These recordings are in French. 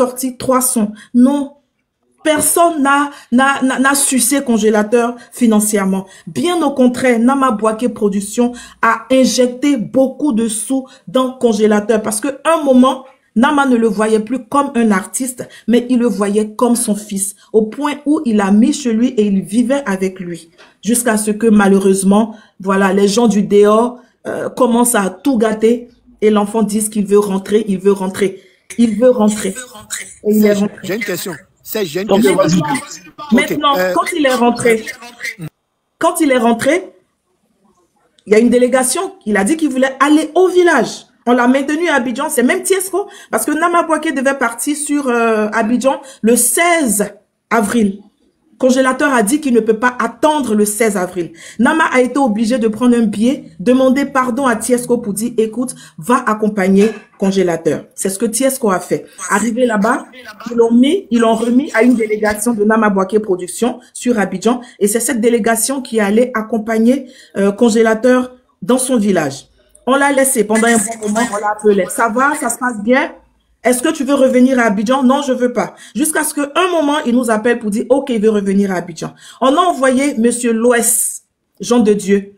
sorti 3 sons. Non, personne n'a sucé Congélateur financièrement. Bien au contraire, Nama Bouaké Productions a injecté beaucoup de sous dans Congélateur parce qu'à un moment, Nama ne le voyait plus comme un artiste, mais il le voyait comme son fils, au point où il l'a mis chez lui et il vivait avec lui. Jusqu'à ce que malheureusement, voilà, les gens du dehors commencent à tout gâter et l'enfant dit qu'il veut rentrer, il veut rentrer, il veut rentrer. J'ai une question. J'ai une question. Maintenant, quand il est rentré, il y a une délégation, il a dit qu'il voulait aller au village. On l'a maintenu à Abidjan, c'est même Tiesco, parce que Nama Bouaké devait partir sur Abidjan le 16 avril. Congélateur a dit qu'il ne peut pas attendre le 16 avril. Nama a été obligé de prendre un billet, demander pardon à Tiesco pour dire, écoute, va accompagner Congélateur. C'est ce que Tiesco a fait. Arrivé là-bas, ils l'ont remis à une délégation de Nama Bouaké Productions sur Abidjan. Et c'est cette délégation qui allait accompagner Congélateur dans son village. On l'a laissé pendant un bon moment, on l'a appelé. Ça va, ça se passe bien? Est-ce que tu veux revenir à Abidjan? Non, je veux pas. Jusqu'à ce qu'un moment, il nous appelle pour dire, OK, il veut revenir à Abidjan. On a envoyé Monsieur Louès, Jean de Dieu,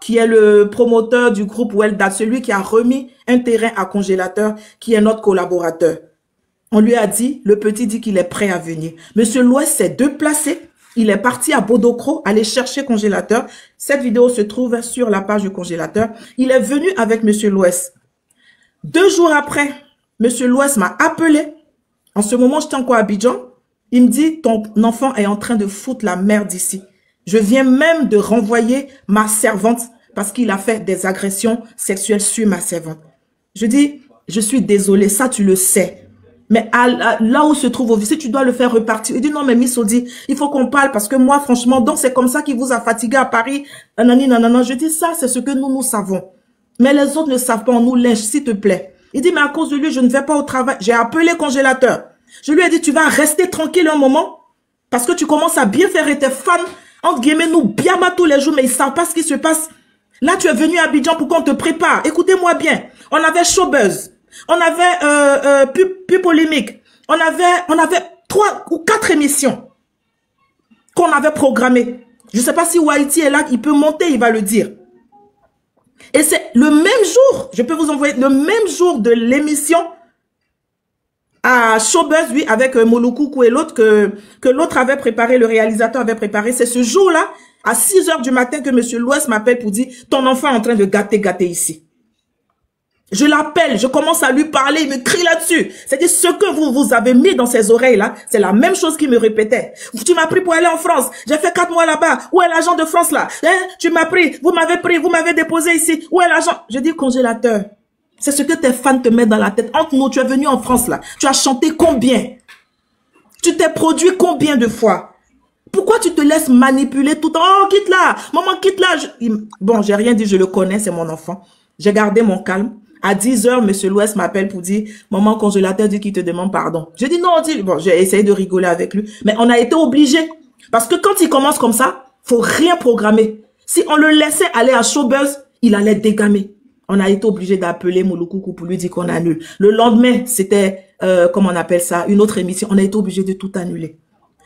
qui est le promoteur du groupe Welda, celui qui a remis un terrain à Congélateur, qui est notre collaborateur. On lui a dit, le petit dit qu'il est prêt à venir. Monsieur Louès s'est déplacé. Il est parti à Abodokro aller chercher Congélateur. Cette vidéo se trouve sur la page du Congélateur. Il est venu avec Monsieur Louès. 2 jours après, Monsieur Louès m'a appelé. En ce moment, j'étais encore à Abidjan. Il me dit, ton enfant est en train de foutre la merde ici. Je viens même de renvoyer ma servante parce qu'il a fait des agressions sexuelles sur ma servante. Je dis, je suis désolé, ça tu le sais. Mais là où se trouve Ovi, si tu dois le faire repartir. Il dit, non, mais Miss Audi, il faut qu'on parle parce que moi, franchement, donc c'est comme ça qu'il vous a fatigué à Paris. Nanani, nanana. Je dis, ça, c'est ce que nous savons. Mais les autres ne savent pas, on nous lynche, s'il te plaît. Il dit, mais à cause de lui, je ne vais pas au travail. J'ai appelé Congélateur. Je lui ai dit, tu vas rester tranquille un moment parce que tu commences à bien faire et tes fans, entre guillemets, nous biama tous les jours, mais ils ne savent pas ce qui se passe. Là, tu es venu à Abidjan pour qu'on te prépare. Écoutez-moi bien. On avait Showbuzz. On avait plus polémique. On avait 3 ou 4 émissions qu'on avait programmées. Je ne sais pas si Whitey est là, il peut monter, il va le dire. Et c'est le même jour, je peux vous envoyer le même jour de l'émission à Showbuzz, oui, avec Moulou Koukou et l'autre que l'autre avait préparé, le réalisateur avait préparé. C'est ce jour-là, à 6 h du matin, que Monsieur Louès m'appelle pour dire « Ton enfant est en train de gâter ici ». Je l'appelle, je commence à lui parler, il me crie là-dessus. C'est-à-dire, ce que vous avez mis dans ses oreilles-là, c'est la même chose qu'il me répétait. Tu m'as pris pour aller en France, j'ai fait 4 mois là-bas. Où est l'agent de France là? Hein? Tu m'as pris, vous m'avez déposé ici. Où est l'agent? Je dis, Congélateur, c'est ce que tes fans te mettent dans la tête. Entre nous, tu es venu en France là, tu as chanté combien? Tu t'es produit combien de fois? Pourquoi tu te laisses manipuler tout le temps? Oh, quitte là, maman, quitte là. Bon, j'ai rien dit, je le connais, c'est mon enfant. J'ai gardé mon calme. À 10 h, Monsieur Louès m'appelle pour dire, maman, Congélateur dit qu'il te demande pardon. Je dis non, bon, j'ai essayé de rigoler avec lui, mais on a été obligé. Parce que quand il commence comme ça, faut rien programmer. Si on le laissait aller à Showbuzz, il allait dégamer. On a été obligé d'appeler Moulou Koukou pour lui dire qu'on annule. Le lendemain, c'était, comment on appelle ça, une autre émission. On a été obligé de tout annuler.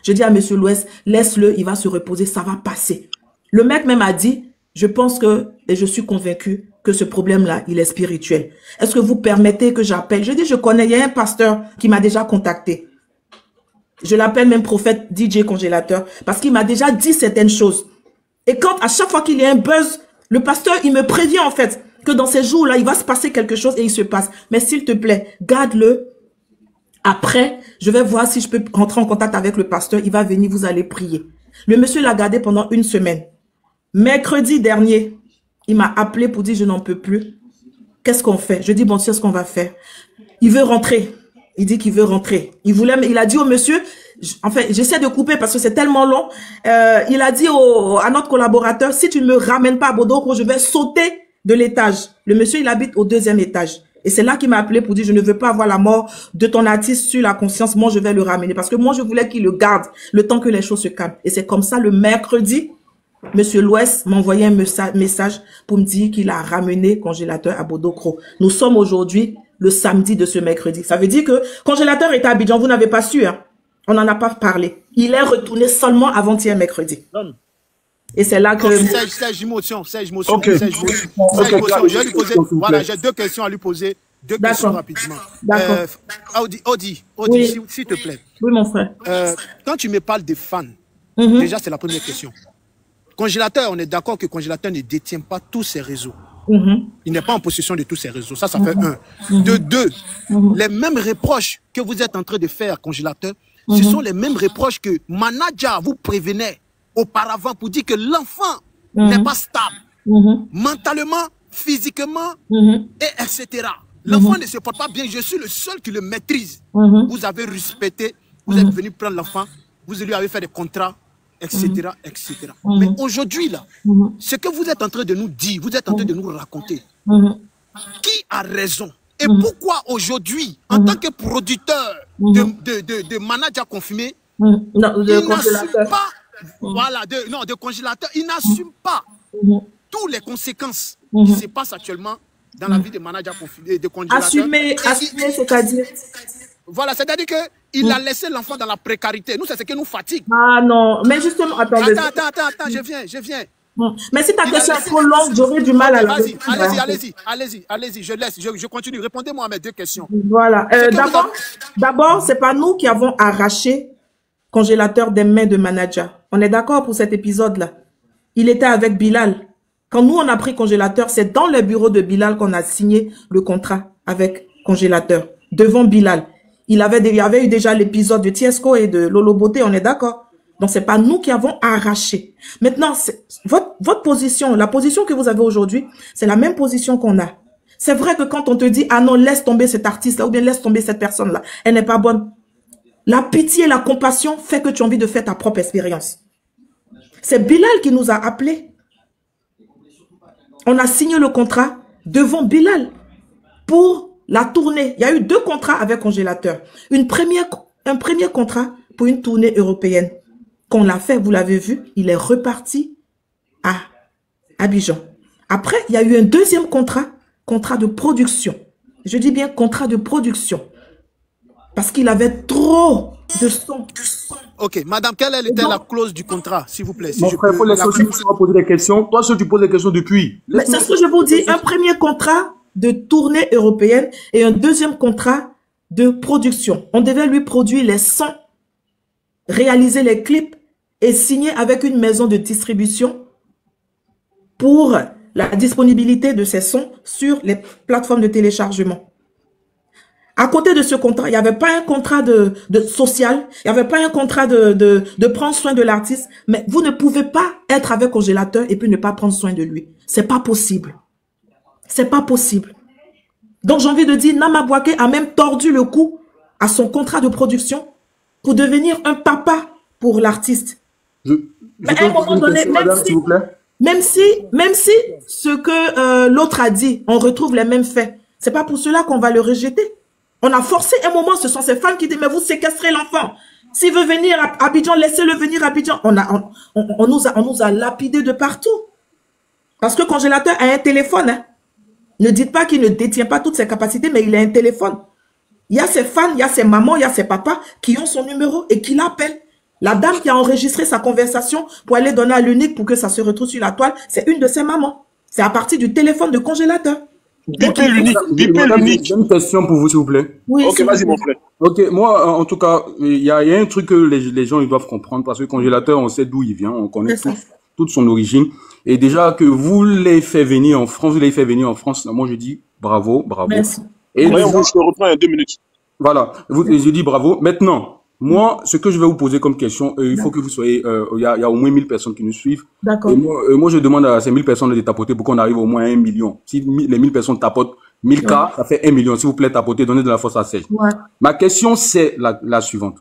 Je dis à Monsieur Louès, laisse-le, il va se reposer, ça va passer. Le mec même a dit, je pense que, et je suis convaincu, que ce problème-là, il est spirituel. Est-ce que vous permettez que j'appelle? Je dis, je connais, il y a un pasteur qui m'a déjà contacté. Je l'appelle même prophète DJ Congélateur parce qu'il m'a déjà dit certaines choses. Et quand, à chaque fois qu'il y a un buzz, le pasteur, il me prévient en fait que dans ces jours-là, il va se passer quelque chose et il se passe. Mais s'il te plaît, garde-le. Après, je vais voir si je peux rentrer en contact avec le pasteur. Il va venir, vous allez prier. Le monsieur l'a gardé pendant 1 semaine. Mercredi dernier, il m'a appelé pour dire, je n'en peux plus. Qu'est-ce qu'on fait? Je dis, bon, tu sais ce qu'on va faire. Il veut rentrer. Il dit qu'il veut rentrer. Il voulait, mais il a dit au monsieur, en fait, j'essaie de couper parce que c'est tellement long. Il a dit à notre collaborateur, si tu ne me ramènes pas à Abodokro, je vais sauter de l'étage. Le monsieur, il habite au 2e étage. Et c'est là qu'il m'a appelé pour dire, je ne veux pas avoir la mort de ton artiste sur la conscience. Moi, je vais le ramener. Parce que moi, je voulais qu'il le garde le temps que les choses se calment. Et c'est comme ça, le mercredi, Monsieur Louès m'envoyait un message pour me dire qu'il a ramené Congélateur à Abodokro. Nous sommes aujourd'hui le samedi de ce mercredi. Ça veut dire que Congélateur est à Abidjan, vous n'avez pas su, hein? On n'en a pas parlé. Il est retourné seulement avant-hier mercredi. Et c'est là que... Serge Motion. Okay. Voilà, j'ai deux questions à lui poser. Deux questions rapidement. D'accord. Audi, s'il te plaît. Oui, mon frère. Quand tu me parles des fans, déjà, c'est la première question. Congélateur, on est d'accord que Congélateur ne détient pas tous ses réseaux. Il n'est pas en possession de tous ses réseaux. Ça, ça fait un. De deux, les mêmes reproches que vous êtes en train de faire, Congélateur, ce sont les mêmes reproches que Manadja vous prévenait auparavant pour dire que l'enfant n'est pas stable, mentalement, physiquement, et etc. L'enfant ne se porte pas bien. Je suis le seul qui le maîtrise. Vous avez respecté, vous êtes venu prendre l'enfant, vous lui avez fait des contrats, etc. etc. Mais aujourd'hui, là, ce que vous êtes en train de nous dire, vous êtes en train de nous raconter, qui a raison? Et pourquoi aujourd'hui, en tant que producteur de Manadja Confirmé, il n'assume pas, voilà, de Congélateur, il n'assume pas toutes les conséquences qui se passent actuellement dans la vie de Manadja Confirmé, de Congélateur. Assumer, c'est-à-dire... Voilà, c'est-à-dire qu'il a laissé l'enfant dans la précarité. Nous, c'est ce qui nous fatigue. Ah non, mais justement, attendez. Attends, je viens. Mais si ta question est trop longue, j'aurai du mal à la répondre. Allez-y, je continue. Répondez-moi à mes deux questions. Voilà. D'abord, c'est pas nous qui avons arraché Congélateur des mains de Manadja. On est d'accord pour cet épisode-là. Il était avec Bilal. Quand nous, on a pris Congélateur, c'est dans le bureau de Bilal qu'on a signé le contrat avec Congélateur, devant Bilal. Il y avait eu déjà l'épisode de Tiesco et de Lolo Beauté, on est d'accord? Donc, c'est pas nous qui avons arraché. Maintenant, votre position, la position que vous avez aujourd'hui, c'est la même position qu'on a. C'est vrai que quand on te dit, ah non, laisse tomber cet artiste-là ou bien laisse tomber cette personne-là, elle n'est pas bonne. La pitié, la compassion fait que tu as envie de faire ta propre expérience. C'est Bilal qui nous a appelés. On a signé le contrat devant Bilal pour... la tournée, il y a eu deux contrats avec Congélateur. Un premier contrat pour une tournée européenne. Qu'on l'a fait, vous l'avez vu, il est reparti à Abidjan. Après, il y a eu un deuxième contrat de production. Je dis bien contrat de production. Parce qu'il avait trop de sons. Ok, madame, quelle était la clause du contrat, s'il vous plaît? Mon frère, il faut laisser aussi poser des questions. Toi, si tu poses des questions depuis. C'est ce que je vous dis, un premier contrat de tournée européenne et un deuxième contrat de production. On devait lui produire les sons, réaliser les clips et signer avec une maison de distribution pour la disponibilité de ces sons sur les plateformes de téléchargement. À côté de ce contrat, il n'y avait pas un contrat de social, il n'y avait pas un contrat de prendre soin de l'artiste, mais vous ne pouvez pas être avec Congélateur et puis ne pas prendre soin de lui. C'est pas possible. C'est pas possible. Donc, j'ai envie de dire, Nama Bouaké a même tordu le cou à son contrat de production pour devenir un papa pour l'artiste. Mais à un moment donné, même si ce que l'autre a dit, on retrouve les mêmes faits, c'est pas pour cela qu'on va le rejeter. On a forcé un moment, ce sont ces femmes qui disent, mais vous séquestrez l'enfant. S'il veut venir à Abidjan, laissez-le venir à Abidjan. On nous a lapidés de partout. Parce que Congélateur a un téléphone, hein. Ne dites pas qu'il ne détient pas toutes ses capacités, mais il a un téléphone. Il y a ses fans, il y a ses mamans, il y a ses papas qui ont son numéro et qui l'appellent. La dame qui a enregistré sa conversation pour aller donner à l'unique pour que ça se retrouve sur la toile, c'est une de ses mamans. C'est à partir du téléphone de Congélateur. Bipez l'unique. J'ai une question pour vous, s'il vous plaît. Oui, ok, vas-y, mon frère. Ok, moi, en tout cas, il y a un truc que les gens ils doivent comprendre parce que Congélateur, on sait d'où il vient, on connaît toute son origine. Et déjà que vous l'avez fait venir en France, moi je dis bravo. Merci. Et oui, je le reprends il y a 2 minutes. Voilà, je dis bravo. Maintenant, moi, ce que je vais vous poser comme question, il faut que vous soyez, il y a au moins 1000 personnes qui nous suivent. D'accord. Et moi, je demande à ces 1000 personnes de tapoter pour qu'on arrive au moins à 1 million. Si les 1000 personnes tapotent 1000 cas, ça fait 1 million. S'il vous plaît, tapotez, donnez de la force à Serge. Ouais. Ma question, c'est la suivante.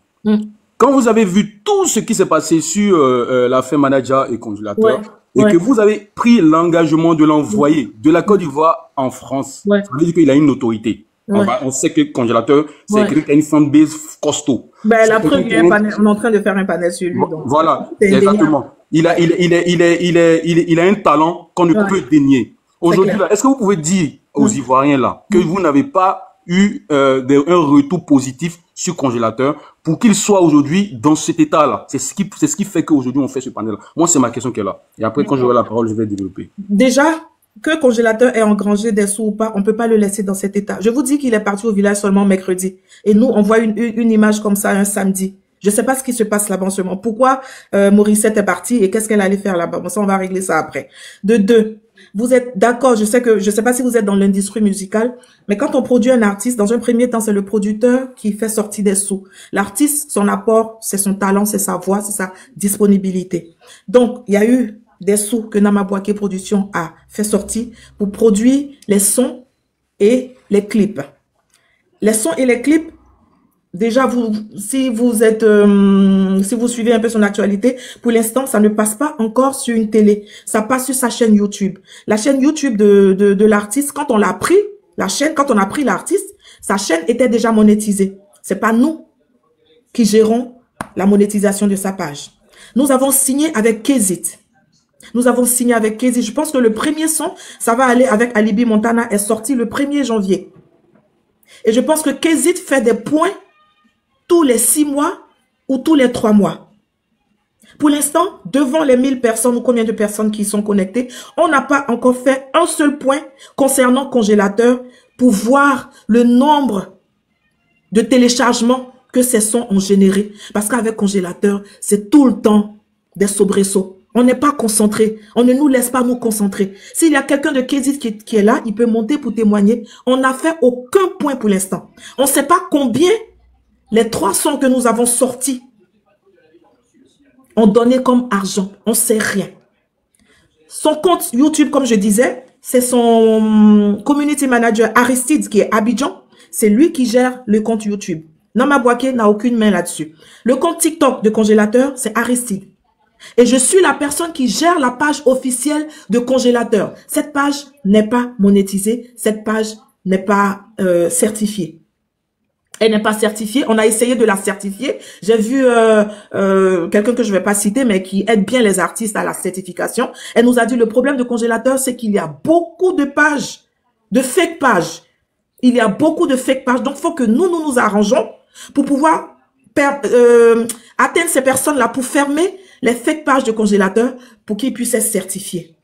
Quand vous avez vu tout ce qui s'est passé sur l'affaire Manadja et Congélateur, et que vous avez pris l'engagement de l'envoyer de la Côte d'Ivoire en France, ça veut dire qu'il a une autorité. On sait que Congélateur, c'est écrit qu'il y a une fanbase costaud. Ben, la preuve, on est en train de faire un panel sur lui. Donc, voilà, exactement. Il a un talent qu'on ne peut dénier. Aujourd'hui, est-ce que vous pouvez dire aux Ivoiriens là que vous n'avez pas eu un retour positif sur Congélateur pour qu'il soit aujourd'hui dans cet état-là. C'est ce qui fait qu'aujourd'hui on fait ce panel-là. Moi, c'est ma question qui est là. Et après, quand j'aurai la parole, je vais développer. Déjà, que Congélateur ait engrangé des sous ou pas, on peut pas le laisser dans cet état. Je vous dis qu'il est parti au village seulement mercredi. Et nous, on voit une image comme ça un samedi. Je sais pas ce qui se passe là-bas en ce moment. Pourquoi Morissette est partie et qu'est-ce qu'elle allait faire là-bas? Bon, ça, on va régler ça après. De deux, vous êtes d'accord, je sais que, je sais pas si vous êtes dans l'industrie musicale, mais quand on produit un artiste, dans un premier temps, c'est le producteur qui fait sortir des sous. L'artiste, son apport, c'est son talent, c'est sa voix, c'est sa disponibilité. Donc, il y a eu des sous que Nama Bouaké Productions a fait sortir pour produire les sons et les clips. Les sons et les clips, déjà, si vous suivez un peu son actualité, pour l'instant, ça ne passe pas encore sur une télé. Ça passe sur sa chaîne YouTube. La chaîne YouTube de l'artiste, quand on l'a pris, la chaîne, quand on a pris l'artiste, sa chaîne était déjà monétisée. C'est pas nous qui gérons la monétisation de sa page. Nous avons signé avec Kézit. Nous avons signé avec Kézit. Je pense que le premier son, ça va aller avec Alibi Montana, est sorti le 1er janvier. Et je pense que Kézit fait des points tous les 6 mois ou tous les 3 mois. Pour l'instant, devant les 1000 personnes ou combien de personnes qui sont connectées, on n'a pas encore fait un seul point concernant Congélateur pour voir le nombre de téléchargements que ces sons ont généré. Parce qu'avec Congélateur, c'est tout le temps des soubresauts. On n'est pas concentré. On ne nous laisse pas nous concentrer. S'il y a quelqu'un de Kézit qui est là, il peut monter pour témoigner. On n'a fait aucun point pour l'instant. On ne sait pas combien les 3 sons que nous avons sortis ont donné comme argent. On ne sait rien. Son compte YouTube, comme je disais, c'est son community manager Aristide qui est à Abidjan. C'est lui qui gère le compte YouTube. Nama Bouaké n'a aucune main là-dessus. Le compte TikTok de Congélateur, c'est Aristide. Et je suis la personne qui gère la page officielle de Congélateur. Cette page n'est pas monétisée. Cette page n'est pas certifiée. Elle n'est pas certifiée. On a essayé de la certifier. J'ai vu quelqu'un que je ne vais pas citer, mais qui aide bien les artistes à la certification. Elle nous a dit le problème de Congélateur, c'est qu'il y a beaucoup de pages, de fake pages. Il y a beaucoup de fake pages. Donc, il faut que nous nous arrangeons pour pouvoir atteindre ces personnes-là, pour fermer les fake pages de Congélateur pour qu'ils puissent être certifiés.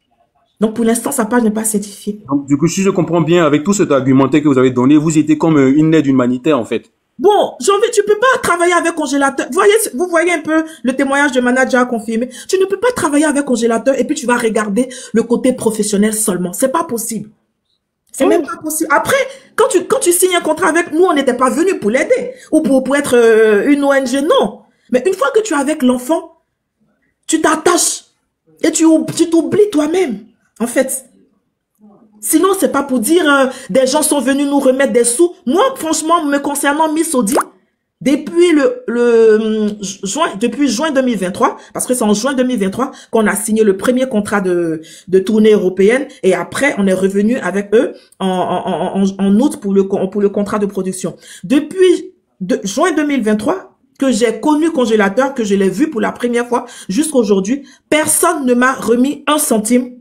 Donc, pour l'instant, sa page n'est pas certifiée. Donc, du coup, si je comprends bien, avec tout cet argumentaire que vous avez donné, vous étiez comme une aide humanitaire, en fait. Bon, tu peux pas travailler avec Congélateur. Vous voyez un peu le témoignage de Manadja Confirmé. Tu ne peux pas travailler avec Congélateur et puis tu vas regarder le côté professionnel seulement. C'est pas possible. C'est même pas possible. Après, quand tu signes un contrat avec nous, on n'était pas venu pour l'aider ou pour être une ONG, non. Mais une fois que tu es avec l'enfant, tu t'attaches et tu t'oublies toi-même, en fait. Sinon, c'est pas pour dire des gens sont venus nous remettre des sous. Moi, franchement, me concernant Miss Audi, depuis depuis juin 2023, parce que c'est en juin 2023 qu'on a signé le premier contrat de tournée européenne et après, on est revenu avec eux en août pour le contrat de production. Depuis juin 2023, que j'ai connu Congélateur, que je l'ai vu pour la première fois jusqu'à aujourd'hui, personne ne m'a remis un centime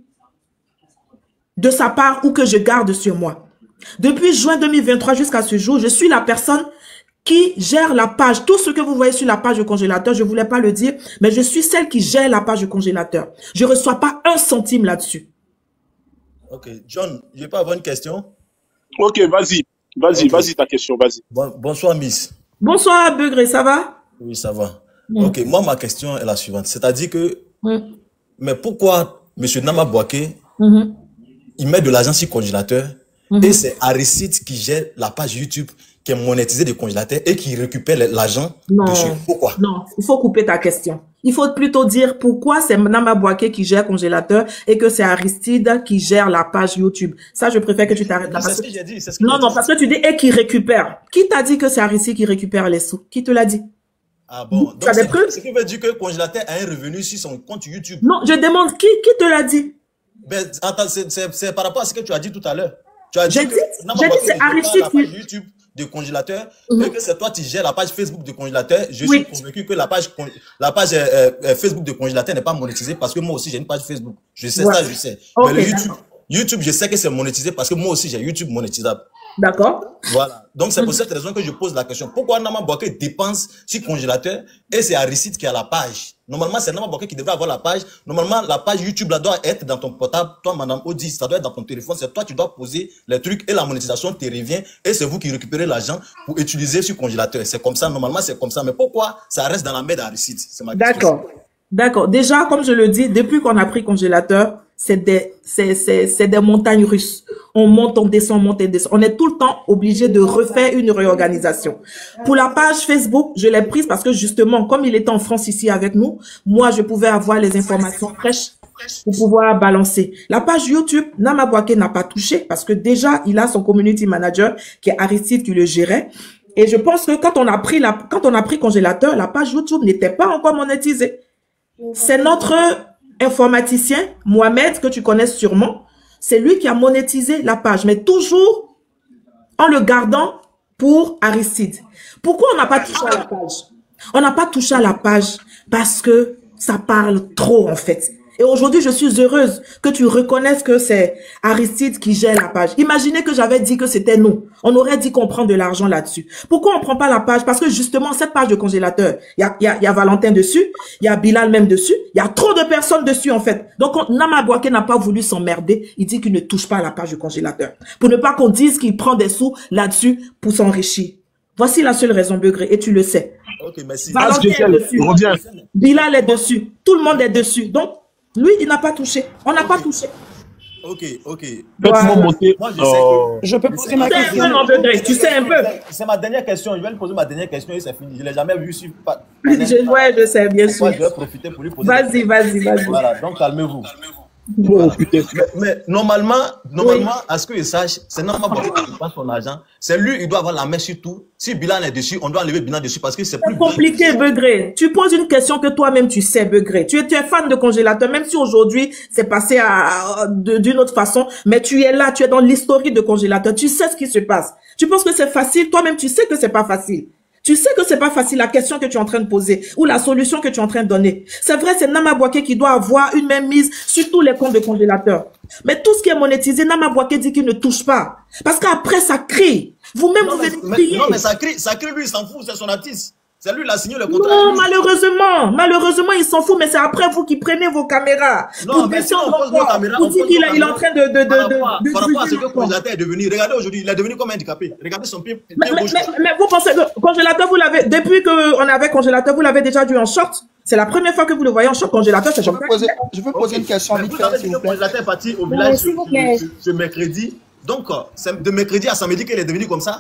de sa part ou que je garde sur moi. Depuis juin 2023 jusqu'à ce jour, je suis la personne qui gère la page. Tout ce que vous voyez sur la page de Congélateur, je voulais pas le dire, mais je suis celle qui gère la page de Congélateur. Je reçois pas un centime là-dessus. Ok, John, je vais pas avoir une question. Ok, vas-y ta question, vas-y. Bonsoir, Miss. Bonsoir, Beugre, ça va? Oui, ça va. Mmh. Ok, moi, ma question est la suivante. C'est-à-dire que, mais pourquoi M. Nama Bouaké, il met de l'argent sur Congélateur et c'est Aristide qui gère la page YouTube qui est monétisée de Congélateur et qui récupère l'argent dessus? Pourquoi? Non, il faut couper ta question. Il faut plutôt dire pourquoi c'est Nama Bouaké qui gère Congélateur et que c'est Aristide qui gère la page YouTube. Ça, je préfère que tu t'arrêtes là. C'est ce que j'ai dit. Non, parce que tu dis « et qui récupère ». Qui t'a dit que c'est Aristide qui récupère les sous? Qui te l'a dit? Ah bon? Donc, ce qui veut dire que Congélateur a un revenu sur son compte YouTube. Non, je demande qui te l'a dit? Ben, attends, c'est par rapport à ce que tu as dit tout à l'heure. Tu as dit que Nama Bouaké c'est Aristide qui... YouTube de Congélateur, et que c'est toi qui gères la page Facebook de Congélateur. Je suis convaincu que la page Facebook de Congélateur n'est pas monétisée parce que moi aussi j'ai une page Facebook. Je sais ça, je sais. Okay, mais le YouTube, je sais que c'est monétisé parce que moi aussi j'ai YouTube monétisable. D'accord. Voilà. Donc, c'est pour cette raison que je pose la question. Pourquoi Nama Bouaké dépense sur congélateur et c'est Aristide qui a la page? Normalement, c'est Nama Bouaké qui devrait avoir la page. Normalement, la page YouTube là, doit être dans ton portable. Toi, Madame Audi, ça doit être dans ton téléphone. C'est toi qui dois poser les trucs et la monétisation te revient. Et c'est vous qui récupérez l'argent pour utiliser sur congélateur. C'est comme ça. Normalement, c'est comme ça. Mais pourquoi ça reste dans la main d'Aristide? D'accord. D'accord. Déjà, comme je le dis, depuis qu'on a pris congélateur, c'est des montagnes russes. On monte, on descend, on monte et descend. On est tout le temps obligé de refaire une réorganisation. Pour la page Facebook, je l'ai prise parce que justement, comme il était en France ici avec nous, moi, je pouvais avoir les informations fraîches pour pouvoir balancer. La page YouTube, Nama Bouaké n'a pas touché parce que déjà, il a son community manager qui est Aristide qui le gérait. Et je pense que quand on a pris congélateur, la page YouTube n'était pas encore monétisée. C'est notre informaticien, Mohamed, que tu connais sûrement, c'est lui qui a monétisé la page, mais toujours en le gardant pour Aristide. Pourquoi on n'a pas touché à la page? On n'a pas touché à la page parce que ça parle trop, en fait. Et aujourd'hui, je suis heureuse que tu reconnaisses que c'est Aristide qui gère la page. Imaginez que j'avais dit que c'était nous. On aurait dit qu'on prend de l'argent là-dessus. Pourquoi on ne prend pas la page? Parce que justement, cette page de congélateur, il y a Valentin dessus, il y a Bilal même dessus, il y a trop de personnes dessus en fait. Donc, Nama Bouaké n'a pas voulu s'emmerder. Il dit qu'il ne touche pas à la page du congélateur. Pour ne pas qu'on dise qu'il prend des sous là-dessus pour s'enrichir. Voici la seule raison, Beugre, et tu le sais. Ok, merci. Valentin est dessus. Bilal est dessus. Tout le monde est dessus. Donc, lui, il n'a pas touché. On n'a pas touché. Ok, ok. Voilà. Moi, je sais que... Je peux poser ma question. Tu sais un peu. C'est ma dernière question. Je vais lui poser ma dernière question et c'est fini. Je ne l'ai jamais vu. Sur... ouais, je sais, bien sûr. Moi, je vais profiter pour lui poser. Vas-y, vas-y, vas-y. Voilà, donc calmez-vous. Bon, mais normalement, à ce que je sache, c'est Nama Bouaké qui passe son argent. C'est lui, il doit avoir la main sur tout. Si Bilal est dessus, on doit enlever Bilal dessus parce que c'est plus compliqué, Beugre. Tu poses une question que toi-même tu sais, Beugre. Tu es fan de congélateur, même si aujourd'hui c'est passé d'une autre façon, mais tu es là, tu es dans l'historique de congélateur. Tu sais ce qui se passe. Tu penses que c'est facile, toi-même tu sais que c'est pas facile. Tu sais que c'est pas facile la question que tu es en train de poser ou la solution que tu es en train de donner. C'est vrai, c'est Nama Bouaké qui doit avoir une même mise sur tous les comptes de congélateur. Mais tout ce qui est monétisé, Nama Bouaké dit qu'il ne touche pas. Parce qu'après, ça crie. Vous-même, vous allez crier. Non, mais ça crie lui, il s'en fout, c'est son artiste. C'est lui, il a signé le contrat. Non, malheureusement, il s'en fout, mais c'est après vous qui prenez vos caméras. Non, mais si on pose nos caméras, on dit qu'il est en train de par rapport à ce que le congélateur est devenu. Regardez aujourd'hui, il est devenu comme un handicapé. Regardez son pied. Mais vous pensez que congélateur, vous l'avez, depuis qu'on avait congélateur, vous l'avez déjà dû en short? C'est la première fois que vous le voyez en short, congélateur, c'est genre. Je veux poser une question vite fait, s'il vous plaît. Le congélateur est parti au village ce mercredi. Donc, de mercredi à samedi qu'elle est devenue comme ça?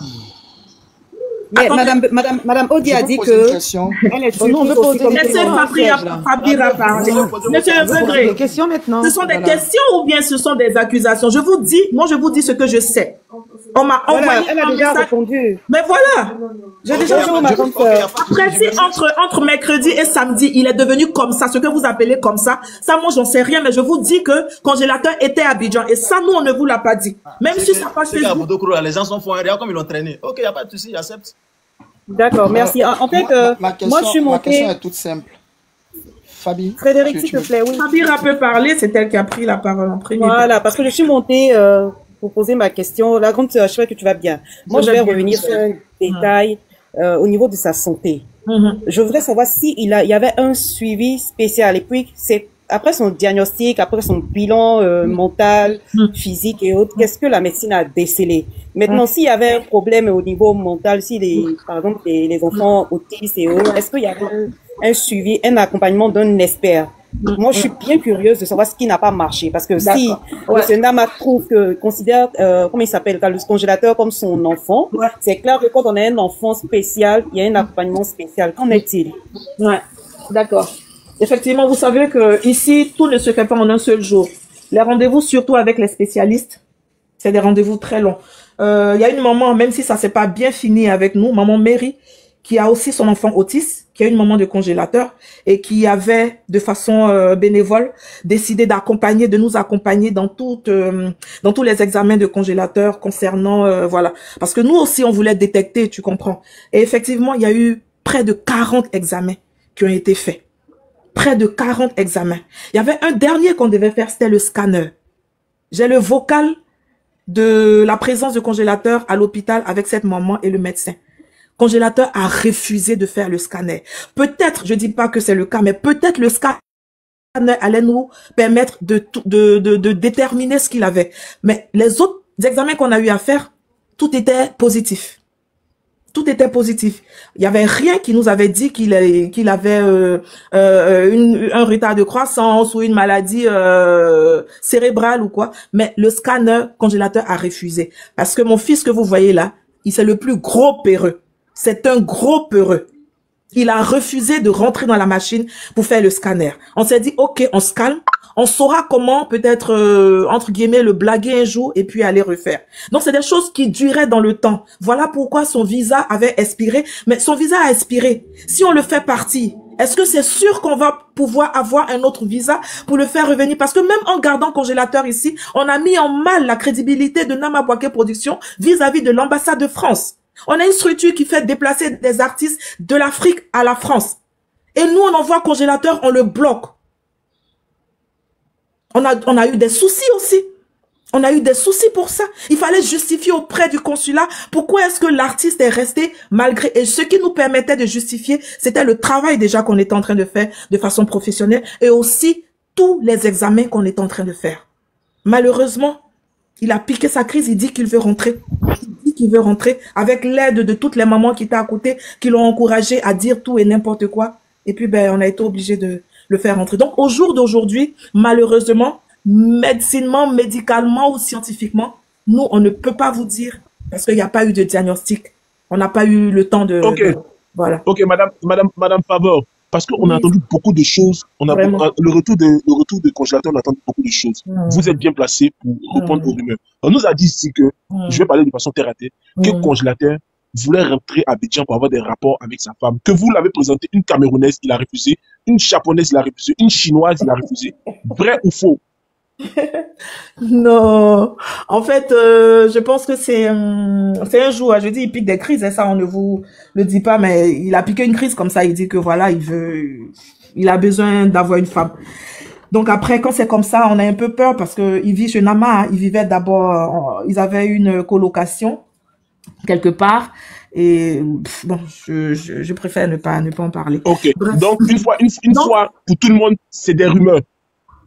Mais Madame Audi a dit que... Elle est Ce sont des questions ou bien ce sont des accusations? Je vous dis, moi je vous dis ce que je sais. On m'a envoyé un message. Mais voilà. J'ai déjà répondu. Après, si entre mercredi et samedi, il est devenu comme ça, ce que vous appelez comme ça, ça moi j'en sais rien, mais je vous dis que congélateur était à Bijan. Et ça, nous, on ne vous l'a pas dit. Même si ça passe... Les gens sont fous, regarde comme ils l'ont traîné. Ok, il n'y a pas de souci, j'accepte. D'accord, merci. En fait, moi, je suis montée... Ma question est toute simple. Fabi, Frédéric, s'il te plaît, oui. Fabira peut parler, c'est elle qui a pris la parole en premier. Voilà, parce que je suis montée pour poser ma question. La grande sœur, je sais que tu vas bien. Moi, je vais revenir sur un détail au niveau de sa santé. Je voudrais savoir s'il y avait un suivi spécial. Et puis, après son diagnostic, après son bilan mental, physique et autres, qu'est-ce que la médecine a décelé? Maintenant, s'il y avait un problème au niveau mental, si par exemple les enfants autistes et autres, est-ce qu'il y a un suivi, un accompagnement d'un expert? Moi, je suis bien curieuse de savoir ce qui n'a pas marché. Parce que si M. Nama considère, comment il s'appelle, le congélateur comme son enfant, c'est clair que quand on a un enfant spécial, il y a un accompagnement spécial. Qu'en est-il? Ouais, d'accord. Effectivement, vous savez que ici, tout ne se fait pas en un seul jour. Les rendez-vous, surtout avec les spécialistes, c'est des rendez-vous très longs. Il y a une maman, même si ça s'est pas bien fini avec nous, maman Mary, qui a aussi son enfant autiste, qui a une maman de congélateur et qui avait, de façon bénévole, décidé d'accompagner, de nous accompagner dans tous les examens de congélateur concernant, voilà. Parce que nous aussi, on voulait détecter, tu comprends. Et effectivement, il y a eu près de 40 examens qui ont été faits. Près de 40 examens. Il y avait un dernier qu'on devait faire, c'était le scanner. J'ai le vocal de la présence de Congélateur à l'hôpital avec cette maman et le médecin. Congélateur a refusé de faire le scanner. Peut-être, je dis pas que c'est le cas, mais peut-être le scanner allait nous permettre de déterminer ce qu'il avait. Mais les autres examens qu'on a eu à faire, tout était positif. Tout était positif. Il n'y avait rien qui nous avait dit qu'il avait un retard de croissance ou une maladie cérébrale ou quoi. Mais le scanner Congélateur a refusé. Parce que mon fils que vous voyez là, c'est le plus gros peureux. C'est un gros peureux. Il a refusé de rentrer dans la machine pour faire le scanner. On s'est dit, ok, on se calme. On saura comment peut-être, entre guillemets, le blaguer un jour et puis aller refaire. Donc, c'est des choses qui duraient dans le temps. Voilà pourquoi son visa avait expiré. Mais son visa a expiré. Si on le fait partir, est-ce que c'est sûr qu'on va pouvoir avoir un autre visa pour le faire revenir? Parce que même en gardant Congélateur ici, on a mis en mal la crédibilité de Nama Bouaké Productions vis-à-vis de l'ambassade de France. On a une structure qui fait déplacer des artistes de l'Afrique à la France. Et nous, on envoie Congélateur, on le bloque. On a eu des soucis aussi. On a eu des soucis pour ça. Il fallait justifier auprès du consulat pourquoi est-ce que l'artiste est resté malgré... Et ce qui nous permettait de justifier, c'était le travail déjà qu'on était en train de faire de façon professionnelle et aussi tous les examens qu'on est en train de faire. Malheureusement, il a piqué sa crise. Il dit qu'il veut rentrer. Il dit qu'il veut rentrer avec l'aide de toutes les mamans qui étaient à côté, qui l'ont encouragé à dire tout et n'importe quoi. Et puis, ben, on a été obligé de... le faire rentrer. Donc, au jour d'aujourd'hui, malheureusement, médecinement, médicalement ou scientifiquement, nous, on ne peut pas vous dire parce qu'il n'y a pas eu de diagnostic. On n'a pas eu le temps de... Ok, voilà. Ok, madame Faber, parce qu'on a entendu beaucoup de choses. On a le retour de Congélateur, on a entendu beaucoup de choses. Vous êtes bien placé pour répondre aux rumeurs. On nous a dit ici que, je vais parler de façon terre à terre, que Congélateur voulait rentrer à Bijan pour avoir des rapports avec sa femme, que vous l'avez présenté une Camerounaise, il a refusé, une Japonaise, il a refusé, une Chinoise, il a refusé. Vrai ou faux? Non. En fait, je pense que c'est un jour, je dis, il pique des crises, hein, ça on ne vous le dit pas, mais il a piqué une crise comme ça, il dit que voilà, il a besoin d'avoir une femme. Donc après, quand c'est comme ça, on a un peu peur parce que il vit chez Nama, hein, il vivait d'abord, ils avaient une colocation quelque part et pff, bon je préfère ne pas en parler. Ok. Bref. Donc une fois pour tout le monde c'est des rumeurs.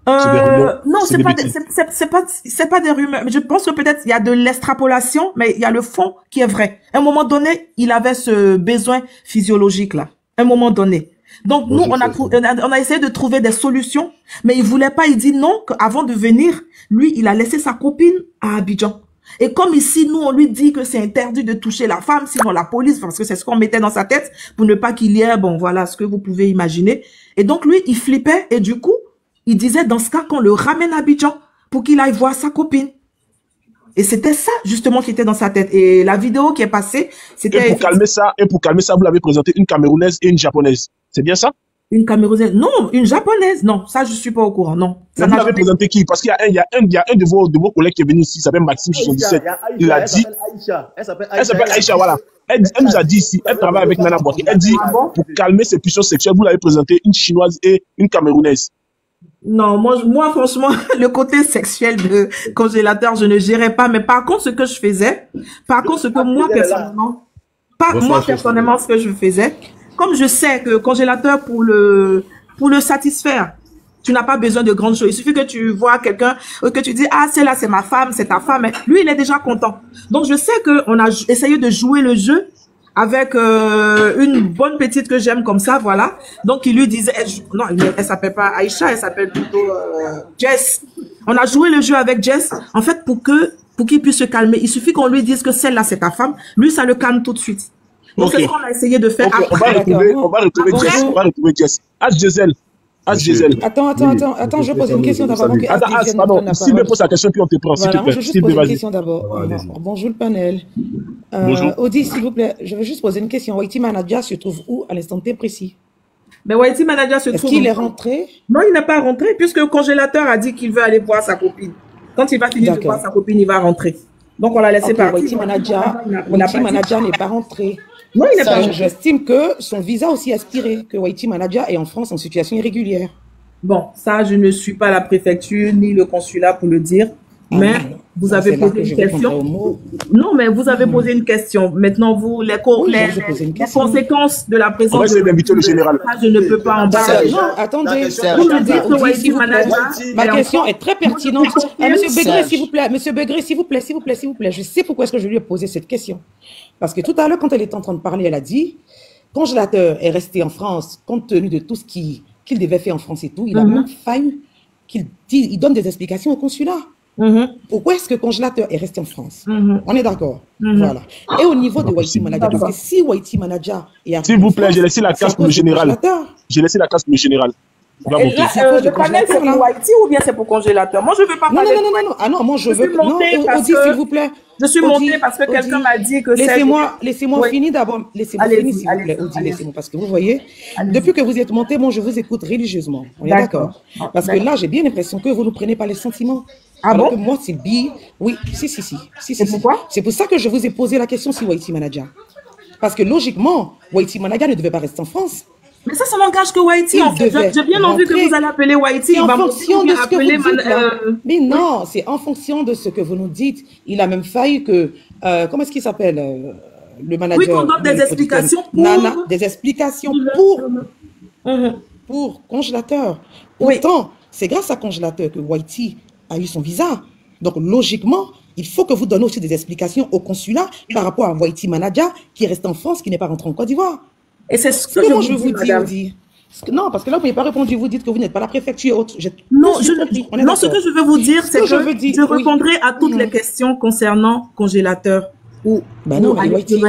Non, c'est pas des rumeurs, mais je pense que peut-être il y a de l'extrapolation, mais il y a le fond qui est vrai. À un moment donné, il avait ce besoin physiologique là. À un moment donné. Donc nous on a essayé de trouver des solutions, mais il voulait pas, il dit non qu'avant de venir, lui, il a laissé sa copine à Abidjan. Et comme ici, nous, on lui dit que c'est interdit de toucher la femme, sinon la police, parce que c'est ce qu'on mettait dans sa tête, pour ne pas qu'il y ait, bon, voilà, ce que vous pouvez imaginer. Et donc, lui, il flippait, et du coup, il disait, dans ce cas, qu'on le ramène à Abidjan, pour qu'il aille voir sa copine. Et c'était ça, justement, qui était dans sa tête. Et la vidéo qui est passée, c'était... Et pour calmer ça, vous l'avez présenté une Camerounaise et une Japonaise. C'est bien ça? Une Camerounaise, non, une Japonaise, non, ça je suis pas au courant, non. Ça vous l'avez présenté qui? Parce qu'il y a un de vos collègues qui est venu ici, il s'appelle Maxime 77. Il a dit, elle s'appelle Aïcha, voilà. Elle nous a dit ici, elle travaille avec Nana Bouaké. Elle dit, pour calmer ses pulsions sexuelles, vous l'avez présenté une Chinoise et une Camerounaise. Non, moi franchement, le côté sexuel de Congélateur, je ne gérais pas. Mais par contre, ce que je faisais, moi personnellement, ce que je faisais. Comme je sais que Congélateur, pour le satisfaire, tu n'as pas besoin de grandes choses. Il suffit que tu vois quelqu'un, que tu dis, ah, celle-là, c'est ma femme, c'est ta femme. Lui, il est déjà content. Donc, je sais qu'on a essayé de jouer le jeu avec une bonne petite que j'aime comme ça, voilà. Donc, il lui disait, non, elle s'appelle pas Aïcha, elle s'appelle plutôt Jess. On a joué le jeu avec Jess, en fait, pour qu'il puisse se calmer. Il suffit qu'on lui dise que celle-là, c'est ta femme. Lui, ça le calme tout de suite. Donc, okay. C'est ce qu'on a essayé de faire. Okay. Après. On va retrouver Jess. As Diesel. Attends, je pose une question d'abord. S'il me pose la question, puis on te prend. Voilà, je vais juste poser une question d'abord. Bonjour le panel. Bonjour. Audi, s'il vous plaît, je vais juste poser une question. Whitey Manager se trouve où à l'instant T précis? Mais Whitey Manager se trouve. Est-ce qu'il est rentré? Non, il n'est pas rentré, puisque le Congélateur a dit qu'il veut aller voir sa copine. Quand il va finir de voir sa copine, il va rentrer. Donc, on l'a laissé partir. Whitey Manager n'est pas rentré. Non, il n'est pas rentré. J'estime que son visa aussi aspiré, que Whitey Manager est en France en situation irrégulière. Bon, ça, je ne suis pas la préfecture ni le consulat pour le dire. Mais vous avez posé une question. Non, mais vous avez posé une question. Maintenant, vous, les conséquences de la présence. Moi, je vais inviter le général. Je ne peux pas en parler. Non, attendez. Vous me dites, ma question est très pertinente. Monsieur Beugre, s'il vous plaît. Monsieur Beugre, s'il vous plaît, s'il vous plaît, s'il vous plaît. Je sais pourquoi est-ce que je lui ai posé cette question. Parce que tout à l'heure, quand elle était en train de parler, elle a dit, Congélateur est resté en France compte tenu de tout ce qu'il devait faire en France et tout. Il a même failli qu'il donne des explications au consulat. Pourquoi est-ce que Congélateur est resté en France? On est d'accord. Voilà. Et au niveau de Whitey Manager, parce que si Whitey Manager est arrivé. S'il vous plaît, j'ai laissé la casse pour le général. J'ai laissé la casse pour le général. Le panel, c'est pour Whitey ou bien c'est pour Congélateur? Moi, je ne veux pas parler. Non. Ah non, moi, je veux. Non, Audi, s'il vous plaît. Je suis montée parce que quelqu'un m'a dit que c'est... Laissez-moi finir d'abord. Laissez-moi finir, s'il vous plaît, Audi, laissez-moi. Parce que vous voyez, depuis que vous êtes montée, moi, je vous écoute religieusement. On est d'accord? Parce que là, j'ai bien l'impression que vous ne prenez pas les sentiments. Ah bon? Moi, c'est bi. Oui, si. Pourquoi? C'est pour ça que je vous ai posé la question sur Whitey Manager. Parce que logiquement, Whitey Manager ne devait pas rester en France. Mais ça, ça n'engage que Whitey. J'ai bien envie que vous allez appeler Whitey. En fonction de ce que vous dites, mais non, c'est en fonction de ce que vous nous dites. Il a même failli que... comment est-ce qu'il s'appelle le manager? Oui, qu'on donne des explications pour... Nana, des explications pour Congélateur. Pourtant, c'est grâce à Congélateur que Whitey a eu son visa. Donc, logiquement, il faut que vous donniez aussi des explications au consulat par rapport à Whitey Manager qui reste en France, qui n'est pas rentré en Côte d'Ivoire. Et c'est ce que je vous dis, Audi. Non, parce que là, vous n'avez pas répondu. Vous dites que vous n'êtes pas la préfecture. Non, ce que je veux vous dire, c'est que je répondrai à toutes les questions concernant Congélateur. Ben non, mais Whitey,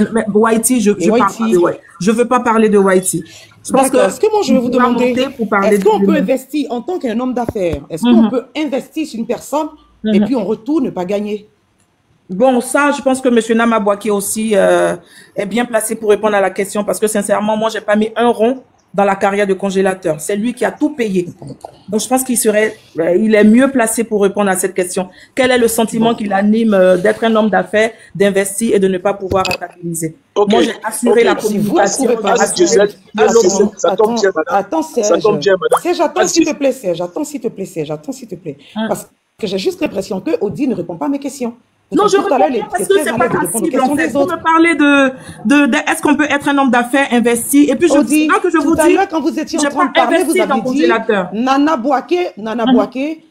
je ne veux pas parler de Whitey. Est-ce que moi, je vais vous demander, est-ce qu'on peut investir en tant qu'un homme d'affaires? Est-ce qu'on peut investir sur une personne et puis en retour ne pas gagner? Bon, ça, je pense que Monsieur Nama Bouaké aussi est bien placé pour répondre à la question parce que sincèrement, moi, j'ai pas mis un rond dans la carrière de Congélateur. C'est lui qui a tout payé. Donc, je pense qu'il serait, il est mieux placé pour répondre à cette question. Quel est le sentiment qui l'anime d'être un homme d'affaires, d'investir et de ne pas pouvoir rentabiliser? Moi, j'ai assuré la communication. Ça tombe bien, madame. Attends, Serge, attends, s'il te plaît, Serge. Attends, s'il te plaît, Serge. Attends, s'il te plaît. Parce que j'ai juste l'impression que Audi ne répond pas à mes questions. Non, je réponds pas parce que c'est pas facile. En fait, vous me parlez de est-ce qu'on peut être un homme d'affaires investi? Et puis je dis là que je vous dis. Tout à l'heure, quand vous étiez en train de parler, vous avez dit Nana Bouaké,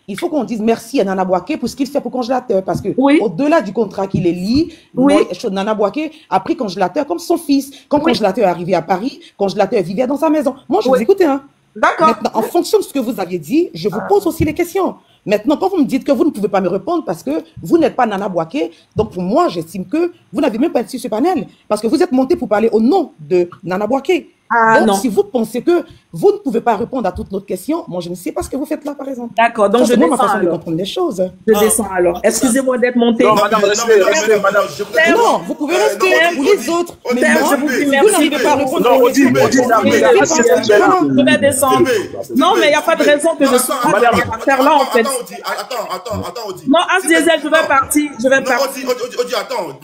il faut qu'on dise merci à Nana Bouaké pour ce qu'il fait pour Congélateur, parce que au-delà du contrat qui les lie, Nana Bouaké a pris Congélateur comme son fils. Quand Congélateur est arrivé à Paris, Congélateur vivait dans sa maison. Moi, je vous écoutais. D'accord. Maintenant, en fonction de ce que vous aviez dit, je vous pose aussi les questions. Maintenant, quand vous me dites que vous ne pouvez pas me répondre parce que vous n'êtes pas Nana Bouaké, donc pour moi, j'estime que vous n'avez même pas été sur ce panel parce que vous êtes monté pour parler au nom de Nana Bouaké. Ah, donc, si vous pensez que vous ne pouvez pas répondre à toutes nos questions, moi, je ne sais pas ce que vous faites là, par exemple. D'accord, donc ça, je descends ma façon de comprendre les choses. Je descends alors. Excusez-moi d'être monté. Non, madame, restez, madame. Non, vous pouvez rester pour les autres. Mais moi, vous n'arrivez pas à répondre aux questions. Je vais descendre. Non, mais il n'y a pas de raison que je sois à faire là, en fait. Attends, Audi. Non, As Diesel, je vais partir. Audi, attends.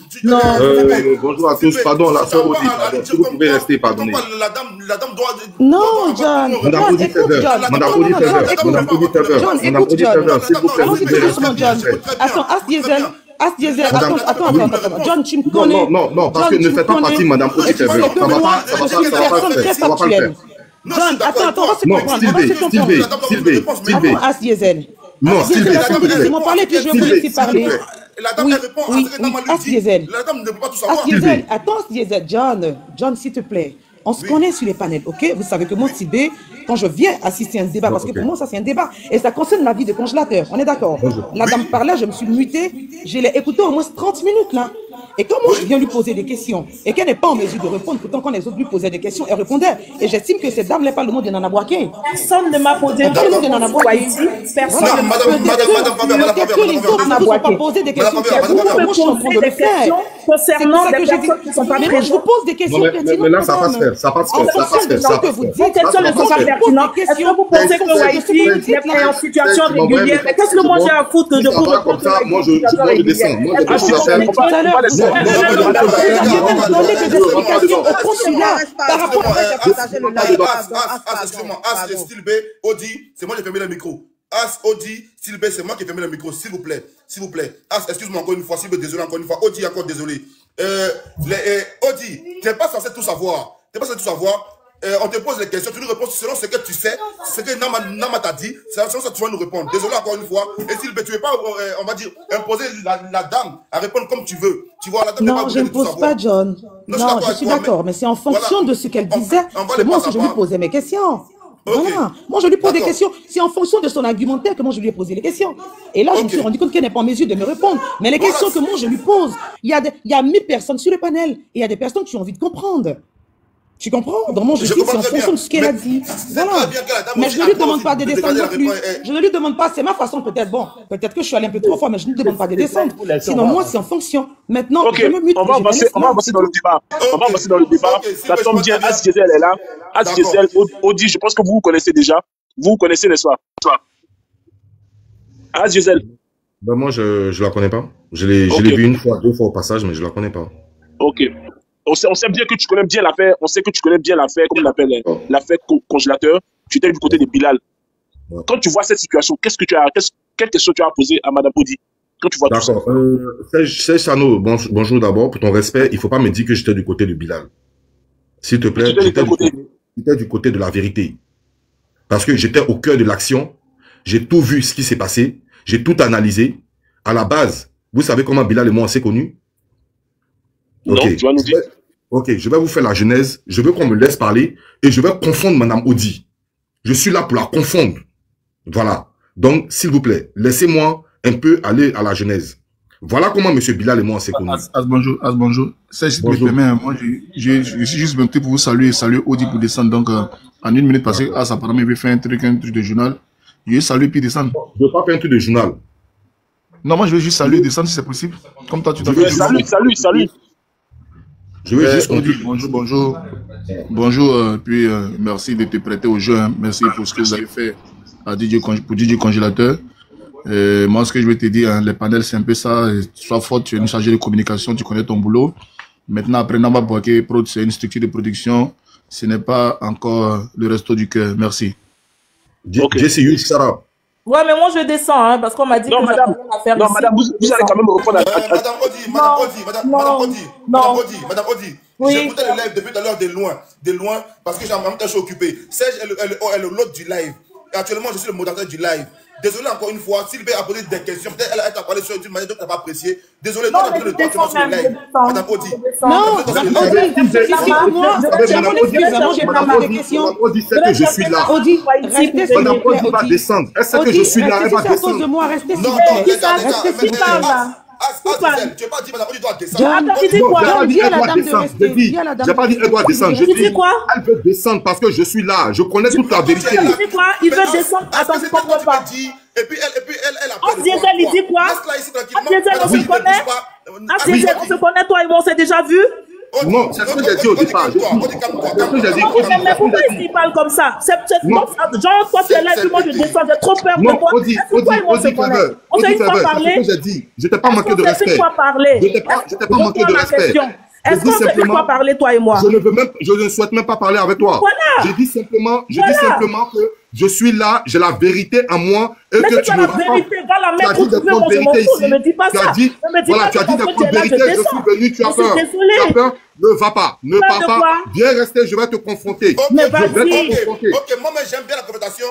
Bonjour à tous, pardon, la soeur Audi. Si vous pouvez rester, pardonnez. La dame doit... Non, John, écoute, John, s'il vous plaît. Attends, As Diesel, attends. John, tu me connais. Non, parce que ne faites pas partie, madame Audi, ça va pas, ça va pas le faire. John, attends, on va se comprendre. Sylvie. As Diesel. Non, Sylvie, laissez-moi parler, puis je vais vous laisser parler. La dame répond à As Diesel. La dame ne peut pas tout savoir. As Diesel, attends, As Diesel, John, s'il te plaît. On se connaît sur les panels, ok? Vous savez que mon Tibet, quand je viens assister à un débat, parce que pour moi, ça, c'est un débat, et ça concerne la vie de Congélateur, on est d'accord? La dame parlait, je me suis mutée, je l'ai écoutée au moins 30 minutes, là. Et quand moi, je viens lui poser des questions, et qu'elle n'est pas en mesure de répondre, pourtant, quand les autres lui posaient des questions, elle répondait. Et j'estime que cette dame n'est pas le nom de Nana Bouaké. Personne ne m'a posé le nom de Nana Bouaké. Personne ne m'a posé des questions. Vous me posez des questions concernant les personnes qui ne sont pas présentes. Je vous pose des questions pertinentes. Qu'est-ce que moi j'ai à foutre de vous comme ça? Moi je descends. Moi je descends. Excusez-moi, As, le style B, Audi, c'est moi qui ai fermé le micro. As Audi, s'il vous plaît, c'est moi qui ferme le micro, s'il vous plaît. S'il vous plaît. As, excuse-moi encore une fois, s'il vous plaît, désolé encore une fois. Audi, encore désolé. Audi, tu n'es pas censé tout savoir. Tu n'es pas censé tout savoir. On te pose les questions, tu nous réponds selon ce que tu sais, ce que Nama t'a dit, c'est selon ça que tu vas nous répondre. Désolé encore une fois. Et s'il tu ne veux pas, on va dire, imposer la dame à répondre comme tu veux. Tu vois, la dame non, pas je ne pose pas, John. Non, je suis d'accord, mais c'est en fonction voilà. de ce qu'elle disait. C'est moi aussi, je lui posais mes questions. Okay. Voilà. Moi, je lui pose des questions. C'est en fonction de son argumentaire que moi, je lui ai posé les questions. Et là, je me suis rendu compte qu'elle n'est pas en mesure de me répondre. Mais les questions que moi, je lui pose, il y a 1000 personnes sur le panel. Et il y a des personnes qui ont envie de comprendre. Tu comprends? Dans mon jeu, c'est en fonction de ce qu'elle a dit. Voilà. Mais je ne lui demande pas de descendre non plus. Je ne lui demande pas, c'est ma façon peut-être. Bon, peut-être que je suis allé un peu trop fort, mais je ne lui demande pas de descendre. Sinon, moi, c'est en fonction. Maintenant, je me mute. On va avancer dans le débat. On va avancer dans le débat. Ça tombe bien, As Diesel est là. As Diesel, Audi, je pense que vous connaissez déjà. Vous connaissez les soirs. As Diesel. Moi, je ne la connais pas. Je l'ai vue une fois, deux fois au passage, mais je ne la connais pas. Ok. On sait bien que tu connais bien l'affaire, comme on l'appelle, l'affaire congélateur. Tu étais du côté de Bilal. Quand tu vois cette situation, quelle question tu as posée à Madame Audi? Quand tu vois tout ça. Serge Tanoh, bonjour d'abord. Pour ton respect, il ne faut pas me dire que j'étais du côté de Bilal. S'il te plaît, j'étais du côté de la vérité. Parce que j'étais au cœur de l'action. J'ai tout vu ce qui s'est passé. J'ai tout analysé. À la base, vous savez comment Bilal et moi on s'est connus? Non, tu vas nous dire. Ok, je vais vous faire la genèse. Je veux qu'on me laisse parler et je vais confondre Madame Audi. Je suis là pour la confondre. Voilà. Donc, s'il vous plaît, laissez-moi un peu aller à la genèse. Voilà comment M. Bilal et moi on s'est connus. Bonjour, bonjour. C'est si tu me permets, moi, je suis juste venu pour vous saluer, Audi pour descendre. Donc, en une minute, parce que As apparemment, il veut faire un truc de journal. Je vais saluer puis descendre. Je ne veux pas faire un truc de journal. Non, moi, je vais juste saluer et descendre si c'est possible. Comme toi, tu t'en fais. Salut. Je veux juste qu'on dise bonjour, puis merci de te prêter au jeu, hein. Merci pour ce que vous avez fait à DJ Congélateur. Moi, ce que je veux te dire, hein, les panels, c'est un peu ça, sois fort, tu es une chargée de communication, tu connais ton boulot. Maintenant, après Nama Bouaké Prod, c'est une structure de production, ce n'est pas encore le resto du cœur, merci. Jess, Sarah. Ouais, mais moi je descends, hein, parce qu'on m'a dit que madame, vous allez quand même répondre à Madame Audi. J'ai écouté le live depuis tout à l'heure de loin, parce que j'ai en même temps je suis occupé. Serge est l'hôte du live. Et actuellement, je suis le modérateur du live. Désolé encore une fois, Sylvie a posé des questions. Peut-être elle a parlé sur une manière dont elle n'a pas apprécié. Désolé, non, tu as pris le temps de faire le live. Madame Audi. Non, moi, j'ai pas mal de questions. Audi sait que je suis là. Audi, restez sur le plaît, Audi va descendre. Elle sait que je suis là, elle va descendre. Non, tu n'as pas dit Madame Audi doit descendre. Tu dis quoi? Dis à la dame de rester. Je n'ai pas dit elle doit descendre. Je dis quoi? Elle veut descendre parce que je suis là. Je connais toute la vérité. Tu dis quoi? Il veut descendre. Attends, je ne comprends pas. Et puis elle a peur de quoi? As Diesel, il dit quoi? As Diesel, on se connaît. As Diesel, on se connaît, toi et moi, on s'est déjà vu. Non, c'est ce que j'ai dit au départ. Mais pourquoi est-ce qu'il parle comme ça? Genre, toi, tu es là, tu moi, je descends, j'ai trop peur de toi. On s'est une fois parlé. Je t'ai pas manqué de respect. Je t'ai pas manqué de respect. Est-ce qu'on s'est une fois parlé, toi et moi? Je ne souhaite même pas parler avec toi. Voilà. Je dis simplement que je suis là, j'ai la vérité en moi. Et mais que tu me Tu as dit des coups de vérité, je suis venu, tu as peur. Ne va pas, ne pars pas. Viens rester, je vais te confronter. Mais ok, moi j'aime bien la confrontation.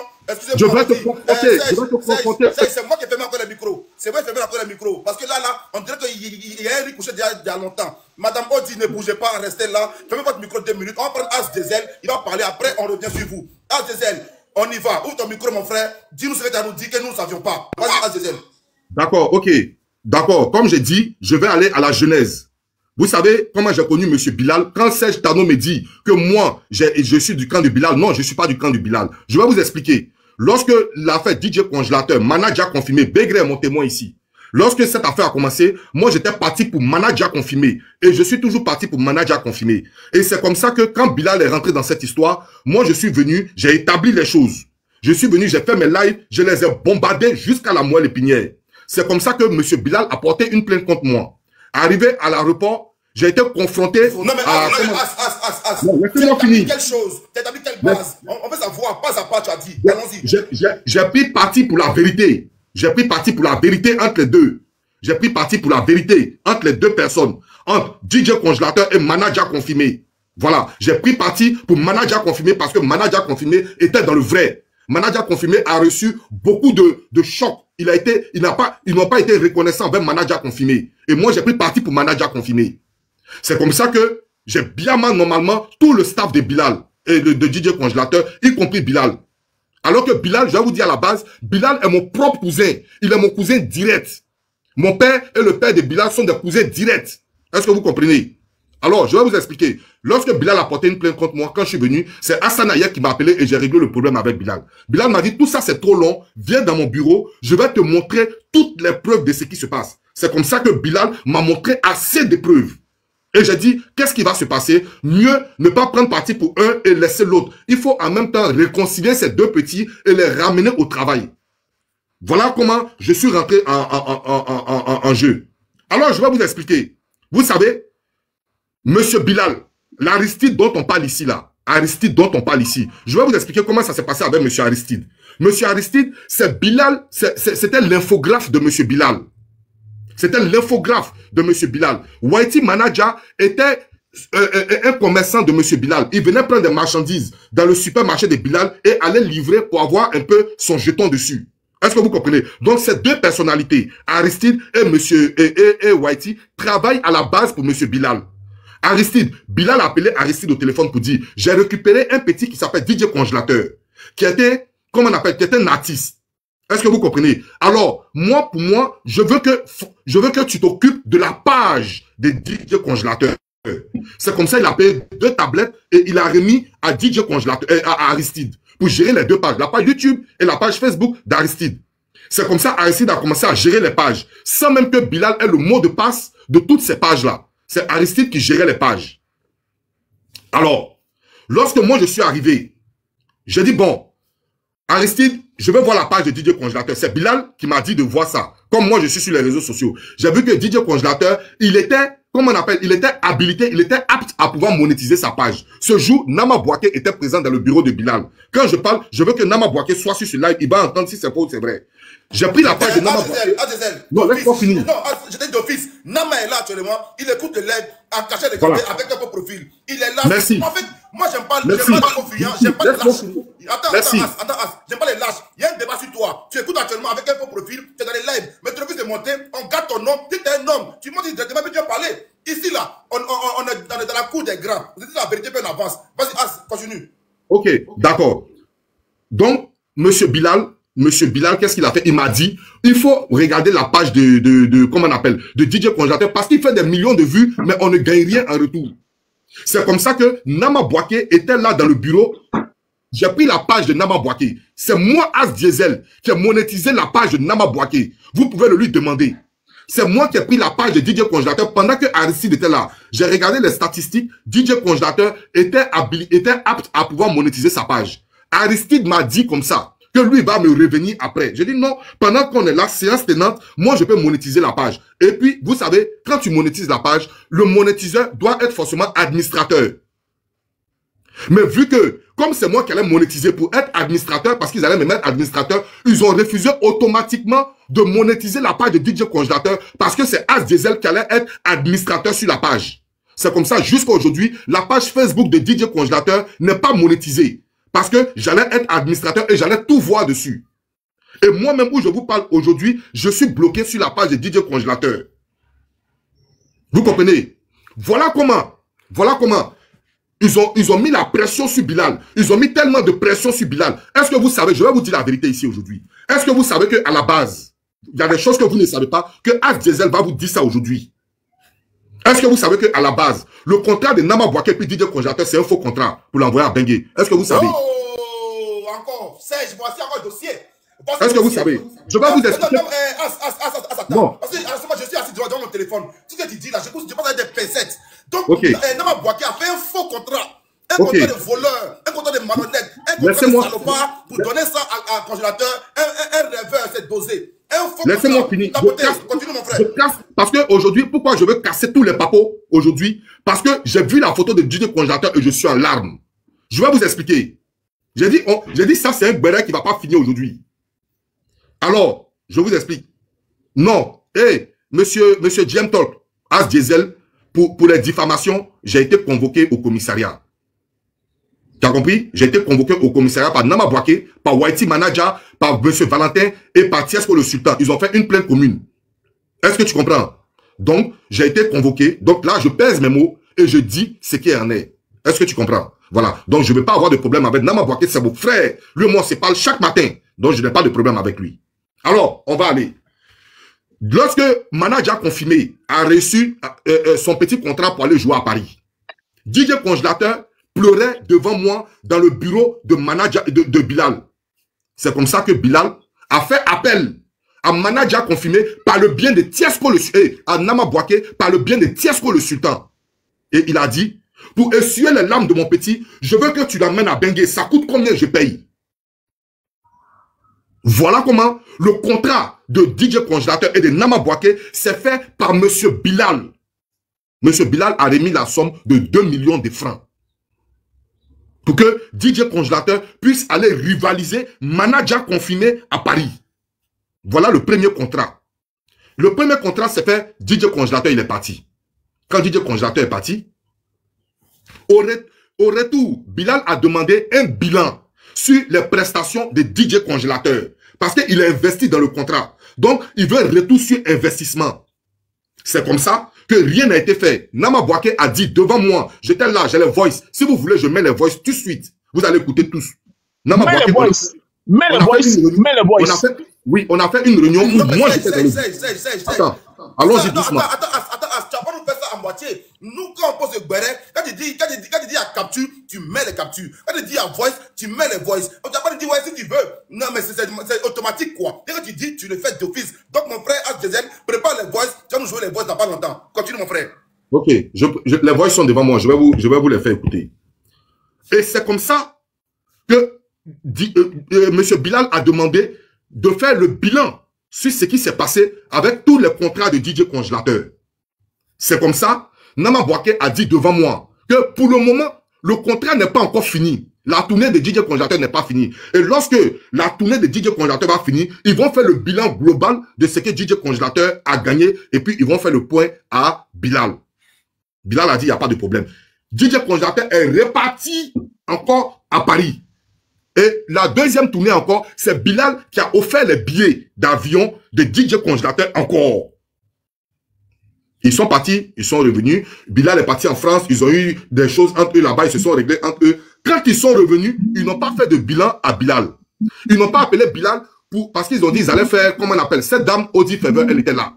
Je vais te confronter, C'est moi qui ai fermé encore le micro. Parce que là, on dirait qu'il y a un riz couché il y a longtemps. Madame Audi, ne bougez pas, restez là. Fermez votre micro 2 minutes. On va prendre As Diesel, il va parler après, on revient sur vous. As Diesel. On y va. Ouvre ton micro, mon frère. Dis-nous ce que tu as nous dit que nous ne savions pas. Vas-y, Azizel. D'accord, ok. D'accord. Comme j'ai dit, je vais aller à la genèse. Vous savez comment j'ai connu M. Bilal? Quand Serge Tanoh me dit que moi, je suis du camp de Bilal. Non, je ne suis pas du camp de Bilal. Je vais vous expliquer. Lorsque l'affaire DJ Congélateur, Manadja Confirmé, Beugre est mon témoin ici. Lorsque cette affaire a commencé, moi j'étais parti pour Manadja Confirmé. Et je suis toujours parti pour Manadja Confirmé. Et c'est comme ça que quand Bilal est rentré dans cette histoire, moi je suis venu, j'ai établi les choses. Je suis venu, j'ai fait mes lives, je les ai bombardés jusqu'à la moelle épinière. C'est comme ça que M. Bilal a porté une plainte contre moi. Arrivé à l'aéroport, j'ai été confronté... Non mais, As, laissez-moi finir. T'as établi quelle chose? T'as établi quelle base? On veut savoir. voix, pas à pas, tu as dit. Allons-y. J'ai pris parti pour la vérité. J'ai pris parti pour la vérité entre les deux. J'ai pris parti pour la vérité entre les deux personnes. Entre DJ Congélateur et Manadja Confirmé. Voilà. J'ai pris parti pour Manadja Confirmé parce que Manadja Confirmé était dans le vrai. Manadja Confirmé a reçu beaucoup de chocs. Ils n'ont pas été reconnaissants envers Manadja Confirmé. Et moi, j'ai pris parti pour Manadja Confirmé. C'est comme ça que j'ai bien mal, normalement, tout le staff de Bilal et de DJ Congélateur, y compris Bilal. Alors que Bilal, je vais vous dire à la base, Bilal est mon propre cousin. Il est mon cousin direct. Mon père et le père de Bilal sont des cousins directs. Est-ce que vous comprenez? Alors, je vais vous expliquer. Lorsque Bilal a porté une plainte contre moi, quand je suis venu, c'est Hassan Ayer qui m'a appelé et j'ai réglé le problème avec Bilal. Bilal m'a dit, tout ça c'est trop long, viens dans mon bureau, je vais te montrer toutes les preuves de ce qui se passe. C'est comme ça que Bilal m'a montré assez de preuves. Et j'ai dit, qu'est-ce qui va se passer? Mieux ne pas prendre parti pour un et laisser l'autre. Il faut en même temps réconcilier ces deux petits et les ramener au travail. Voilà comment je suis rentré en jeu. Alors, je vais vous expliquer. Vous savez, Monsieur Bilal, l'Aristide dont on parle ici, là. Aristide dont on parle ici. Je vais vous expliquer comment ça s'est passé avec Monsieur Aristide. Monsieur Aristide, c'est Bilal, c'était l'infographe de Monsieur Bilal. C'était l'infographe de Monsieur Bilal. Whitey Manager était un commerçant de Monsieur Bilal. Il venait prendre des marchandises dans le supermarché de Bilal et allait livrer pour avoir un peu son jeton dessus. Est-ce que vous comprenez? Donc, ces deux personnalités, Aristide et Monsieur et Whitey, travaillent à la base pour Monsieur Bilal. Aristide, Bilal a appelé Aristide au téléphone pour dire, j'ai récupéré un petit qui s'appelle DJ Congélateur, qui était, comment on appelle, qui était un artiste. Est-ce que vous comprenez? Alors, moi, pour moi, je veux que tu t'occupes de la page des DJ Congélateur. C'est comme ça, il a payé deux tablettes et il a remis à DJ Congélateur, à Aristide, pour gérer les deux pages, la page YouTube et la page Facebook d'Aristide. C'est comme ça, Aristide a commencé à gérer les pages, sans même que Bilal ait le mot de passe de toutes ces pages-là. C'est Aristide qui gérait les pages. Alors, lorsque moi je suis arrivé, j'ai dit, bon, Aristide, je vais voir la page de DJ Congélateur. C'est Bilal qui m'a dit de voir ça. Comme moi, je suis sur les réseaux sociaux. J'ai vu que DJ Congélateur, il était, comment on appelle, il était habilité, il était apte à pouvoir monétiser sa page. Ce jour, Nama Bouaké était présent dans le bureau de Bilal. Quand je parle, je veux que Nama Bouaké soit sur ce live. Il va entendre si c'est faux ou c'est vrai. J'ai pris la page de Nama Bouaké. Non, laisse-moi finir. Non, je dis d'office. Nama est là actuellement. Il écoute le live à cacher les côtés avec un peu profil. Il est là. Merci. En fait, moi, j'aime pas les confiants, j'aime pas les lâches. Attends, j'aime pas les lâches. Il y a un débat sur toi. Tu écoutes actuellement avec un faux profil, tu es dans les lives. Mais tu refuses de monter, on garde ton nom. Tu es un homme. Tu montes directement, tu as parlé. Ici, là, on est dans la cour des grands. Vous dites la vérité, puis on avance. Vas-y, As, continue. Ok, d'accord. Donc, Monsieur Bilal, qu'est-ce qu'il a fait? Il m'a dit, il faut regarder la page de comment on appelle, de DJ Congélateur, parce qu'il fait des millions de vues, mais on ne gagne rien en retour. C'est comme ça que Nama Bouaké était là dans le bureau. J'ai pris la page de Nama Bouaké. C'est moi, As Diesel, qui ai monétisé la page de Nama Bouaké. Vous pouvez le lui demander. C'est moi qui ai pris la page de DJ Congélateur pendant que Aristide était là. J'ai regardé les statistiques. DJ Congélateur était apte à pouvoir monétiser sa page. Aristide m'a dit comme ça, que lui va me revenir après. Je dis non, pendant qu'on est là, séance tenante, moi je peux monétiser la page. Et puis, vous savez, quand tu monétises la page, le monétiseur doit être forcément administrateur. Mais vu que, comme c'est moi qui allais monétiser pour être administrateur, parce qu'ils allaient me mettre administrateur, ils ont refusé automatiquement de monétiser la page de DJ Congélateur parce que c'est As Diesel qui allait être administrateur sur la page. C'est comme ça jusqu'à aujourd'hui, la page Facebook de DJ Congélateur n'est pas monétisée. Parce que j'allais être administrateur et j'allais tout voir dessus. Et moi-même, où je vous parle aujourd'hui, je suis bloqué sur la page de DJ Congélateur. Vous comprenez? Voilà comment ils ont mis la pression sur Bilal. Ils ont mis tellement de pression sur Bilal. Est-ce que vous savez, je vais vous dire la vérité ici aujourd'hui. Est-ce que vous savez qu'à la base, il y a des choses que vous ne savez pas, que As Diesel va vous dire ça aujourd'hui? Est-ce que vous savez qu'à la base, le contrat de Nama Bouaké puis DJ Congélateur, c'est un faux contrat pour l'envoyer à Bengué? Est-ce que vous savez? Oh, encore, Serge, voici encore le dossier. Est-ce que vous savez? Je vais vous expliquer. Non, parce que je suis assis devant mon téléphone. Tout ce que tu dis là, je pense à des pincettes. Donc, Nama Bouaké a fait un faux contrat. Un contrat de voleur, un contrat de malhonnête, un contrat de salopard pour donner ça à un congélateur, un rêveur, c'est dosé. Laissez-moi finir. Continue, mon frère. Je casse, parce qu'aujourd'hui, pourquoi je veux casser tous les papos aujourd'hui? Parce que j'ai vu la photo de DJ Congélateur et je suis en larmes. Je vais vous expliquer. J'ai dit, ça, c'est un béret qui ne va pas finir aujourd'hui. Alors, je vous explique. Non. Hey, monsieur Jim Talk, As Diesel, pour les diffamations, j'ai été convoqué au commissariat. Tu as compris? J'ai été convoqué au commissariat par Nama Bouaké, par Whitey Manager, par Monsieur Valentin et par Tiesco le Sultan. Ils ont fait une plainte commune. Est-ce que tu comprends? Donc, j'ai été convoqué. Donc là, je pèse mes mots et je dis ce qui en est. Est-ce que tu comprends? Voilà. Donc, je ne vais pas avoir de problème avec Nama Bouaké, c'est mon frère. Lui et moi, on se parle chaque matin. Donc, je n'ai pas de problème avec lui. Alors, on va aller. Lorsque Manadja Confirmé a reçu son petit contrat pour aller jouer à Paris, DJ Congélateur pleurait devant moi dans le bureau de Manadja, de Bilal. C'est comme ça que Bilal a fait appel à Manadja Confirmé par le bien de Tiesco le Sultan, à Nama Bouaké par le bien de Tiesco le Sultan. Et il a dit, pour essuyer les larmes de mon petit, je veux que tu l'amènes à Bengué. Ça coûte combien je paye? Voilà comment le contrat de DJ Congélateur et de Nama Bouaké s'est fait par Monsieur Bilal. Monsieur Bilal a remis la somme de 2 millions de francs pour que DJ Congélateur puisse aller rivaliser Manadja Confirmé à Paris. Voilà le premier contrat. Le premier contrat s'est fait, DJ Congélateur, il est parti. Quand DJ Congélateur est parti, au retour, Bilal a demandé un bilan sur les prestations de DJ Congélateur. Parce qu'il a investi dans le contrat. Donc, il veut un retour sur investissement. C'est comme ça que rien n'a été fait. Nama Bouaké a dit devant moi, j'étais là, j'ai les voice. Si vous voulez, je mets les voice tout de suite. Vous allez écouter tous. Nama Bouaké, mets les voice. Oui, on a fait une réunion. Moi, j'étais là. Allons-y doucement. Attends, tu vas pas nous faire ça à moitié. Nous, quand on pose le béret, quand tu dis à capture, tu mets les captures. Quand tu dis à voice, tu mets les voice. On t'a pas dit ouais si tu veux. Non, mais c'est automatique quoi. Dès que tu dis, tu le fais d'office. Donc, mon frère, As Diesel, prépare les voice. Tu vas nous jouer les voice dans pas longtemps. Continue, mon frère. Ok, les voice sont devant moi. Je vais vous les faire écouter. Et c'est comme ça que Monsieur Bilal a demandé de faire le bilan sur ce qui s'est passé avec tous les contrats de DJ Congélateur. C'est comme ça, Nama Bouaké a dit devant moi que pour le moment, le contrat n'est pas encore fini. La tournée de DJ Congélateur n'est pas finie. Et lorsque la tournée de DJ Congélateur va finir, ils vont faire le bilan global de ce que DJ Congélateur a gagné et puis ils vont faire le point à Bilal. Bilal a dit, il n'y a pas de problème. DJ Congélateur est reparti encore à Paris. Et la deuxième tournée encore, c'est Bilal qui a offert les billets d'avion de DJ Congélateur encore. Ils sont partis, ils sont revenus. Bilal est parti en France, ils ont eu des choses entre eux là-bas, ils se sont réglés entre eux. Quand ils sont revenus, ils n'ont pas fait de bilan à Bilal. Ils n'ont pas appelé Bilal parce qu'ils ont dit qu'ils allaient faire, comment on appelle, cette dame Audi Faber, elle était là.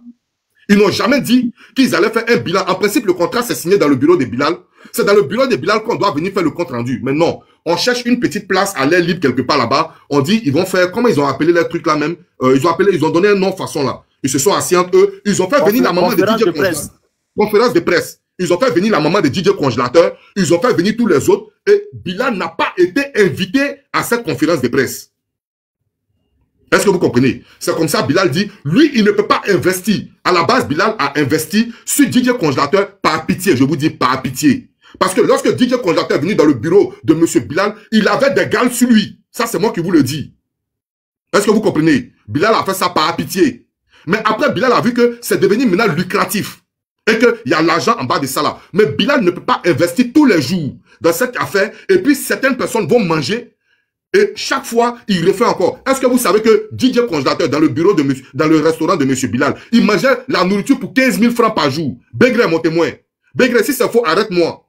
Ils n'ont jamais dit qu'ils allaient faire un bilan. En principe, le contrat s'est signé dans le bureau de Bilal. C'est dans le bureau de Bilal qu'on doit venir faire le compte rendu. Mais non, on cherche une petite place à l'air libre quelque part là-bas. On dit, ils vont faire, comment ils ont appelé les trucs là même, ils ont donné un nom façon là. Ils se sont assis entre eux. Ils ont fait venir la maman de DJ Congélateur. Conférence de presse. Ils ont fait venir la maman de DJ Congélateur. Ils ont fait venir tous les autres. Et Bilal n'a pas été invité à cette conférence de presse. Est-ce que vous comprenez? C'est comme ça, Bilal dit, lui, il ne peut pas investir. À la base, Bilal a investi sur DJ Congélateur par pitié. Je vous dis par pitié. Parce que lorsque DJ Congélateur est venu dans le bureau de M. Bilal, il avait des gales sur lui. Ça, c'est moi qui vous le dis. Est-ce que vous comprenez? Bilal a fait ça par pitié. Mais après, Bilal a vu que c'est devenu maintenant lucratif et qu'il y a l'argent en bas de ça là. Mais Bilal ne peut pas investir tous les jours dans cette affaire et puis certaines personnes vont manger et chaque fois, il refait encore. Est-ce que vous savez que DJ Congélateur dans le bureau de monsieur, dans le restaurant de M. Bilal, il mangeait la nourriture pour 15 000 francs par jour. Beugre, mon témoin. Beugre, si c'est faux, arrête-moi.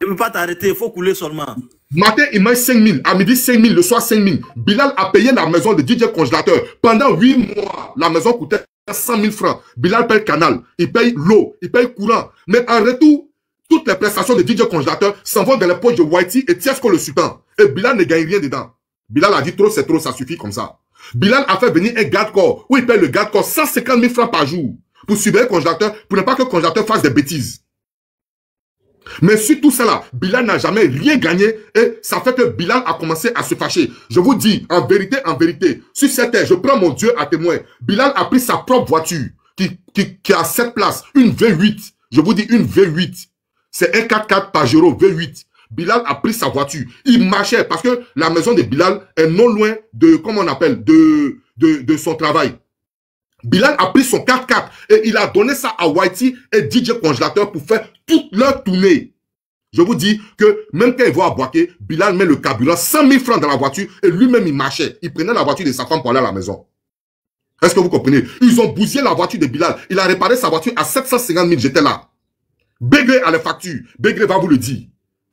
Je ne peux pas t'arrêter, il faut couler seulement. Matin, il mange 5 000, à midi 5 000, le soir 5 000. Bilal a payé la maison de DJ Congélateur. Pendant 8 mois, la maison coûtait 100 000 francs. Bilal paye canal, il paye l'eau, il paye courant. Mais en retour, toutes les prestations de DJ Congélateur s'en vont dans les poches de Whitey et Tiesco le Sultan. Et Bilal ne gagne rien dedans. Bilal a dit trop, c'est trop, ça suffit comme ça. Bilal a fait venir un garde-corps où il paye le garde-corps 150 000 francs par jour pour surveiller le Congélateur, pour ne pas que le Congélateur fasse des bêtises. Mais sur tout cela, Bilal n'a jamais rien gagné et ça fait que Bilal a commencé à se fâcher. Je vous dis, en vérité, sur cette terre, je prends mon Dieu à témoin. Bilal a pris sa propre voiture qui a 7 places, une V8. Je vous dis, une V8. C'est un 4x4 Pajero V8. Bilal a pris sa voiture. Il marchait parce que la maison de Bilal est non loin de, comment on appelle, de son travail. Bilal a pris son 4x4 et il a donné ça à Whitey et DJ Congélateur pour faire toute leur tournée. Je vous dis que même quand ils vont à Bouaké, Bilal met le carburant 100 000 francs dans la voiture et lui-même il marchait. Il prenait la voiture de sa femme pour aller à la maison. Est-ce que vous comprenez? Ils ont bousillé la voiture de Bilal. Il a réparé sa voiture à 750 000. J'étais là. Beugre a les factures. Beugre va vous le dire.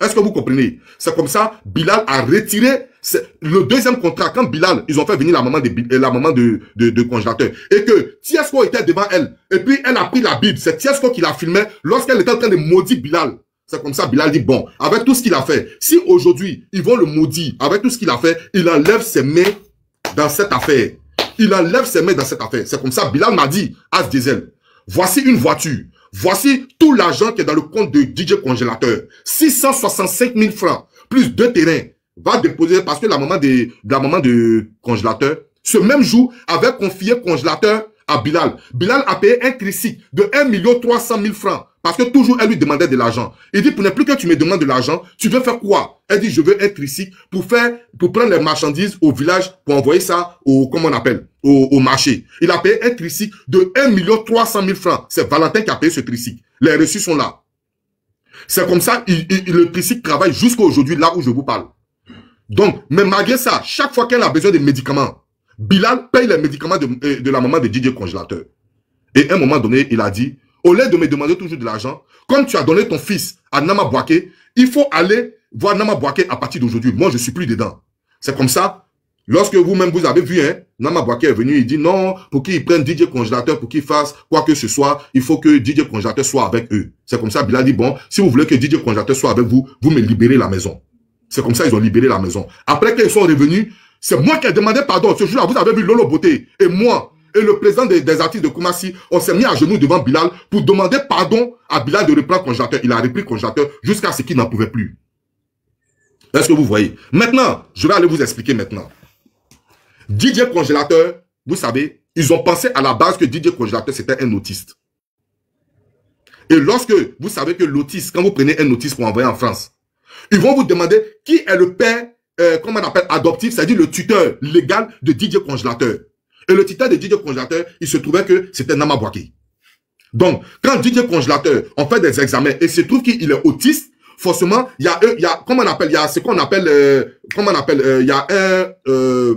Est-ce que vous comprenez? C'est comme ça, Bilal a retiré le deuxième contrat. Quand Bilal, ils ont fait venir la maman de Congélateur. Et que Tiesco était devant elle. Et puis, elle a pris la Bible. C'est Tiesco qui la filmait lorsqu'elle était en train de maudire Bilal. C'est comme ça, Bilal dit, bon, avec tout ce qu'il a fait, si aujourd'hui, ils vont le maudire, avec tout ce qu'il a fait, il enlève ses mains dans cette affaire. Il enlève ses mains dans cette affaire. C'est comme ça, Bilal m'a dit, As Diesel, voici une voiture. Voici tout l'argent qui est dans le compte de DJ Congélateur. 665 000 francs, plus 2 terrains. Va déposer, parce que la maman de Congélateur, ce même jour, avait confié Congélateur à Bilal. Bilal a payé un critique de 1 300 000 francs. Parce que toujours, elle lui demandait de l'argent. Il dit, pour ne plus que tu me demandes de l'argent, tu veux faire quoi? Elle dit, je veux un tricycle pour prendre les marchandises au village, pour envoyer ça au, comment on appelle, au marché. Il a payé un tricycle de 1 300 000 francs. C'est Valentin qui a payé ce tricycle. Les reçus sont là. C'est comme ça, le tricycle travaille jusqu'à aujourd'hui, là où je vous parle. Donc, mais malgré ça, chaque fois qu'elle a besoin de médicaments, Bilal paye les médicaments de la maman de DJ Congélateur. Et à un moment donné, il a dit, au lieu de me demander toujours de l'argent, comme tu as donné ton fils à Nama Bouaké, il faut aller voir Nama Bouaké à partir d'aujourd'hui. Moi, je ne suis plus dedans. C'est comme ça. Lorsque vous-même, vous avez vu, hein, Nama Bouaké est venu, il dit non, pour qu'ils prennent DJ Congélateur, pour qu'ils fassent quoi que ce soit, il faut que DJ Congélateur soit avec eux. C'est comme ça, Bilal dit, bon, si vous voulez que DJ Congélateur soit avec vous, vous me libérez la maison. C'est comme ça, ils ont libéré la maison. Après qu'ils sont revenus, c'est moi qui ai demandé pardon. Ce jour-là, vous avez vu Lolo Beauté et moi. Et le président des artistes de Koumassi, on s'est mis à genoux devant Bilal pour demander pardon à Bilal de reprendre Congélateur. Il a repris Congélateur jusqu'à ce qu'il n'en pouvait plus. Est-ce que vous voyez? Maintenant, je vais aller vous expliquer maintenant. DJ Congélateur, vous savez, ils ont pensé à la base que DJ Congélateur, c'était un autiste. Et lorsque vous savez que l'autiste, quand vous prenez un autiste pour envoyer en France, ils vont vous demander qui est le père, comment on appelle, adoptif, c'est-à-dire le tuteur légal de DJ Congélateur. Et le titre de DJ Congélateur, il se trouvait que c'était Nama Bouaké. Donc, quand DJ Congélateur, on fait des examens et se trouve qu'il est autiste, forcément, il y a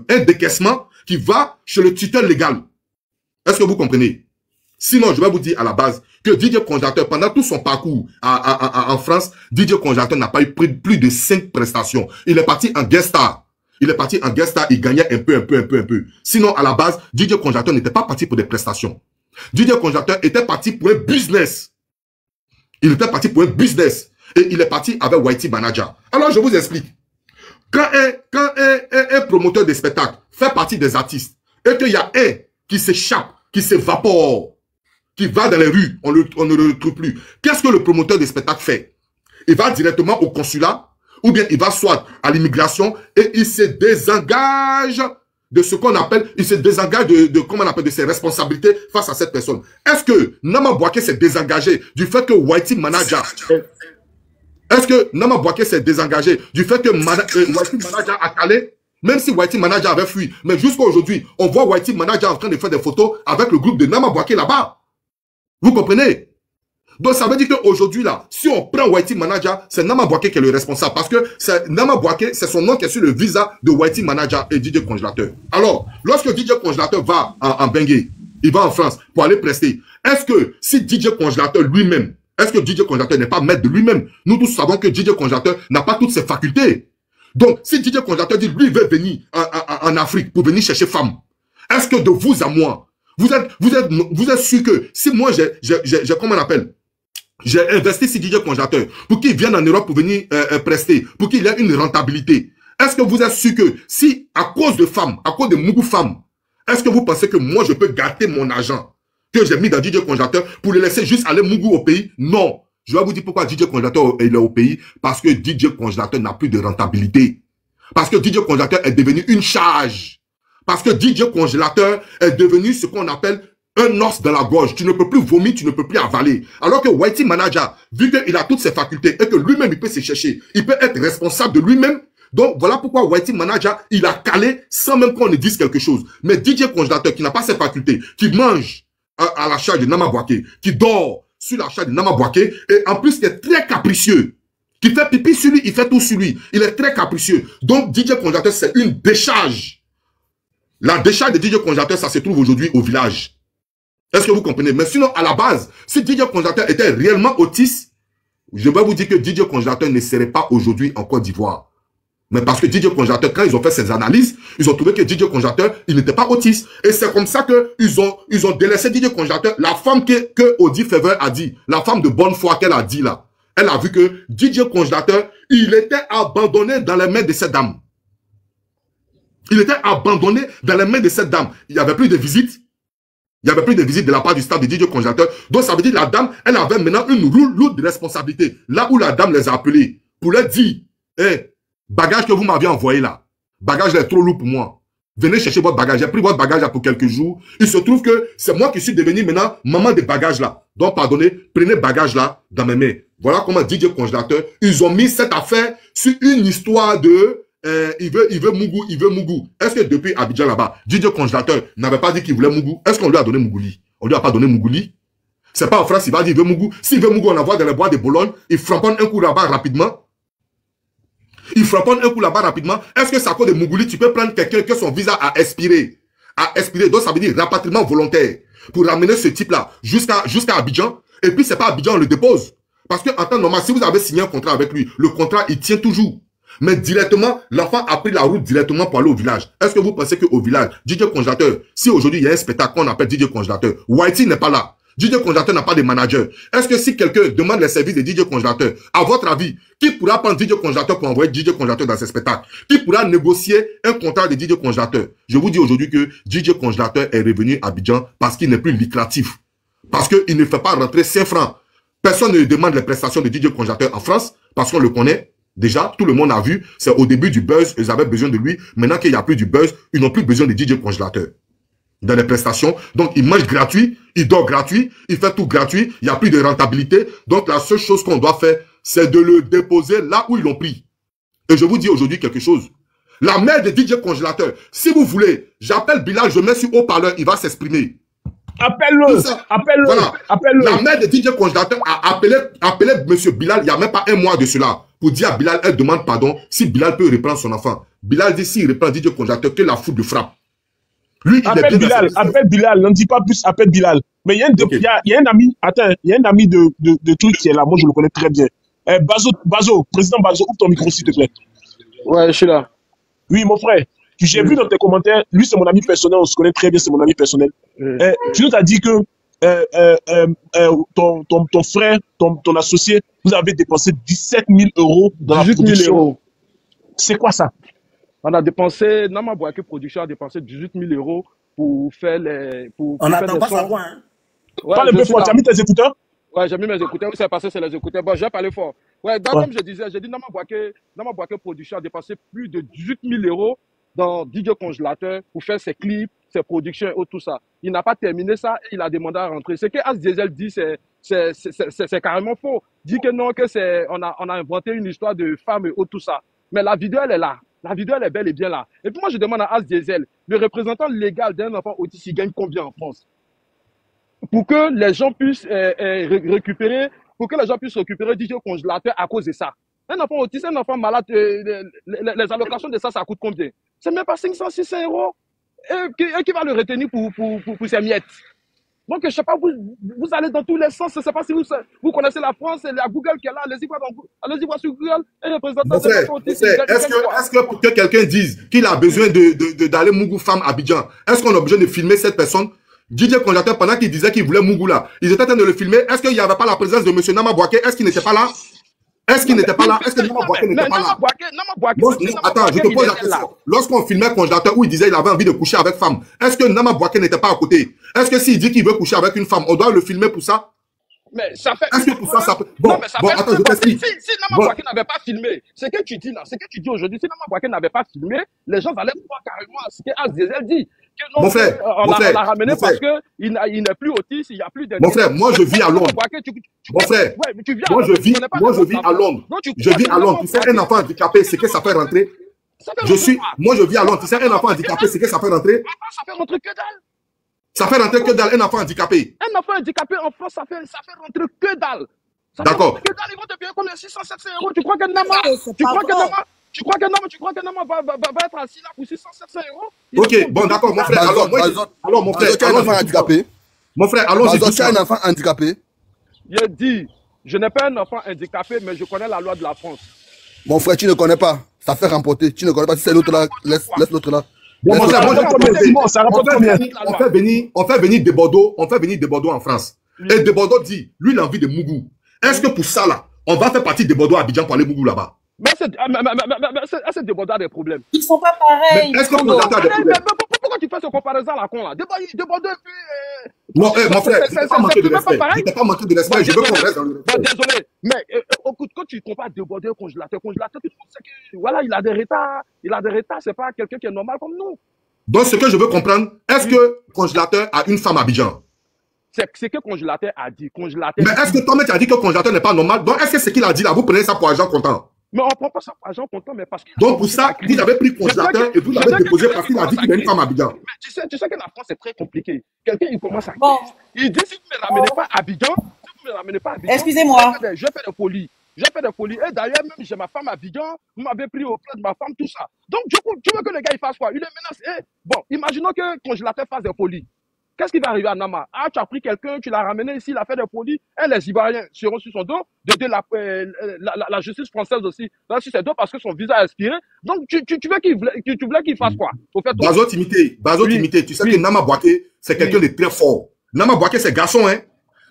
un décaissement qui va chez le tuteur légal. Est-ce que vous comprenez? Sinon, je vais vous dire à la base que DJ Congélateur, pendant tout son parcours en France, DJ Congélateur n'a pas eu plus de 5 prestations. Il est parti en guest star. Il est parti en guest star, il gagnait un peu. Sinon, à la base, DJ Congélateur n'était pas parti pour des prestations. DJ Congélateur était parti pour un business. Il était parti pour un business. Et il est parti avec Whitey Manager. Alors, je vous explique. Quand un promoteur de spectacle fait partie des artistes et qu'il y a un qui s'échappe, qui s'évapore, qui va dans les rues, on ne le retrouve plus, qu'est-ce que le promoteur de spectacle fait? Il va directement au consulat, ou bien il va soit à l'immigration et il se désengage de ce qu'on appelle, il se désengage de ses responsabilités face à cette personne. Est-ce que Nama Bouaké s'est désengagé du fait que Whitey Manager... Est-ce que Nama Bouaké s'est désengagé du fait que Whitey Manager a calé? Même si Whitey Manager avait fui, mais jusqu'à aujourd'hui, on voit Whitey Manager en train de faire des photos avec le groupe de Nama Bouaké là-bas. Vous comprenez? Donc, ça veut dire qu'aujourd'hui, là, si on prend Whitey Manager, c'est Nama Bouaké qui est le responsable. Parce que Nama Bouaké, c'est son nom qui est sur le visa de Whitey Manager et DJ Congélateur. Alors, lorsque DJ Congélateur va en Bengué, il va en France pour aller prester, est-ce que si DJ Congélateur lui-même, est-ce que DJ Congélateur n'est pas maître de lui-même? Nous tous savons que DJ Congélateur n'a pas toutes ses facultés. Donc, si DJ Congélateur dit, lui, il veut venir en Afrique pour venir chercher femme, est-ce que de vous à moi, vous êtes sûr que si moi, comment on appelle, j'ai investi sur DJ Congélateur pour qu'il vienne en Europe pour venir prester, pour qu'il ait une rentabilité. Est-ce que vous êtes sûr que si, à cause de femmes, à cause de Mougou femmes, est-ce que vous pensez que moi, je peux gâter mon argent que j'ai mis dans DJ Congélateur pour le laisser juste aller Mougou au pays? Non. Je vais vous dire pourquoi DJ Congélateur est au pays. Parce que DJ Congélateur n'a plus de rentabilité. Parce que DJ Congélateur est devenu une charge. Parce que DJ Congélateur est devenu ce qu'on appelle un os dans la gorge. Tu ne peux plus vomir, tu ne peux plus avaler. Alors que Whitey Manager, vu qu'il a toutes ses facultés et que lui-même, il peut se chercher, il peut être responsable de lui-même. Donc, voilà pourquoi Whitey Manager, il a calé sans même qu'on ne dise quelque chose. Mais DJ Congélateur, qui n'a pas ses facultés, qui mange à la charge de Nama Bouaké, qui dort sur la charge de Nama Bouaké, et en plus, qui est très capricieux, qui fait pipi sur lui, il fait tout sur lui. Il est très capricieux. Donc, DJ Congélateur, c'est une décharge. La décharge de DJ Congélateur, ça se trouve aujourd'hui au village. Est-ce que vous comprenez? Mais sinon, à la base, si DJ Congélateur était réellement autiste, je vais vous dire que DJ Congélateur ne serait pas aujourd'hui en Côte d'Ivoire. Mais parce que DJ Congélateur, quand ils ont fait ces analyses, ils ont trouvé que DJ Congélateur, il n'était pas autiste. Et c'est comme ça qu'ils ont délaissé DJ Congélateur. La femme que Audi Faber a dit, la femme de bonne foi qu'elle a dit là, elle a vu que DJ Congélateur, il était abandonné dans les mains de cette dame. Il était abandonné dans les mains de cette dame. Il n'y avait plus de visite. Il n'y avait plus de visite de la part du staff de DJ Congélateur. Donc ça veut dire que la dame, elle avait maintenant une lourde responsabilité. Là où la dame les a appelés pour leur dire, hey, bagage que vous m'aviez envoyé là, bagage est trop lourd pour moi. Venez chercher votre bagage. J'ai pris votre bagage là pour quelques jours. Il se trouve que c'est moi qui suis devenu maintenant maman des bagages là. Donc, pardonnez, prenez bagage là dans mes mains. Voilà comment DJ Congélateur, ils ont mis cette affaire sur une histoire de il veut Mougou, il veut Mougou. Est-ce que depuis Abidjan là-bas, DJ Congélateur n'avait pas dit qu'il voulait Mougou? Est-ce qu'on lui a donné Mougouli? On lui a pas donné Mougouli. C'est pas en France, il va dire il veut Mougou. S'il veut Mougou, on l'envoie dans les bois de Bologne. Il frapponne un coup là-bas rapidement. Il frapponne un coup là-bas rapidement. Est-ce que c'est à cause de Mougouli, tu peux prendre quelqu'un que son visa a expiré? Donc ça veut dire rapatriement volontaire pour ramener ce type-là jusqu'à Abidjan. Et puis c'est pas Abidjan, on le dépose. Parce que en temps normal, si vous avez signé un contrat avec lui, le contrat, il tient toujours. Mais directement, l'enfant a pris la route directement pour aller au village. Est-ce que vous pensez qu'au village, DJ Congélateur, si aujourd'hui il y a un spectacle qu'on appelle DJ Congélateur, Whitey n'est pas là. DJ Congélateur n'a pas de manager. Est-ce que si quelqu'un demande les services de DJ Congélateur, à votre avis, qui pourra prendre DJ Congélateur pour envoyer DJ Congélateur dans ses spectacles? Qui pourra négocier un contrat de DJ Congélateur? Je vous dis aujourd'hui que DJ Congélateur est revenu à Abidjan parce qu'il n'est plus lucratif. Parce qu'il ne fait pas rentrer 5 francs. Personne ne demande les prestations de DJ Congélateur en France parce qu'on le connaît. Déjà, tout le monde a vu, c'est au début du buzz, ils avaient besoin de lui. Maintenant qu'il n'y a plus du buzz, ils n'ont plus besoin de DJ Congélateur dans les prestations. Donc, il mange gratuit, il dort gratuit, il fait tout gratuit, il n'y a plus de rentabilité. Donc, la seule chose qu'on doit faire, c'est de le déposer là où ils l'ont pris. Et je vous dis aujourd'hui quelque chose. La mère de DJ Congélateur, si vous voulez, j'appelle Bilal, je mets sur haut-parleur, il va s'exprimer. Appelle-le, appelle-le, voilà. Appelle-le. La mère de DJ Congélateur a appelé Monsieur Bilal il n'y a même pas un mois de cela. Pour dire à Bilal, elle demande pardon si Bilal peut reprendre son enfant. Bilal dit s'il reprend DJ Congélateur, que la foudre frappe. Lui, il appelle Bilal, n'en dis pas plus, appelle Bilal. Mais il y a un ami, attends, il y a un ami de Twitch qui est là, moi je le connais très bien. Bazo, président Bazo, ouvre ton micro s'il te plaît. Ouais, je suis là. Oui, mon frère, j'ai vu dans tes commentaires, lui c'est mon ami personnel, on se connaît très bien, c'est mon ami personnel. Tu nous as dit que ton frère, ton associé, vous avez dépensé 17 000 € dans la production. C'est quoi ça? On a dépensé, Nama Bouaké Productions a dépensé 18 000 € pour faire les... on n'attend pas ça, quoi, hein? Parle un peu fort, tu as mis tes écouteurs? Ouais, j'ai mis mes écouteurs, c'est passé, c'est les écouteurs. Bon, j'ai parlé fort. Ouais, donc comme je disais, j'ai dit Nama Bouaké Productions a dépensé plus de 18 000 € dans DJ Congélateur pour faire ses clips, ses productions et tout ça. Il n'a pas terminé ça et il a demandé à rentrer. Ce que As Diesel dit, c'est carrément faux. Il dit que non, que c'est, on a inventé une histoire de femme et tout ça. Mais la vidéo, elle est là. La vidéo, elle est bel et bien là. Et puis moi, je demande à As Diesel, le représentant légal d'un enfant autiste, il gagne combien en France? Pour que les gens puissent récupérer DJ Congélateur à cause de ça. Un enfant autiste, un enfant malade, les allocations de ça, ça coûte combien? C'est même pas 500, 600 €. Et qui va le retenir pour ses miettes? Donc, je sais pas, vous allez dans tous les sens. Je sais pas si vous connaissez la France, la Google qui est là. Allez-y voir sur Google. Est-ce que pour que quelqu'un dise qu'il a besoin d'aller Mougou Femme Abidjan, est-ce qu'on a besoin de filmer cette personne? DJ Congélateur, pendant qu'il disait qu'il voulait Mougou là, ils étaient en train de le filmer. Est-ce qu'il n'y avait pas la présence de monsieur Nama Bouaké? Est-ce qu'il n'était pas là? Est-ce que Nama Bouaké n'était pas là? Attends, je te pose la question. Lorsqu'on filmait Congélateur où il disait qu'il avait envie de coucher avec femme, est-ce que Nama Bouaké n'était pas à côté? Est-ce que s'il dit qu'il veut coucher avec une femme, on doit le filmer pour ça? Mais ça fait... Est-ce que pour ça, ça peut... Bon, attends, je t'explique. Si Nama Bouaké n'avait pas filmé, ce que tu dis là, ce que tu dis aujourd'hui, si Nama Bouaké n'avait pas filmé, les gens allaient voir carrément ce que As Diesel dit. Mon frère, on l'a ramené parce qu'il n'est plus autiste, il n'y a plus de... Mon frère, moi je vis à Londres. Mon frère, moi je vis à Londres. Je vis à Londres. Tu sais, un enfant handicapé, c'est que ça fait rentrer. Moi je vis à Londres. Tu sais, un enfant handicapé, c'est que ça fait rentrer. Ça fait rentrer que dalle. Ça fait rentrer que dalle, un enfant handicapé. Un enfant handicapé en France, ça fait rentrer que dalle. D'accord. Ils vont te payer combien, 600, 700 €. Tu crois que Nama va être assis là pour 600, 700 €? Ok, bon, d'accord, mon frère. Alors, mon frère, un enfant handicapé. Mon frère, allons-y. Tu as un enfant handicapé. Je dis, je n'ai pas un enfant handicapé, mais je connais la loi de la France. Mon frère, tu ne connais pas. Ça fait remporter. Tu ne connais pas. Si c'est l'autre là, laisse l'autre là. Bon, mon frère, on fait venir de Bordeaux. On fait venir de Bordeaux en France. Et de Bordeaux dit, lui, il a envie de Mougou. Est-ce que pour ça, là, on va faire partie de Bordeaux à Abidjan pour aller Mougou là-bas? Mais c'est de Bordeaux a des problèmes. Ils ne sont pas pareils. Est-ce que Bordeaux a des problèmes? Pourquoi tu fais ce comparaison à la con là? De Bordeaux et puis... Non, mon frère, je ne t'ai pas manqué de respect. Je ne t'ai pas manqué de respect. Je veux qu'on reste dans le respect. Désolé, mais quand tu compares de Bordeaux congélateur, tu penses que voilà, il a des retards. Il a des retards, c'est pas quelqu'un qui est normal comme nous. Donc, ce que je veux comprendre, est-ce que Congélateur a une femme à Abidjan? C'est que Congélateur a dit. Congélateur. Mais est-ce que toi-même tu as dit que Congélateur n'est pas normal? Donc est-ce que c'est qu'il a dit là, vous prenez ça pour argent comptant? Mais on ne prend pas ça pour argent comptant, mais parce que... Donc pour ça, vous avez pris Congélateur et vous l'avez déposé parce qu'il a dit qu'il y a une femme à Abidjan. Mais tu sais que la France est très compliquée. Quelqu'un, il commence à... Bon. Il dit, si vous ne me ramenez pas à Abidjan, excusez-moi. Je fais des folies. Et d'ailleurs, même j'ai ma femme à Bijan, vous m'avez pris au plan de ma femme, tout ça. Donc du coup, tu veux que le gars, il fasse quoi? Il le menace. Bon, imaginons que Congélateur fasse des folies. Qu'est-ce qui va arriver à Nama? Ah, tu as pris quelqu'un, tu l'as ramené ici, il a fait des folies. Et les Ivoiriens seront sur son dos. La justice française aussi, là, sur ses dos parce que son visa a expiré. Donc, tu voulais qu'il fasse quoi? Bazotimité, tu sais que Nama Bouaké, c'est quelqu'un de très fort. Nama Bouaké, c'est garçon, hein.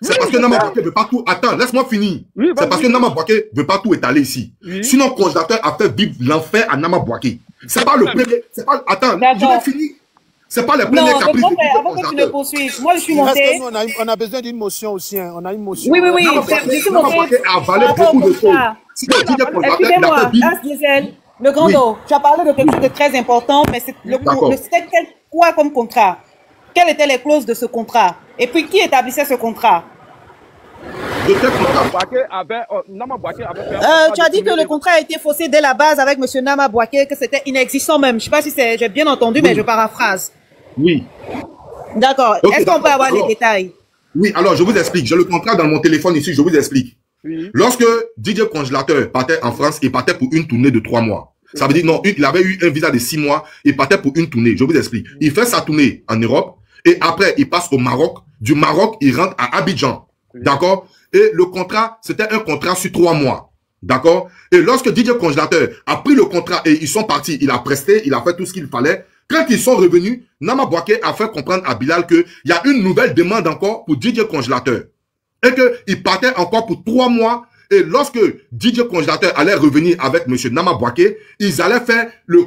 C'est parce que Nama Bouaké ne veut pas tout... Attends, laisse-moi finir. C'est parce que Nama Bouaké ne veut pas tout étaler ici. Sinon, Congélateur a fait vivre l'enfer à Nama Bouaké. C'est pas le premier... Attends, tu vas finir. C'est pas le premier caprice. Non, mais avant que tu ne poursuives, moi je suis montée. On a besoin d'une motion aussi, hein. On a une motion. Oui, je suis montée. Avalé beaucoup de choses. Excusez-moi, As Diesel, le grand dos, tu as parlé de quelque chose de très important, mais c'était quoi comme contrat? Quelles étaient les clauses de ce contrat? Et puis qui établissait ce contrat? Tu as dit que le contrat a été faussé dès la base avec M. Nama Bouaké, que c'était inexistant même. Je ne sais pas si j'ai bien entendu, mais je paraphrase. Oui. D'accord. Est-ce qu'on peut avoir les détails? Oui, alors je vous explique. J'ai le contrat dans mon téléphone ici, je vous explique. Oui. Lorsque DJ Congélateur partait en France, il partait pour une tournée de 3 mois. Ça veut dire, non, il avait eu un visa de 6 mois, il partait pour une tournée. Je vous explique. Il fait sa tournée en Europe et après, il passe au Maroc. Du Maroc, il rentre à Abidjan. D'accord? Et le contrat, c'était un contrat sur 3 mois. D'accord? Et lorsque DJ Congélateur a pris le contrat et ils sont partis, il a presté, il a fait tout ce qu'il fallait. Quand ils sont revenus, Nama Bouaké a fait comprendre à Bilal qu'il y a une nouvelle demande encore pour DJ Congélateur. Et qu'il partait encore pour 3 mois. Et lorsque DJ Congélateur allait revenir avec monsieur Nama Bouaké, ils allaient faire le, je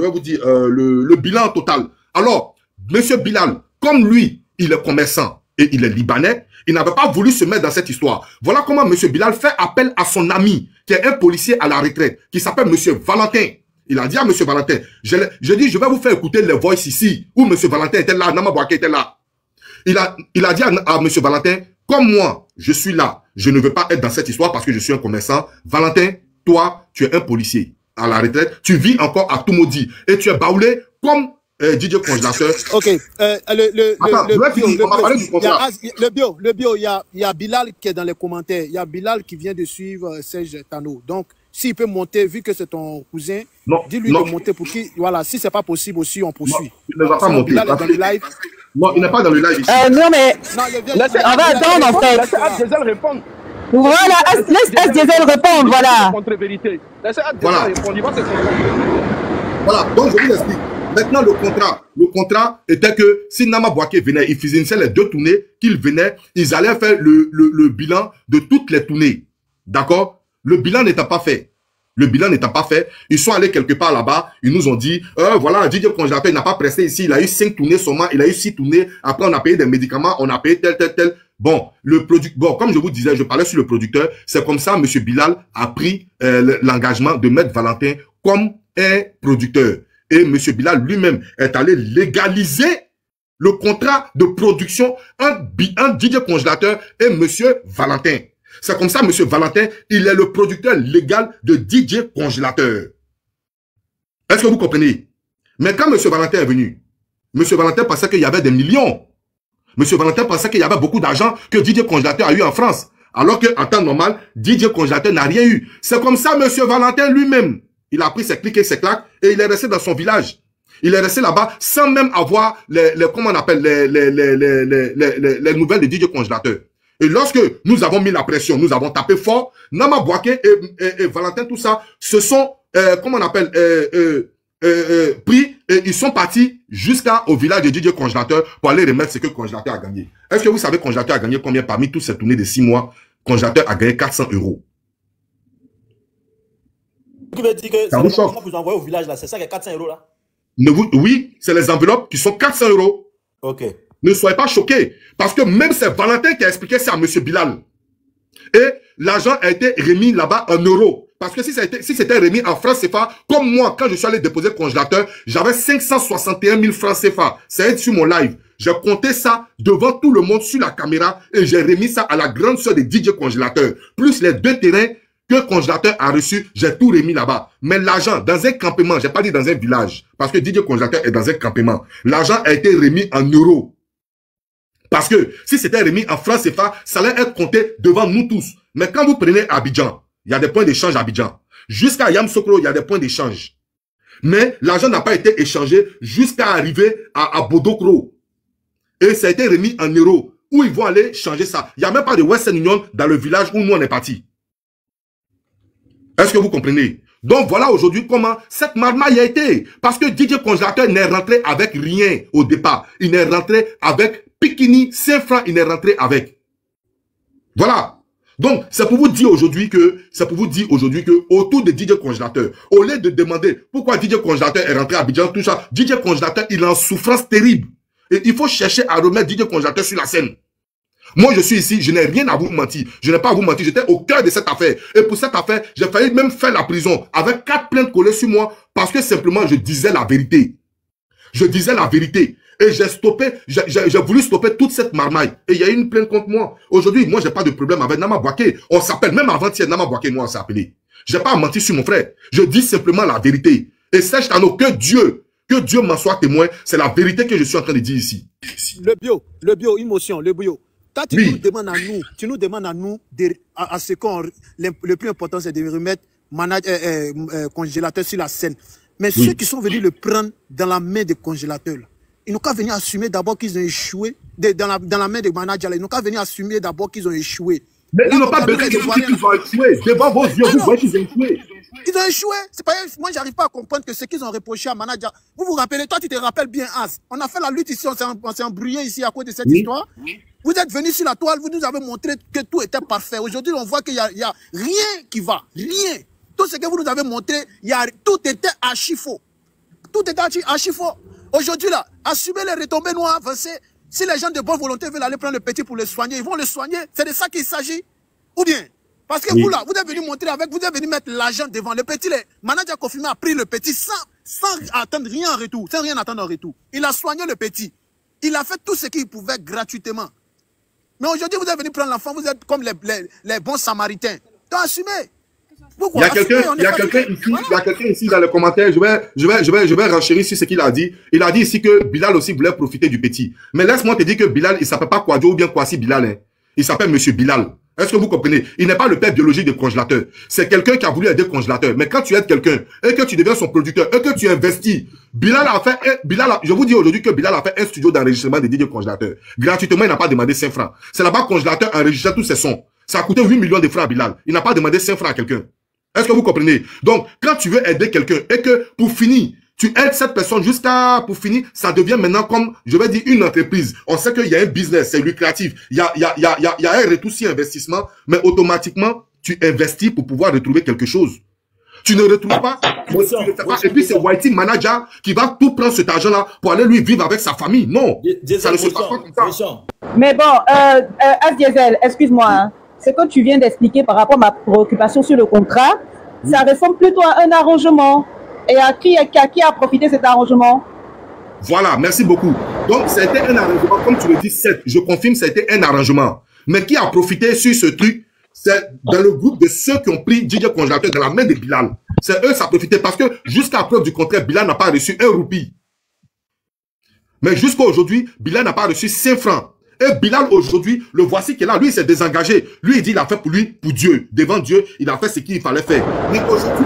vais vous dire le bilan total. Alors, monsieur Bilal, comme lui, il est commerçant, et il est libanais, il n'avait pas voulu se mettre dans cette histoire. Voilà comment M. Bilal fait appel à son ami, qui est un policier à la retraite, qui s'appelle M. Valentin. Il a dit à M. Valentin, je dis, je vais vous faire écouter les voices ici, où M. Valentin était là, Nama Bouaké était là. Il a dit à M. Valentin, comme moi, je suis là, je ne veux pas être dans cette histoire parce que je suis un commerçant. Valentin, toi, tu es un policier à la retraite, tu vis encore à Toumoudi, et tu es baoulé comme... DJ Congélateur. Ok. Le bio, il y a Bilal qui est dans les commentaires. Il y a Bilal qui vient de suivre Serge Tanoh. Donc, s'il peut monter, vu que c'est ton cousin, dis-lui de monter pour qui. Voilà, si c'est pas possible aussi, on poursuit. Il ne va pas monter. Bilal est dans le live. Non, il n'est pas dans le live ici. Non, mais on va attendre en fait. Laissez As Diesel répondre. Voilà, laisse As Diesel répondre, voilà. Laissez As Diesel répondre. Voilà, donc je vous explique. Maintenant, le contrat était que si Nama Bouaké venait, il finissait les 2 tournées qu'il venait, ils allaient faire le bilan de toutes les tournées. D'accord? Le bilan n'étant pas fait. Ils sont allés quelque part là-bas. Ils nous ont dit, voilà, DJ Congélateur, il n'a pas pressé ici. Il a eu 5 tournées seulement. Il a eu 6 tournées. Après, on a payé des médicaments. On a payé tel. Bon, comme je vous disais, je parlais sur le producteur. C'est comme ça, M. Bilal a pris l'engagement de mettre Valentin comme un producteur. et M. Bilal lui-même est allé légaliser le contrat de production entre DJ Congélateur et M. Valentin. C'est comme ça, M. Valentin, il est le producteur légal de DJ Congélateur. Est-ce que vous comprenez? Mais quand M. Valentin est venu, M. Valentin pensait qu'il y avait des millions. M. Valentin pensait qu'il y avait beaucoup d'argent que DJ Congélateur a eu en France. Alors qu'en temps normal, DJ Congélateur n'a rien eu. C'est comme ça, M. Valentin lui-même. Il a pris ses clics et ses claques et il est resté dans son village. Il est resté là-bas sans même avoir les nouvelles de DJ Congélateur. Et lorsque nous avons mis la pression, nous avons tapé fort, Nama Bouaké et Valentin, tout ça, se sont, pris, et ils sont partis jusqu'au village de DJ Congélateur pour aller remettre ce que Congélateur a gagné. Est-ce que vous savez Congélateur a gagné combien parmi toutes ces tournées de 6 mois? Congélateur a gagné 400 €. Qui veut dire que ça vous choque? Vous envoyez au village là, c'est ça qui est 400 € là? Ne vous, oui, c'est les enveloppes qui sont 400 €. Ok. Ne soyez pas choqués, parce que même c'est Valentin qui a expliqué ça à M. Bilal. Et l'argent a été remis là-bas en euros. Parce que si c'était remis en francs CFA, comme moi, quand je suis allé déposer Congélateur, j'avais 561 000 francs CFA. C'est sur mon live. J'ai compté ça devant tout le monde sur la caméra et j'ai remis ça à la grande sœur de DJ Congélateur. Plus les deux terrains que Congélateur a reçu, j'ai tout remis là-bas. Mais l'argent, dans un campement, j'ai pas dit dans un village, parce que DJ Congélateur est dans un campement. L'argent a été remis en euros. Parce que si c'était remis en francs CFA, ça allait être compté devant nous tous. Mais quand vous prenez Abidjan, il y a des points d'échange à Abidjan. Jusqu'à Yamoussoukro, il y a des points d'échange. Mais l'argent n'a pas été échangé jusqu'à arriver à Abodokro. Et ça a été remis en euros. Où ils vont aller changer ça? Il n'y a même pas de Western Union dans le village où nous on est parti. Est-ce que vous comprenez? Donc voilà aujourd'hui comment cette marmaille a été. Parce que DJ Congélateur n'est rentré avec rien au départ. Il n'est rentré avec Pikini, 5 francs, il n'est rentré avec. Voilà. Donc, c'est pour vous dire aujourd'hui que, autour de DJ Congélateur, au lieu de demander pourquoi DJ Congélateur est rentré à Abidjan, tout ça, DJ Congélateur, il est en souffrance terrible. Et il faut chercher à remettre DJ Congélateur sur la scène. Moi, je suis ici, je n'ai rien à vous mentir. Je n'ai pas à vous mentir, j'étais au cœur de cette affaire. Et pour cette affaire, j'ai failli même faire la prison avec 4 plaintes collées sur moi parce que simplement, je disais la vérité. Je disais la vérité. Et j'ai voulu stopper toute cette marmaille. Et il y a une plainte contre moi. Aujourd'hui, moi, j'ai pas de problème avec Nama Bouaké. On s'appelle, même avant-hier, Nama Bouaké, moi, on s'est appelé. J'ai pas à mentir sur mon frère. Je dis simplement la vérité. Et Serge Tanoh, que Dieu m'en soit témoin, c'est la vérité que je suis en train de dire ici. Le bio, quand tu nous demandes à nous, à ce qu'on, le plus important, c'est de remettre Congélateur sur la scène. Mais ceux qui sont venus le prendre dans la main des Congélateurs, là, ils n'ont qu'à venir assumer d'abord qu'ils ont échoué dans la main de Manadja. Ils n'ont qu'à venir assumer d'abord qu'ils ont échoué. Mais là, ils n'ont pas besoin de voir qu'ils ont échoué. Devant vos yeux, vous voyez qu'ils ont échoué. Ils ont échoué. Pas... Moi, je n'arrive pas à comprendre que ce qu'ils ont reproché à Manadja. Vous vous rappelez, toi, tu te rappelles bien, As. On a fait la lutte ici, on s'est embrouillé ici à cause de cette histoire. Vous êtes venus sur la toile, vous nous avez montré que tout était parfait. Aujourd'hui, on voit qu'il n'y a rien qui va. Rien. Tout ce que vous nous avez montré, tout était archi faux. Tout était archi faux. Aujourd'hui, là, assumez les retombées noires, avancées. Si les gens de bonne volonté veulent aller prendre le petit pour le soigner, ils vont le soigner. C'est de ça qu'il s'agit. Ou bien, parce que vous, là, vous êtes venu montrer avec, vous êtes venu mettre l'argent devant. Le petit, le Manadja Confirmé a pris le petit sans attendre rien en retour. Sans rien attendre en retour. Il a soigné le petit. Il a fait tout ce qu'il pouvait gratuitement. Mais aujourd'hui, vous êtes venu prendre l'enfant, vous êtes comme les bons samaritains. Donc, assumez. Pourquoi? Il y a quelqu'un ici dans les commentaires, je vais renchérir sur ce qu'il a dit. Il a dit ici que Bilal aussi voulait profiter du petit. Mais laisse-moi te dire que Bilal, il s'appelle pas Kouadio ou bien Kouassi Bilal. Hein. Il s'appelle Monsieur Bilal. Est-ce que vous comprenez? Il n'est pas le père biologique de Congélateur. C'est quelqu'un qui a voulu aider Congélateur. Mais quand tu aides quelqu'un et que tu deviens son producteur et que tu investis, Bilal a fait, je vous dis aujourd'hui que Bilal a fait un studio d'enregistrement des DJ Congélateur. Gratuitement, il n'a pas demandé 5 francs. C'est là-bas Congélateur enregistrait tous ses sons. Ça a coûté 8 millions de francs à Bilal. Il n'a pas demandé 5 francs à quelqu'un. Est-ce que vous comprenez? Donc, quand tu veux aider quelqu'un et que, pour finir, tu aides cette personne jusqu'à, pour finir, ça devient maintenant comme, je vais dire, une entreprise. On sait qu'il y a un business, c'est lucratif. Il y a un retour sur investissement, mais automatiquement, tu investis pour pouvoir retrouver quelque chose. Tu ne retrouves pas. Et puis, c'est Whitey Manager qui va tout prendre cet argent-là pour aller lui vivre avec sa famille. Non. Ça ne se passe pas comme ça. Mais bon, As Diesel, excuse-moi, hein. Ce que tu viens d'expliquer par rapport à ma préoccupation sur le contrat, ça ressemble plutôt à un arrangement. Et à qui a profité cet arrangement? Voilà, merci beaucoup. Donc, c'était un arrangement, comme tu le dis, je confirme, c'était un arrangement. Mais qui a profité sur ce truc? C'est dans le groupe de ceux qui ont pris DJ Congélateur dans la main de Bilal. C'est eux, ça a profité parce que jusqu'à preuve du contraire, Bilal n'a pas reçu un roupie. Mais jusqu'à aujourd'hui, Bilal n'a pas reçu 5 francs. Et Bilal, aujourd'hui, le voici qui est là. Lui, il s'est désengagé. Lui, il dit, il a fait pour lui, pour Dieu. Devant Dieu, il a fait ce qu'il fallait faire. Mais aujourd'hui,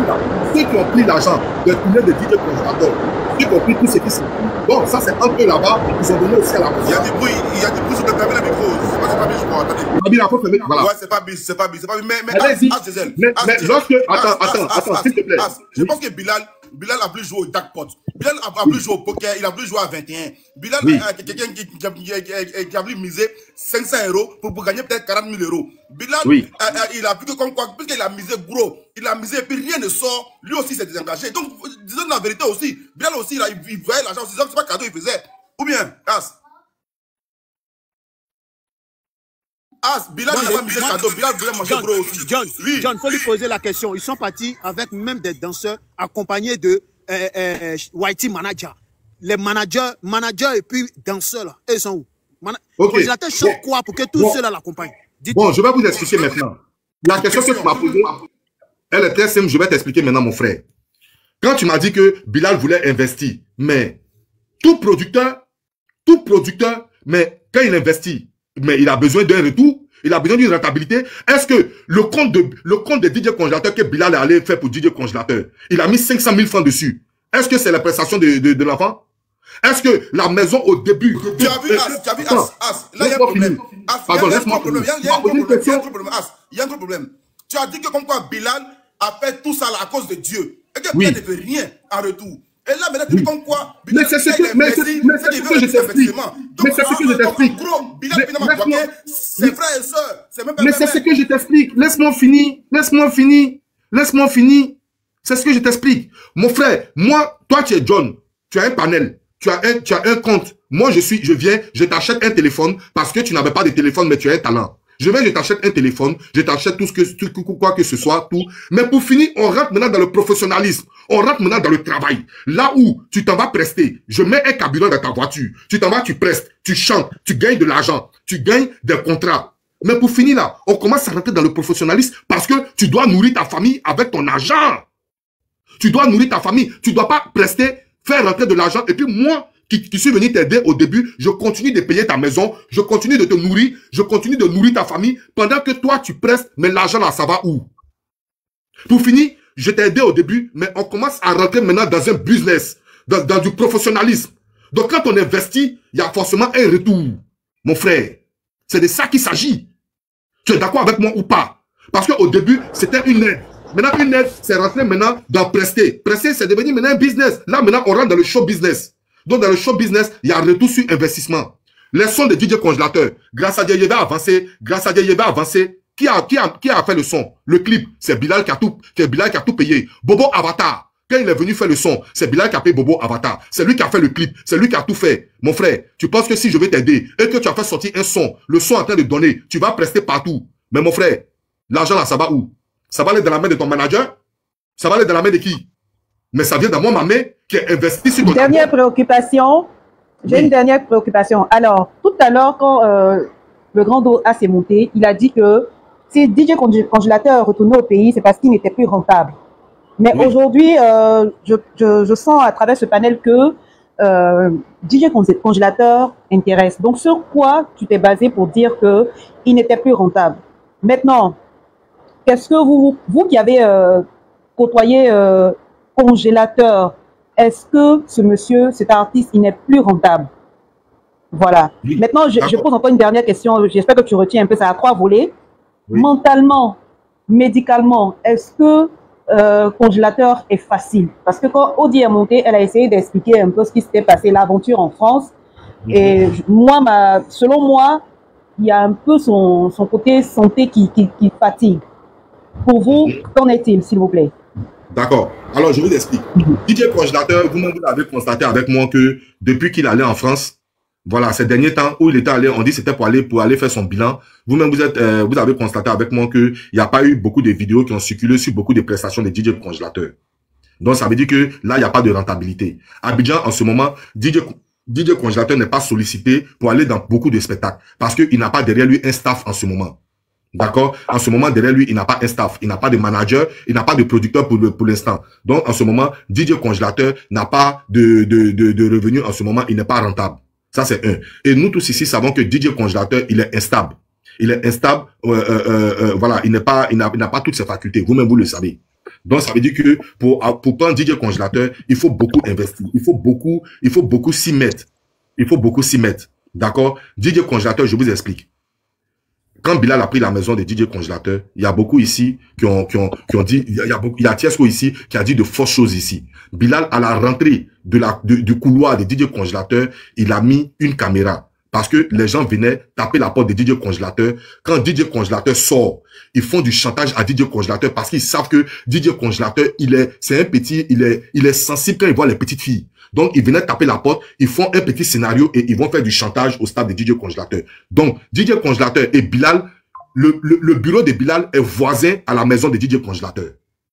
ceux qui ont pris l'argent de tourner de DJ Congélateur, ceux qui ont pris tout ce qui s'est pris. Bon, ça, c'est un peu là-bas. Ils ont donné aussi à la maison. Il y a du bruit. Il y a du bruit. Je peux fermer le micro. C'est pas bien, je crois. Attendez. Voilà. Ouais, c'est pas bien. C'est pas bien. C'est pas bien. Mais, as lorsque... Attends, s'il te plaît. Je pense que Bilal a plus joué au jackpot. Bilal a plus joué au poker, il a plus joué à 21. Bilal a quelqu'un qui a plus misé 500 € pour gagner peut-être 40 000 euros. Bilal, il a plus que comme quoi, puisqu'il a misé gros, il a misé, puis rien ne sort. Lui aussi s'est désengagé. Donc, disons la vérité aussi. Bilal aussi, il voyait l'argent aussi. C'est pas cadeau il faisait. Ou bien, Bilal n'a pas misé cadeau. Bilal voulait manger gros aussi. John, faut lui poser la question. Ils sont partis avec même des danseurs accompagnés de Whitey Manager. Les managers et puis danseurs, là, ils sont où? Congélateur chante quoi pour que tous ceux-là l'accompagnent? Bon, je vais vous expliquer maintenant. La question que tu m'as posée, elle est très simple. Je vais t'expliquer maintenant, mon frère. Quand tu m'as dit que Bilal voulait investir, mais tout producteur, mais quand il investit, mais il a besoin d'un retour, il a besoin d'une rentabilité. Est-ce que le compte de DJ Congélateur que Bilal est allé faire pour DJ Congélateur, il a mis 500 000 francs dessus. Est-ce que c'est la prestation de l'enfant? Est-ce que la maison au début... Tu as vu As, là il y a un problème. Il y a un gros problème. Tu as dit que comme quoi Bilal a fait tout ça à cause de Dieu. Et que Bilal ne fait rien en retour. Et là, maintenant, tu dis comme quoi? Mais c'est ce que je t'explique. Mais c'est ce que je t'explique. Mais c'est ce que je t'explique. Laisse-moi finir. C'est ce que je t'explique. Mon frère, moi, toi, tu es John. Tu as un panel. Tu as un compte. Moi, je viens, je t'achète un téléphone parce que tu n'avais pas de téléphone, mais tu as un talent. Je t'achète un téléphone, je t'achète tout quoi que ce soit. Mais pour finir, on rentre maintenant dans le professionnalisme. On rentre maintenant dans le travail. Là où tu t'en vas prester, je mets un carburant dans ta voiture. Tu t'en vas, tu prestes, tu chantes, tu gagnes de l'argent, tu gagnes des contrats. Mais pour finir là, on commence à rentrer dans le professionnalisme parce que tu dois nourrir ta famille avec ton argent. Tu dois nourrir ta famille. Tu dois pas prester, faire rentrer de l'argent. Et puis moi, qui suis venu t'aider au début, je continue de payer ta maison, je continue de te nourrir, je continue de nourrir ta famille, pendant que toi, tu prestes, mais l'argent là, ça va où? Pour finir, je t'ai aidé au début, mais on commence à rentrer maintenant dans un business, dans du professionnalisme. Donc, quand on investit, il y a forcément un retour, mon frère. C'est de ça qu'il s'agit. Tu es d'accord avec moi ou pas? Parce qu'au début, c'était une aide. Maintenant, une aide, c'est rentrer maintenant dans prester. Prester, c'est devenu maintenant un business. Là, maintenant, on rentre dans le show business. Donc, dans le show business, il y a un retour sur investissement. Les sons de DJ Congélateur, grâce à DJ Yéba avancé, Qui a fait le son? Le clip, c'est Bilal qui a tout payé. Bobo Avatar, quand il est venu faire le son, c'est Bilal qui a payé Bobo Avatar. C'est lui qui a fait le clip, c'est lui qui a tout fait. Mon frère, tu penses que si je vais t'aider et que tu as fait sortir un son, le son en train de donner, tu vas prester partout. Mais mon frère, l'argent là, ça va où? Ça va aller dans la main de ton manager? Ça va aller dans la main de qui? Mais ça vient d'avoir ma main qui est investie sur ton... Dernière préoccupation. J'ai une dernière préoccupation. Alors, tout à l'heure, quand le grand dos a s'est monté, il a dit que si DJ Congélateur retournait au pays, c'est parce qu'il n'était plus rentable. Mais aujourd'hui, je sens à travers ce panel que DJ Congélateur intéresse. Donc, sur quoi tu t'es basé pour dire qu'il n'était plus rentable? Maintenant, qu'est-ce que vous qui avez côtoyé Congélateur, est-ce que ce monsieur, cet artiste, il n'est plus rentable? Voilà. Oui. Maintenant, je pose encore une dernière question. J'espère que tu retiens un peu ça à 3 volets. Oui. Mentalement, médicalement, est-ce que Congélateur est facile? Parce que quand Audi est montée, elle a essayé d'expliquer un peu ce qui s'était passé, l'aventure en France. Et moi, selon moi, il y a un peu son côté santé qui fatigue. Pour vous, qu'en est-il, s'il vous plaît? D'accord. Alors, je vous explique. DJ Congélateur, vous-même, vous l'avez constaté avec moi que depuis qu'il allait en France, voilà, ces derniers temps où il était allé, on dit c'était pour aller faire son bilan. Vous-même, vous avez constaté avec moi qu'il n'y a pas eu beaucoup de vidéos qui ont circulé sur beaucoup de prestations de DJ Congélateur. Donc, ça veut dire que là, il n'y a pas de rentabilité. Abidjan, en ce moment, DJ Congélateur n'est pas sollicité pour aller dans beaucoup de spectacles parce qu'il n'a pas derrière lui un staff en ce moment. D'accord? En ce moment, derrière lui, il n'a pas un staff, il n'a pas de manager, il n'a pas de producteur pour l'instant. Donc, en ce moment, DJ Congélateur n'a pas de revenus en ce moment, il n'est pas rentable. Ça, c'est un. Et nous tous ici savons que DJ Congélateur, il est instable. Il est instable, voilà, il n'a pas toutes ses facultés. Vous-même, vous le savez. Donc, ça veut dire que pour prendre DJ Congélateur, il faut beaucoup investir. Il faut beaucoup s'y mettre. Il faut beaucoup s'y mettre. D'accord? DJ Congélateur, je vous explique. Quand Bilal a pris la maison de DJ Congélateur, il y a beaucoup ici qui ont dit, il y a Tiesco ici qui a dit de fausses choses ici. Bilal, à la rentrée du couloir de DJ Congélateur, il a mis une caméra. Parce que les gens venaient taper la porte de DJ Congélateur. Quand DJ Congélateur sort, ils font du chantage à DJ Congélateur parce qu'ils savent que DJ Congélateur, c'est un petit, il est sensible quand il voit les petites filles. Donc, ils venaient taper la porte, ils font un petit scénario et ils vont faire du chantage au stade de DJ Congélateur. Donc, DJ Congélateur et Bilal, le bureau de Bilal est voisin à la maison de DJ Congélateur.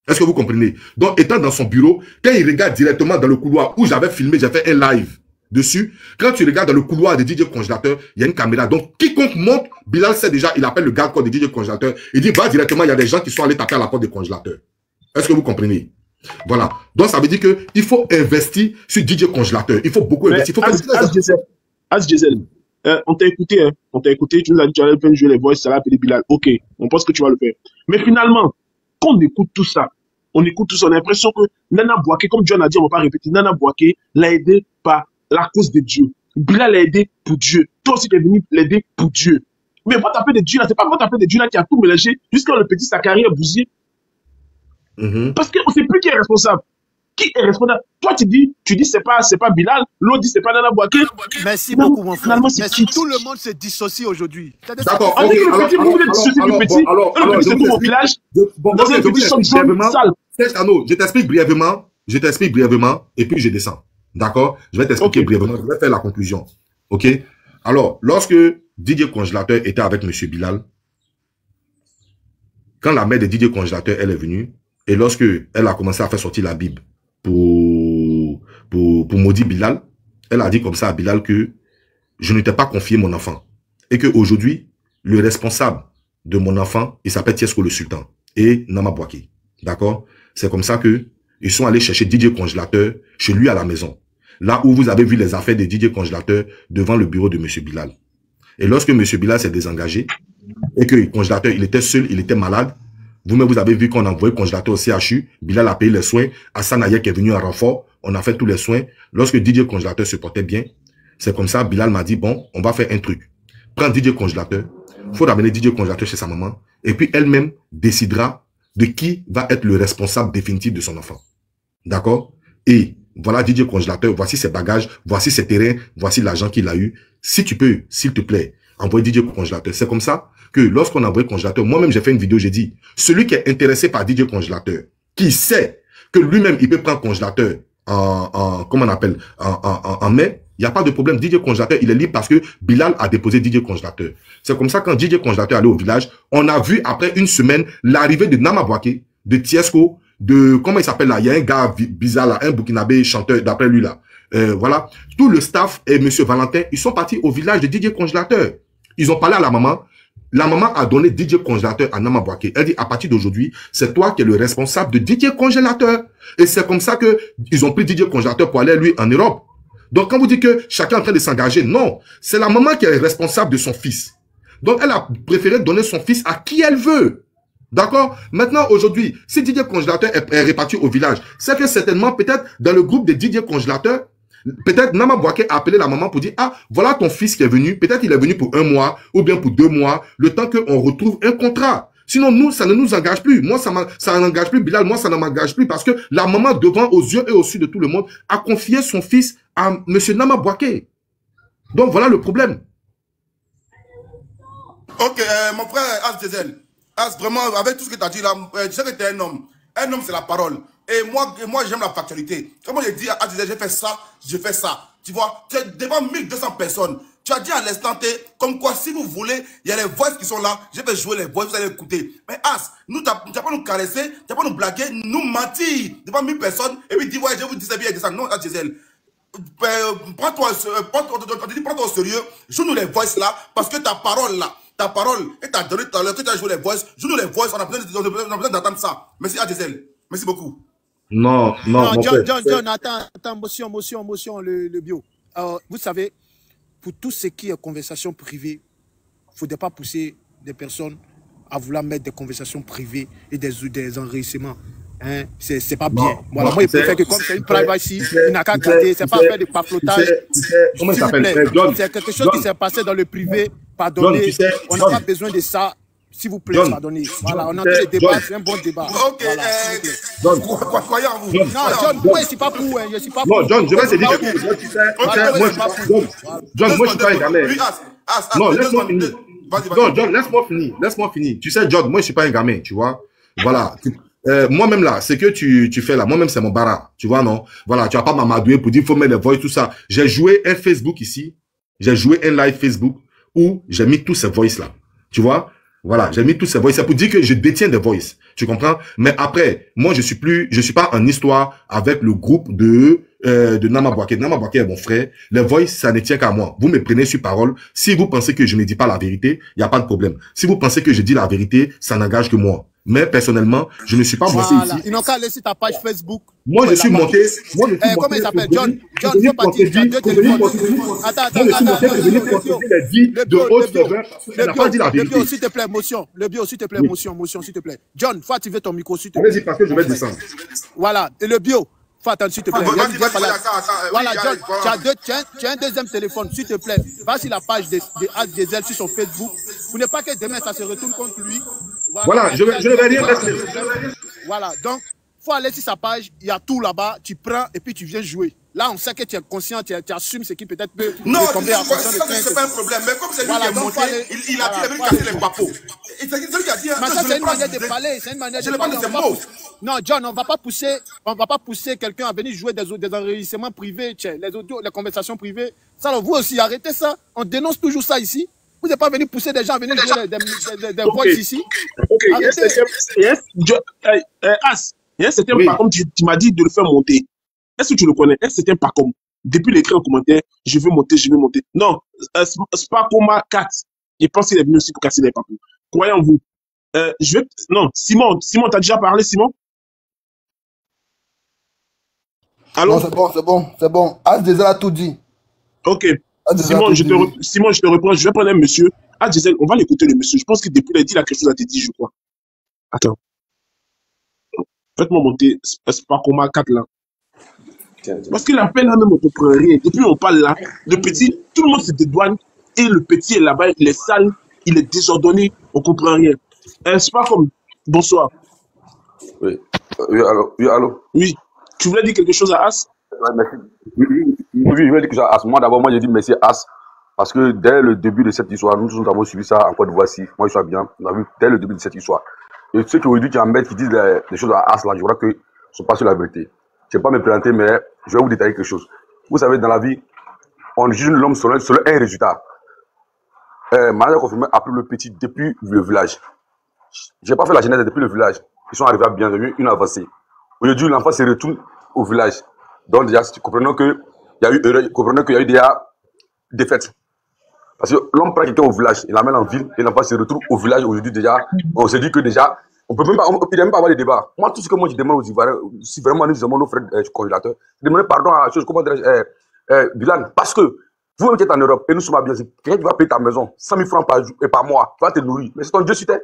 Est-ce que vous comprenez? Donc, étant dans son bureau, quand il regarde directement dans le couloir où j'avais filmé, j'ai fait un live dessus. Quand tu regardes dans le couloir de DJ Congélateur, il y a une caméra. Donc, quiconque monte, Bilal sait déjà, il appelle le garde-corps de DJ Congélateur. Il dit, bah, directement, il y a des gens qui sont allés taper à la porte du Congélateur. Est-ce que vous comprenez? Voilà. Donc, ça veut dire qu'il faut investir sur DJ Congélateur. Il faut beaucoup investir. As Diesel, on t'a écouté, hein. On t'a écouté. Tu nous as dit, tu allais faire jouer les voix, ça va appeler Bilal. OK, on pense que tu vas le faire. Mais finalement, quand on écoute tout ça, on a l'impression que Nana Bouaké, comme John a dit, on ne va pas répéter, Nana Bouaké l'a aidé par la cause de Dieu. Bilal l'a aidé pour Dieu. Toi aussi, tu es venu l'aider pour Dieu. Mais va taper de Dieu là, c'est pas va taper de Dieu là qui a tout mélangé jusqu'à le petit sa carrière bousillée. Parce qu'on ne sait plus qui est responsable. Qui est responsable? Toi, tu dis c'est pas Bilal, l'autre dit c'est pas Nana Bouaké. Merci beaucoup, mon frère. Merci. Tout le monde se dissocie aujourd'hui. D'accord. On dit que le petit, vous voulez dissocier du petit. Le petit, c'est tout mon village. Dans un petit champ sale. Serge Tanoh, je t'explique brièvement et puis je descends. D'accord? Je vais t'expliquer brièvement. Je vais faire la conclusion. OK? Alors, lorsque DJ Congélateur était avec M. Bilal, quand la mère de DJ Congélateur, elle est venue, et lorsque elle a commencé à faire sortir la Bible pour maudire Bilal, elle a dit comme ça à Bilal que je ne t'ai pas confié mon enfant. Et qu'aujourd'hui, le responsable de mon enfant, il s'appelle Tiesco le Sultan et Nama Bouaké. D'accord? C'est comme ça que ils sont allés chercher DJ Congélateur chez lui à la maison. Là où vous avez vu les affaires de DJ Congélateur devant le bureau de M. Bilal. Et lorsque M. Bilal s'est désengagé et que le Congélateur, il était seul, il était malade, vous-même, vous avez vu qu'on a envoyé Congélateur au CHU, Bilal a payé les soins, Hassan Ayek est venu en renfort, on a fait tous les soins. Lorsque DJ Congélateur se portait bien, c'est comme ça, Bilal m'a dit, bon, on va faire un truc. Prends DJ Congélateur, il faut ramener DJ Congélateur chez sa maman, et puis elle-même décidera de qui va être le responsable définitif de son enfant. D'accord? Et voilà DJ Congélateur, voici ses bagages, voici ses terrains, voici l'argent qu'il a eu. Si tu peux, s'il te plaît, envoie DJ Congélateur. C'est comme ça que lorsqu'on envoie Congélateur, moi-même j'ai fait une vidéo, j'ai dit, celui qui est intéressé par DJ Congélateur, qui sait que lui-même il peut prendre Congélateur en mai, il n'y a pas de problème. DJ Congélateur, il est libre parce que Bilal a déposé DJ Congélateur. C'est comme ça quand DJ Congélateur allait au village, on a vu après une semaine l'arrivée de Nama Bouaké, de Tiesco, de comment il s'appelle là, il y a un gars bizarre là, un Burkinabé chanteur d'après lui là. Voilà, tout le staff et Monsieur Valentin, ils sont partis au village de DJ Congélateur. Ils ont parlé à la maman. La maman a donné DJ Congélateur à Nama Bouaké. Elle dit, à partir d'aujourd'hui, c'est toi qui es le responsable de DJ Congélateur. Et c'est comme ça que ils ont pris DJ Congélateur pour aller, lui, en Europe. Donc, quand vous dites que chacun est en train de s'engager, non. C'est la maman qui est responsable de son fils. Donc, elle a préféré donner son fils à qui elle veut. D'accord? Maintenant, aujourd'hui, si DJ Congélateur est réparti au village, c'est que certainement, peut-être, dans le groupe de DJ Congélateur, peut-être Nama Bouaké a appelé la maman pour dire, ah, voilà ton fils qui est venu. Peut-être il est venu pour un mois ou bien pour 2 mois, le temps qu'on retrouve un contrat. Sinon, nous, ça ne nous engage plus. Moi, ça n'engage plus Bilal. Moi, ça ne m'engage plus parce que la maman, devant, aux yeux et au dessus de tout le monde, a confié son fils à M. Nama Bouaké. Donc, voilà le problème. OK, mon frère As Diesel. As, vraiment, avec tout ce que tu as dit là, tu sais que tu es un homme. Un homme, c'est la parole. Et moi j'aime la factualité. Comme je dis, j'ai fait ça, je fais ça. Tu vois, tu es devant 1200 personnes. Tu as dit à l'instant T, comme quoi, si vous voulez, il y a les voices qui sont là, je vais jouer les voices, vous allez écouter. Mais As, nous, tu n'as pas nous caresser, tu n'as pas nous blaguer, nous mentir devant 1000 personnes, et puis dis, ouais, je vous disais bien, ça. Non, Azjiel, prends-toi au sérieux, joue-nous les voices là, parce que ta parole là, ta parole, et ta donnée tout à l'heure, tu as joué les voices, joue-nous les voices, on a besoin d'entendre ça. Merci Azjiel, merci beaucoup. Non, non, non. John, attends, motion, le bio. Alors, vous savez, pour tout ce qui est conversation privée, il ne faudrait pas pousser des personnes à vouloir mettre des conversations privées et des enregistrements. Hein? Ce n'est pas bien. Moi, il préfère que comme c'est une privacy, il n'a qu'à garder, ce n'est pas faire de paflotage. Comment ça s'appelle? C'est quelque chose qui s'est passé dans le privé. Pardonnez, on n'a pas besoin de ça. S'il vous plaît, pardonnez. Voilà, on a fait le débat, c'est un bon débat. Ok, croyez en vous. Non, John, moi, je ne suis pas pour. Je suis pas pour. Non, John, je vais te dire que moi, je suis pas pour. John, moi, je suis pas un gamin. Non, laisse-moi finir. Non, John, laisse-moi finir. Tu sais, John, moi, je suis pas un gamin, tu vois. Voilà. Moi-même, là, ce que tu fais là, moi-même, c'est mon bara. Tu vois, non? Voilà, tu vas pas m'amadouer pour dire qu'il faut mettre les voix, tout ça. J'ai joué un Facebook ici. J'ai joué un live Facebook où j'ai mis tous ces voices-là. Tu vois? Voilà, j'ai mis tous ces voix. C'est pour dire que je détiens des voices. Tu comprends? Mais après, moi, je suis pas en histoire avec le groupe de Nama Bouaké. Nama Bouaké est mon frère. Les voices, ça ne tient qu'à moi. Vous me prenez sur parole. Si vous pensez que je ne dis pas la vérité, il n'y a pas de problème. Si vous pensez que je dis la vérité, ça n'engage que moi. Mais personnellement, je ne suis pas monté ici. Ils n'ont qu'à laisser ta page Facebook. Moi, je suis monté. Comment il s'appelle? John, il faut partir. Le bio, s'il te plaît, motion. Le bio, s'il te plaît, motion, s'il te plaît. John, faut activer ton micro, s'il te plaît. Vas-y, parce que je vais descendre. Voilà. Et le bio, faut attendre, s'il te plaît. Voilà, John, tu as un deuxième téléphone, s'il te plaît. Va sur la page de As Diesel sur son Facebook. Vous ne pas que demain, ça se retourne contre lui. Voilà, je ne vais rien rester. Voilà, donc, il faut aller sur sa page, il y a tout là-bas, tu prends et puis tu viens jouer. Là, on sait que tu es conscient, tu assumes ce qui peut-être peut tomber à conscience. Non, c'est pas un problème, mais comme c'est lui qui est monté, il a pu casser les papos. C'est lui qui a dit, c'est une manière de parler, c'est une manière de parler. Non, John, on ne va pas pousser quelqu'un à venir jouer des enregistrements privés, les audios, les conversations privées. Ça, alors, vous aussi, arrêtez ça, on dénonce toujours ça ici. Vous n'êtes pas venu pousser des gens à venir jouer des voix ici. Ok, yes, c'était un Pacom, tu m'as dit de le faire monter. Est-ce que tu le connais? Yes, c'était un Pacom. Depuis l'écrit en commentaire, je veux monter. Non, Spacoma 4, je pense qu'il est venu aussi pour casser les Pacom. Croyez en vous. Non, Simon, t'as déjà parlé, Simon? Allô? Non, c'est bon. As déjà a tout dit. Ok. Simon, je te reprends. Je vais prendre un monsieur. As Diesel, on va l'écouter, le monsieur. Je pense que depuis il a quelque chose à te dire, je crois. Attends. Faites-moi monter Spacoma 4 là. Parce que la peine là, même on ne comprend rien. Depuis on parle là, le petit, tout le monde se dédouane. Et le petit est là-bas, il est sale, il est désordonné, on ne comprend rien. C'est pas comme. Bonsoir. Oui. Oui, allô. Oui. Tu voulais dire quelque chose à As? Merci. Oui, je voulais dire que à As. Moi, d'abord, je dis merci à As. Parce que dès le début de cette histoire, nous avons suivi ça en Côte d'Ivoire. Moi, je suis bien. On a vu dès le début de cette histoire. Et ceux qui aujourd'hui qui disent des choses à As, là, je crois que ne sont pas sur la vérité. Je ne vais pas me présenter, mais je vais vous détailler quelque chose. Vous savez, dans la vie, on juge l'homme selon un résultat. Manadja Confirmé a pris le petit depuis le village. Je n'ai pas fait la genèse depuis le village. Ils sont arrivés à bien, une avancée. Aujourd'hui, l'enfant se retourne au village. Donc, déjà, comprenons qu'il y a eu erreur, comprenons qu'il y a eu déjà des défaite. Parce que l'homme prend quelqu'un au village, il l'amène en ville, et l'enfant se retrouve au village aujourd'hui déjà. On se dit que déjà, on peut même pas, il n'a même pas avoir de débat. Moi, tout ce que moi je demande aux Ivoiriens, si vraiment nous demandons nos frères congélateurs, demandez pardon à la chose, comment dirais-je, Bilal, parce que vous-même qui êtes en Europe, et nous sommes à bien, quelqu'un qui va payer ta maison, 100 000 francs par jour et par mois, tu vas te nourrir. Mais c'est ton Dieu sur terre.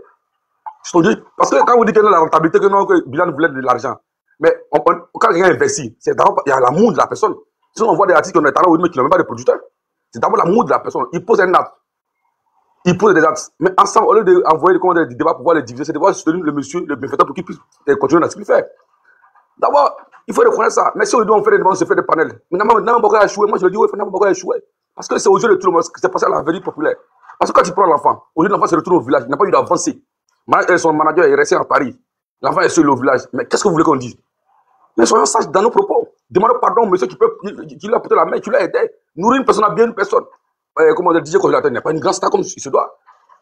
C'est ton Dieu. Parce que quand vous dites que la rentabilité, que non, que Bilal voulait de l'argent, mais quand quelqu'un investit, c'est d'abord, il y a l'amour de la personne. Sinon, on voit des artistes qui ont des talents, mais qui n'ont même pas de producteurs. C'est d'abord l'amour de la personne. Il pose un acte. Il pose des actes. Mais ensemble, au lieu d'envoyer des débats pour pouvoir les diviser, c'est de voir soutenir le monsieur, le bienfaiteur, pour qu'il puisse continuer à ce qu'il fait. D'abord, il faut reconnaître ça. Mais si on doit faire des débats, on se fait des panels. Mais Nama Bouaké a échoué. Moi, je le dis, oui, Nama Bouaké a échoué. Parce que c'est aux yeux de tout le monde que c'est passé à la vérité populaire. Parce que quand tu prends l'enfant, au lieu de l'enfant se retourne au village, il n'a pas eu d'avancée. Son manager est resté à Paris. L'enfant est seul au village. Mais qu'est-ce que vous voulez qu'on dise? Mais soyons sages dans nos propos. Demandez pardon au monsieur qui lui a porté la main, qui l'a aidé. Nourrir une personne à bien une personne. comment le DJ Congélateur n'est pas une grande star comme il se doit.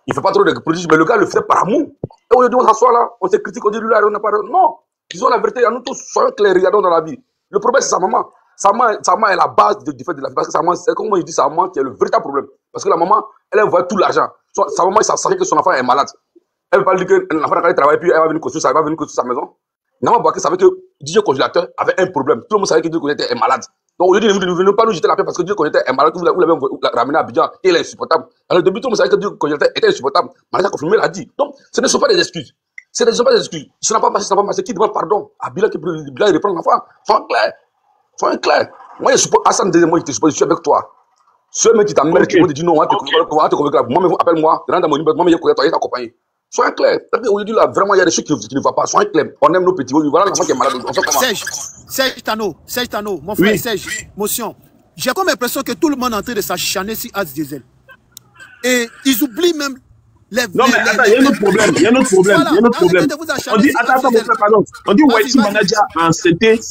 Il ne fait pas trop de prodiges, mais le gars le fait par amour. Et aujourd'hui, on s'assoit là, on se critique, on dit lui là, on n'a pas. Non, ils ont la vérité, à nous tous, soyons clairs, regardons dans la vie. Le problème, c'est sa maman. Sa maman est la base du fait de la vie. Parce que sa maman, c'est comme moi, je dis, sa maman qui est le véritable problème. Parce que la maman, elle voit tout l'argent. Sa maman, elle sait que son enfant est malade. Elle ne veut pas dire que l'enfant n'a travaille plus, elle va venir construire sa maison. Nama Bouaké savait que DJ Congélateur avait un problème. Tout le monde savait que DJ Congélateur est malade. Donc aujourd'hui, ne venez pas nous jeter la paix parce que DJ Congélateur est malade. Vous l'avez ramené à Bijan, il est insupportable. Alors au début, tout le monde savait que DJ Congélateur était insupportable. Manadja Confirmé l'a dit. Donc ce ne sont pas des excuses. Ce ne sont pas des excuses. Ça n'a pas marché, ça n'a pas marché. Qui demande pardon à Bilal, il reprend l'enfant. Sois clair. Sois clair. Moi, je suis Hassan, moi, je suis avec toi. Ceux qui t'emmerdent, qui vont te dire non, on va te convaincre. Moi-même, appelle-moi, rentre dans mon numéro, moi-même, je t'accompagne. Sois clair. Aujourd'hui, là, vraiment, il y a des choses qui ne vont pas. Sois clair. On aime nos petits. Voilà l'enfant qui est malade. Serge Tanoh, mon frère, oui. Serge, motion. J'ai comme l'impression que tout le monde est en train de s'acharner sur As Diesel. Et ils oublient même les... Non, mais attends, il y a un autre problème. On dit, attends, mon frère, pardon. On dit, Whitey Manager en CT,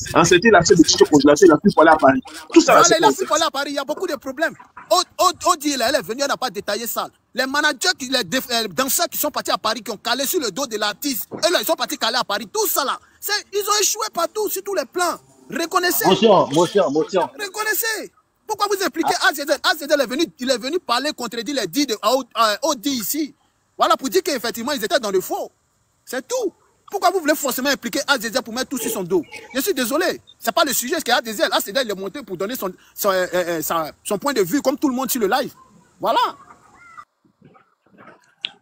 la fête de Tiesco, la fille pour aller à Paris. Tout ça, c'est la fille pour aller à Paris, il y a beaucoup de problèmes. Audi, elle est venue, elle n'a pas détaillé ça. Les managers, les danseurs qui sont partis à Paris, qui ont calé sur le dos de l'artiste, eux là, ils sont partis caler à Paris, tout ça là. Ils ont échoué partout, sur tous les plans. Reconnaissez. Motion. Reconnaissez. Pourquoi vous impliquez Azjiel est venu parler, contredire les dits de Audi ici. Voilà, pour dire qu'effectivement, ils étaient dans le faux. C'est tout. Pourquoi vous voulez forcément impliquer Azjiel pour mettre tout sur son dos? Je suis désolé. C'est pas le sujet, c'est qu'Azjiel, il est monté pour donner son point de vue, comme tout le monde sur le live. Voilà.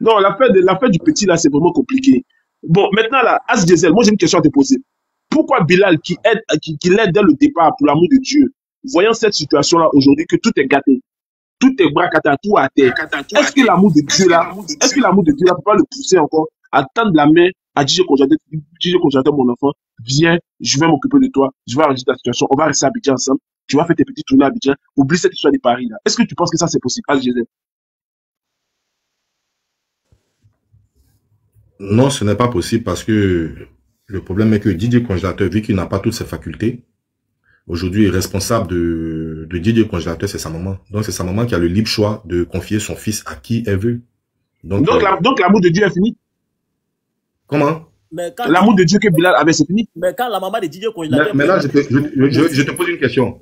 Non, l'affaire du petit, là, c'est vraiment compliqué. Bon, maintenant, là, As Diesel, moi, j'ai une question à te poser. Pourquoi Bilal, qui l'aide dès le départ, pour l'amour de Dieu, voyant cette situation-là aujourd'hui, que tout est gâté, tout est bracata, tout à terre, est-ce que l'amour de Dieu, là, ne peut pas le pousser encore à tendre la main à DJ Congélateur, mon enfant, viens, je vais m'occuper de toi, je vais arranger ta situation, on va rester à Abidjan ensemble, tu vas faire tes petites tournées à Abidjan, oublie cette histoire de Paris, là. Est-ce que tu penses que ça, c'est possible, As Diesel? Non, ce n'est pas possible parce que le problème est que DJ Congélateur, vu qu'il n'a pas toutes ses facultés, aujourd'hui est responsable de DJ Congélateur, c'est sa maman. Donc c'est sa maman qui a le libre choix de confier son fils à qui elle veut. Donc l'amour de Dieu est fini. Comment? L'amour de Dieu que Bilal avait, c'est fini. Mais quand la maman de DJ Congélateur... Mais là, je te pose une question.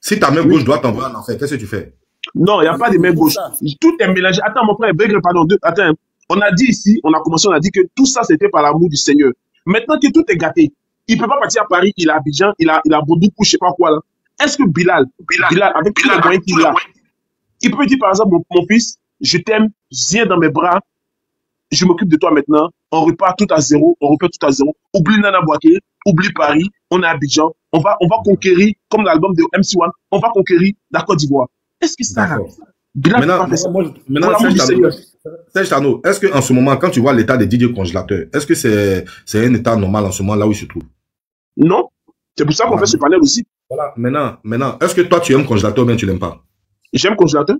Si ta main gauche doit t'envoyer en enfer, qu'est-ce que tu fais? Non, il n'y a pas de main gauche. Tout est mélangé. Attends, mon frère, Beugre, pardon. Attends. On a dit ici, on a dit que tout ça, c'était par l'amour du Seigneur. Maintenant que tout est gâté, il ne peut pas partir à Paris, il est à Abidjan, il a Boudou pour je ne sais pas quoi là. Est-ce que Bilal avec tous les moyens qu'il a, il peut dire par exemple, mon fils, je t'aime, viens dans mes bras, je m'occupe de toi maintenant, on repart tout à zéro, oublie Nana Bouaké, oublie Paris, on est à Abidjan, on va conquérir, comme l'album de MC1, on va conquérir la Côte d'Ivoire. Est-ce que ça... Maintenant, Serge Tanoh, est-ce qu'en ce moment, quand tu vois l'état des DJ Congélateurs, est-ce que c'est un état normal en ce moment là où il se trouve? Non, c'est pour ça qu'on fait ce panel aussi. Voilà. Maintenant, est-ce que toi tu aimes Congélateur ou bien tu l'aimes pas? J'aime Congélateur.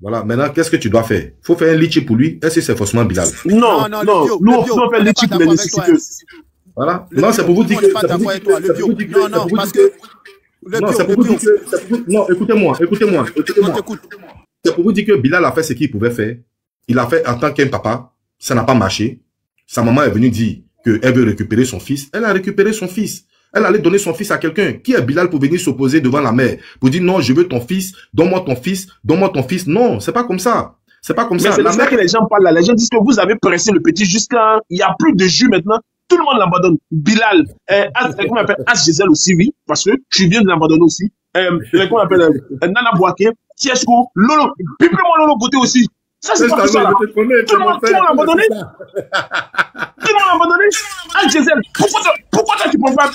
Voilà, maintenant, qu'est-ce que tu dois faire? Il faut faire un litchi pour lui, est-ce que c'est forcément Bilal? Non, nous on fait un litchi pour les nécessiteux. Voilà, non, c'est pour vous dire que... Non, parce que... Non, c'est pour vous dire que... Non, écoutez-moi. C'est pour vous dire que Bilal a fait ce qu'il pouvait faire. Il a fait en tant qu'un papa. Ça n'a pas marché. Sa maman est venue dire qu'elle veut récupérer son fils. Elle a récupéré son fils. Elle allait donner son fils à quelqu'un. Qui est Bilal pour venir s'opposer devant la mère? Pour dire non, je veux ton fils. Donne-moi ton fils. Donne-moi ton fils. Non, c'est pas comme ça. C'est pas comme ça. C'est de ça que les gens parlent là. Les gens disent que vous avez pressé le petit jusqu'à... Il n'y a plus de jus maintenant. Tout le monde l'abandonne. Bilal, comment on appelle As Diesel aussi, oui. Parce que tu viens de l'abandonner aussi. Comment on appelle Nana Bouaké, Tiesco, Lolo. Pipe-moi Lolo Beauté aussi. Ça, c'est pas tout ça. Tout le monde l'a abandonné. As Diesel, pourquoi toi, tu prends pas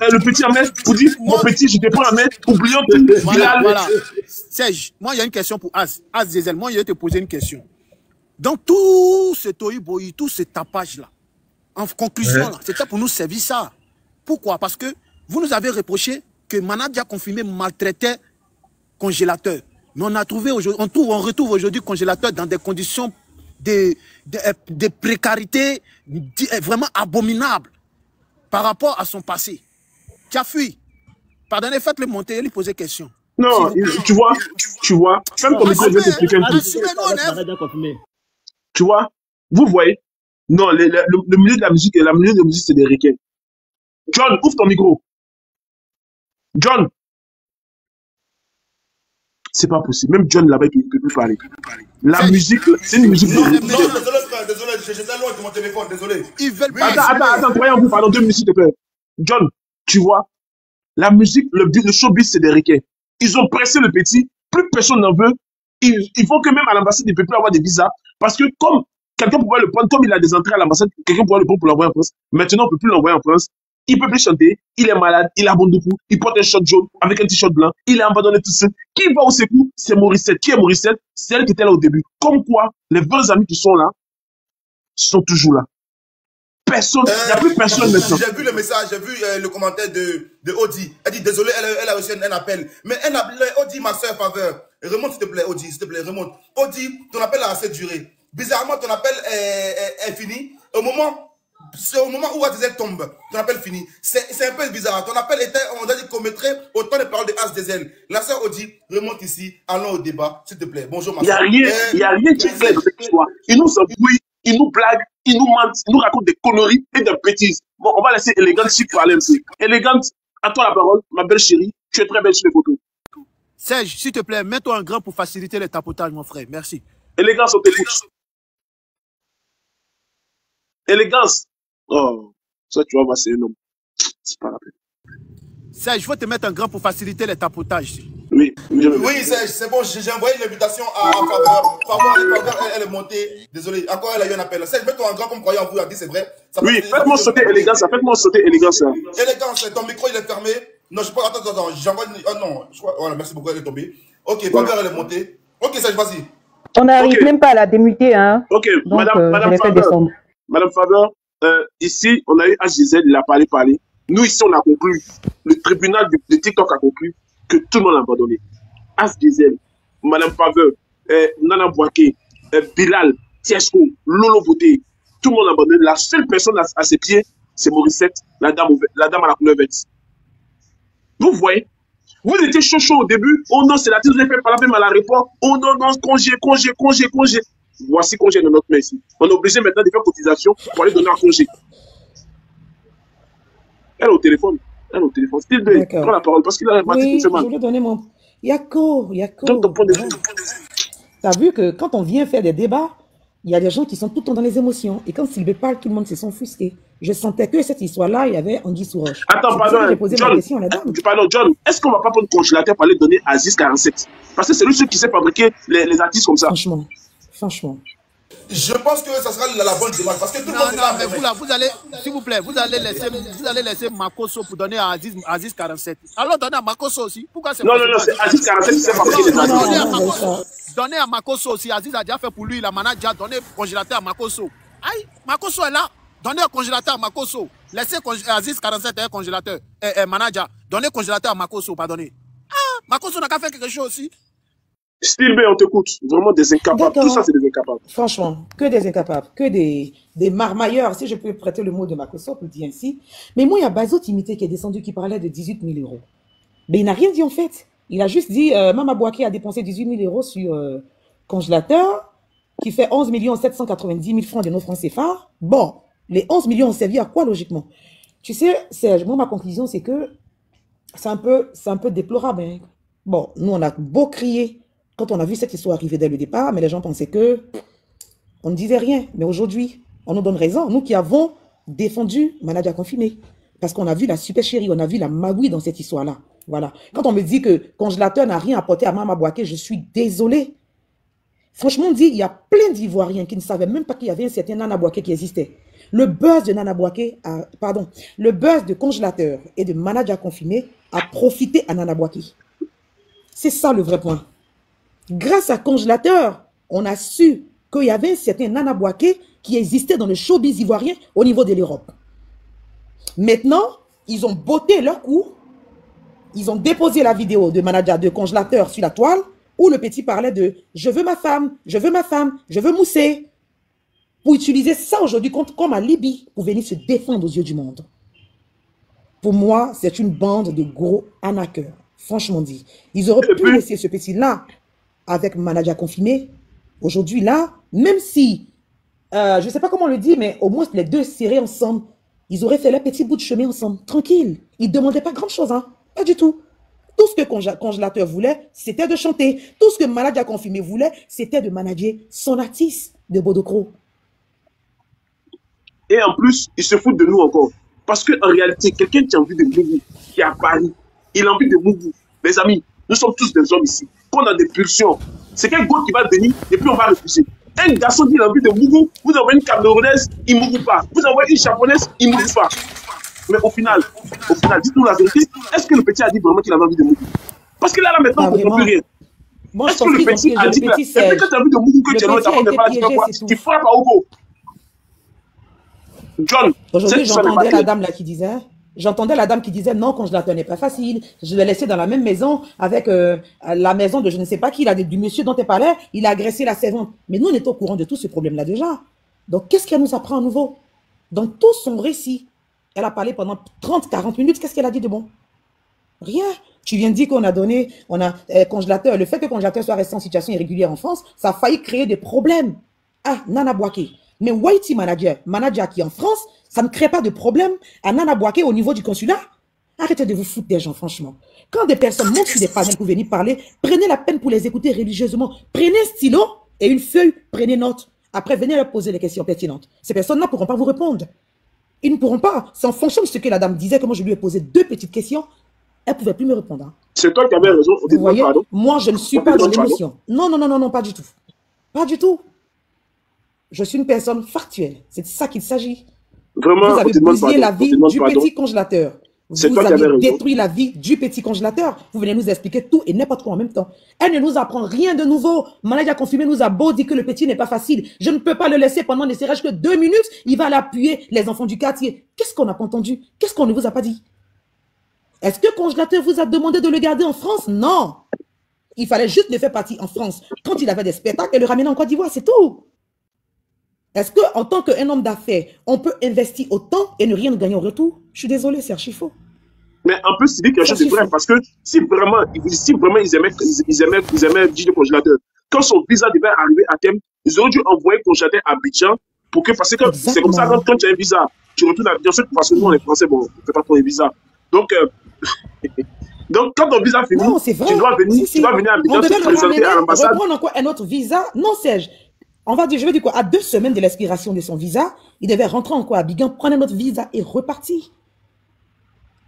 le petit en main pour dire, mon petit, je te prends en main, oublions tout. Voilà. Serge, moi, il y a une question pour As Diesel. Moi, je vais te poser une question. Dans tout ce tohu-bohu, tout ce tapage-là, en conclusion, c'était pour nous servir ça. Pourquoi? Parce que vous nous avez reproché que Manadja Confirmé maltraitait Congélateur. Mais on a trouvé aujourd'hui, on retrouve aujourd'hui Congélateur dans des conditions de précarité vraiment abominables par rapport à son passé. Qui a fui. Pardonnez, faites-le monter et lui poser question. Non, tu vois, même comme je vais t'expliquer un peu. Tu vois, vous voyez. Non, le milieu de la musique, et la milieu de la musique, c'est des requins. John, ouvre ton micro. John. C'est pas possible. Même John là-bas, il ne peut plus parler. La musique, c'est une musique. Non, désolé, j'étais loin de mon téléphone, désolé. Ils veulent pas. Attends, croyez-vous, pardon, 2 minutes, s'il te plaît. John, tu vois, la musique, le showbiz, c'est des requins. Ils ont pressé le petit, plus personne n'en veut. Ils font que même à l'ambassade, il ne peut plus avoir des visas. Parce que comme quelqu'un pouvait le prendre, comme il a des entrées à l'ambassade, quelqu'un pouvait le prendre pour l'envoyer en France. Maintenant, on ne peut plus l'envoyer en France. Il ne peut plus chanter, il est malade, il a bon de coup, il porte un short jaune avec un t-shirt blanc, il est abandonné tout seul. Qui va au secours? C'est Morissette. Qui est Morissette? C'est elle qui était là au début. Comme quoi, les 20 amis qui sont là, sont toujours là. Personne, il n'y a plus personne maintenant. J'ai vu le message, j'ai vu le commentaire de Audi. Elle dit, désolé, elle a reçu un appel. Mais elle a appelé Audi, ma soeur, faveur. Remonte, s'il te plaît, Audi, s'il te plaît, remonte. Audi, ton appel a assez duré. Bizarrement, ton appel est fini. C'est au moment où As Diesel tombe, ton appel fini. C'est un peu bizarre. Ton appel était, on a dit qu'on mettrait autant de paroles de As Diesel. La sœur Audi, remonte ici, allons au débat, s'il te plaît. Bonjour, ma soeur. Il n'y a rien qui est clair dans cette histoire. Ils nous s'embrouillent, ils nous blaguent, ils nous mentent, ils nous racontent des conneries et des bêtises. Bon, on va laisser Élégante Chic parler un peu. Élégante, à toi la parole, ma belle chérie. Tu es très belle sur les photos. Serge, s'il te plaît, mets-toi en grand pour faciliter les tapotages, mon frère. Merci. Élégance, on t'écoute. Élégance. Oh, ça tu vas voir, c'est un homme. C'est pas la peine. Serge, je vais te mettre en grand pour faciliter les tapotages. Oui, Serge, c'est bon, j'ai envoyé une invitation à Faber. Faber, elle est montée. Désolé, encore elle a eu un appel. Serge, mets-toi en grand comme croyant, vous l'a dit, c'est vrai. Oui, faites-moi sauter Élégance, faites-moi sauter Élégance. Élégance, ton micro il est fermé. Non, je peux. Attends, j'envoie une. Oh non, je crois. Voilà, merci beaucoup, elle est tombée. Ok, Faber, elle est montée. Ok, Serge, vas-y. On n'arrive même pas à la démuter, hein. Ok, madame Faber. Madame Faber. Ici, on a eu As Diesel, il a parlé. Nous, ici, on a conclu, le tribunal de TikTok a conclu que tout le monde a abandonné. As Diesel, Madame Faber, Nama Bouaké, Bilal, Tiesco, Lolo Beauté, tout le monde a abandonné. La seule personne à ses pieds, c'est Morissette, la dame à la couleur verte. Vous voyez, vous étiez chaud au début. Oh non, c'est la tête, vous avez fait par la même à l'aéroport. Oh non, non, congé. Voici congé de notre main ici. On est obligé maintenant de faire cotisation pour aller donner un congé. Elle est au téléphone. S'il te plaît, prends la parole parce qu'il a la matinée tout ce mal. Je voulais donner mon... Yako. T'as vu que quand on vient faire des débats, il y a des gens qui sont tout le temps dans les émotions. Et quand Sylvie parle, tout le monde se sent frustré. Je sentais que cette histoire-là, il y avait Andy Souroche. Attends, pardon, John, est-ce qu'on va pas prendre Congélateur pour aller donner Aziz 47? Parce que c'est lui qui sait fabriquer les artistes comme ça. Franchement. Je pense que ça sera la bonne démarche parce que tout le monde là, mais vous allez laisser Makosso pour donner à Aziz 47. Alors donnez à Makosso aussi. Pourquoi c'est non, c'est Aziz 47 qui sait fabriquer des artistes. Donnez à Makosso aussi. Aziz a déjà fait pour lui, la Manadja, donnez Congélateur à Makosso. Aïe, Makosso est là. Donnez Congélateur à Makosso. Laissez Aziz 47 et Congélateur. Manadja, donnez Congélateur à Makosso, pardonnez. Ah, Makosso n'a qu'à faire quelque chose aussi. Style B, on t'écoute. Vraiment des incapables. Tout ça, c'est des incapables. Franchement, que des incapables. Que des marmailleurs, si je peux prêter le mot de Makosso, pour dire ainsi. Mais moi, il y a Bazotimité qui est descendu, qui parlait de 18 000 €. Mais il n'a rien dit, en fait. Il a juste dit, Mama Bouaké a dépensé 18 000 € sur Congélateur, qui fait 11 790 000 francs de nos francs CFA. Bon, les 11 millions ont servi à quoi, logiquement? Tu sais, Serge, moi, ma conclusion, c'est que c'est un peu déplorable. Hein. Bon, nous, on a beau crier quand on a vu cette histoire arriver dès le départ, mais les gens pensaient que on ne disait rien. Mais aujourd'hui, on nous donne raison. Nous qui avons défendu Manadja Confirmé. Parce qu'on a vu la super chérie, on a vu la magouille dans cette histoire-là. Voilà. Quand on me dit que Congélateur n'a rien apporté à Mama Bouaké, je suis désolée. Franchement, on dit, il y a plein d'Ivoiriens qui ne savaient même pas qu'il y avait un certain Nana Bouaké qui existait. Le buzz de Nana Bouaké, le buzz de Congélateur et de Manadja Confirmé a profité à Nana Bouaké. C'est ça le vrai point. Grâce à Congélateur, on a su qu'il y avait un certain Nana Bouaké qui existait dans le showbiz ivoirien au niveau de l'Europe. Maintenant, ils ont botté leur coup. Ils ont déposé la vidéo de Manadja, de Congélateur sur la toile où le petit parlait de « je veux ma femme, je veux mousser ». Pour utiliser ça aujourd'hui comme à Libye pour venir se défendre aux yeux du monde. Pour moi, c'est une bande de gros arnaqueurs. Franchement dit, ils auraient pu laisser ce petit-là avec Manadja Confirmé. Aujourd'hui, là, même si, je ne sais pas comment on le dit, mais au moins les deux serrés ensemble, ils auraient fait leur petit bout de chemin ensemble, tranquille. Ils ne demandaient pas grand-chose, hein? Pas du tout. Tout ce que Congélateur voulait, c'était de chanter. Tout ce que Manadja Confirmé voulait, c'était de manager son artiste de Abodokro. Et en plus, ils se foutent de nous encore. Parce qu'en réalité, quelqu'un qui a envie de mourir, qui est à Paris, il a envie de mourir. Mes amis, nous sommes tous des hommes ici. Qu'on a des pulsions. C'est qu'un gars qui va venir et puis on va refuser. Un garçon qui a envie de mourir, vous envoyez une Camerounaise, il ne mourit pas. Vous envoyez une Japonaise, il ne mourit pas. Mais au final, dites-nous la vérité, est-ce que le petit a dit vraiment qu'il avait envie de mourir? Parce que là, maintenant, on ne comprend plus rien. Est-ce que le petit a dit que quand tu as envie de mourir, que tu es loin, tu fais quoi? Tu frappes à Ogo. John, aujourd'hui, j'entendais la dame là qui disait, non, Congélateur n'est pas facile, je l'ai laissé dans la même maison avec la maison de je ne sais pas qui, là, du monsieur dont tu parlais, il a agressé la servante. Mais nous, on est au courant de tout ce problème-là déjà. Donc, qu'est-ce qu'elle nous apprend à nouveau? Dans tout son récit, elle a parlé pendant 30-40 minutes, qu'est-ce qu'elle a dit de bon? Rien. Tu viens de dire qu'on a donné, on a Congélateur, le fait que Congélateur soit resté en situation irrégulière en France, ça a failli créer des problèmes. Ah, Nama Bouaké. Mais Whitey Manager, qui est en France, ça ne crée pas de problème à Nama Bouaké au niveau du consulat. Arrêtez de vous foutre des gens, franchement. Quand des personnes montent sur des panels pour venir parler, prenez la peine pour les écouter religieusement. Prenez un stylo et une feuille, prenez note. Après, venez leur poser les questions pertinentes. Ces personnes-là ne pourront pas vous répondre. Ils ne pourront pas. C'est en fonction de ce que la dame disait, que moi je lui ai posé deux petites questions. Elle ne pouvait plus me répondre. Hein. C'est toi qui avais raison. Vous voyez, pardon. Moi, je ne suis pas dans l'émotion. Non, non, non, non, non, pas du tout. Pas du tout. Je suis une personne factuelle. C'est de ça qu'il s'agit. Vraiment, vous avez bousillé la vie du petit Congélateur. Vous avez détruit la vie du petit Congélateur. Vous venez nous expliquer tout et n'importe quoi en même temps. Elle ne nous apprend rien de nouveau. Manadja Confirmé nous a beau dit que le petit n'est pas facile. Je ne peux pas le laisser pendant ne serait-ce que 2 minutes. Il va aller appuyer les enfants du quartier. Qu'est-ce qu'on n'a pas entendu? Qu'est-ce qu'on ne vous a pas dit? Est-ce que Congélateur vous a demandé de le garder en France? Non. Il fallait juste le faire partir en France quand il avait des spectacles et le ramener en Côte d'Ivoire. C'est tout. Est-ce qu'en tant qu'un homme d'affaires, on peut investir autant et ne rien gagner en retour? Je suis désolé, c'est archi faux. Mais on peut se dire quelque chose de vrai, parce que si vraiment ils aimaient DJ Congélateur, quand son visa devait arriver à thème, ils auraient dû envoyer Congélateur à Bijan pour que, parce que c'est comme ça, quand tu as un visa, tu retournes à Bijan, parce que nous, on est français, bon, on ne fait pas ton visa. Donc, quand ton visa finit, non, tu dois venir à Bijan, tu dois présenter à l'ambassade. Reprendre encore un autre visa? Non, Serge. On va dire, je veux dire quoi, à 2 semaines de l'expiration de son visa, il devait rentrer encore à Bijan, prendre un autre visa et repartir.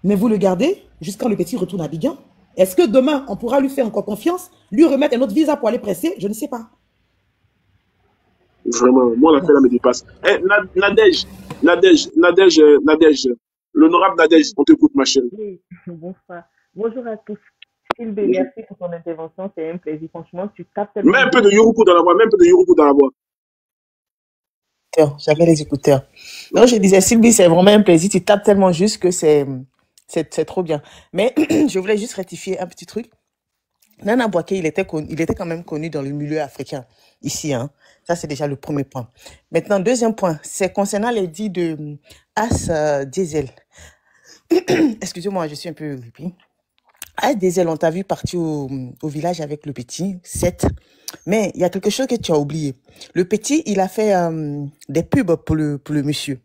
Mais vous le gardez jusqu'à le petit retourne à Bijan. Est-ce que demain, on pourra lui faire encore confiance, lui remettre un autre visa pour aller presser? Je ne sais pas. Vraiment, moi, la peine me dépasse. Hey, Nadège, l'honorable Nadège, on t'écoute, ma chérie. Oui, bonsoir. Bonjour à tous. Merci pour ton intervention, c'est un plaisir. Franchement, tu captes. Mets un peu de Yoruba dans la voix, J'avais les écouteurs. Non, je disais, Sylvie, c'est vraiment un plaisir. Tu tapes tellement juste que c'est trop bien. Mais je voulais juste rectifier un petit truc. Nama Bouaké, il était quand même connu dans le milieu africain, ici. Hein. Ça, c'est déjà le premier point. Maintenant, deuxième point, c'est concernant les dits de As Diesel. Excusez-moi, je suis un peu grippée. As Diesel, on t'a vu partir au village avec le petit, 7. Mais il y a quelque chose que tu as oublié. Le petit, il a fait des pubs pour le monsieur.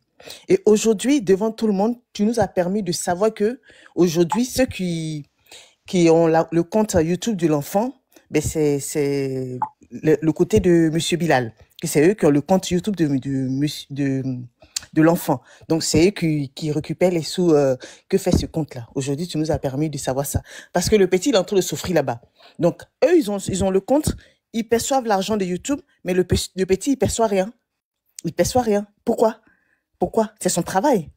Et aujourd'hui, devant tout le monde, tu nous as permis de savoir que aujourd'hui, ceux qui ont le compte YouTube de l'enfant, ben c'est le côté de monsieur Bilal. C'est eux qui ont le compte YouTube de l'enfant. Donc, c'est eux qui récupèrent les sous que fait ce compte-là. Aujourd'hui, tu nous as permis de savoir ça. Parce que le petit, il est en train de souffrir là-bas. Donc, eux, ils ont le compte, ils perçoivent l'argent de YouTube, mais le petit, il perçoit rien. Il perçoit rien. Pourquoi? C'est son travail.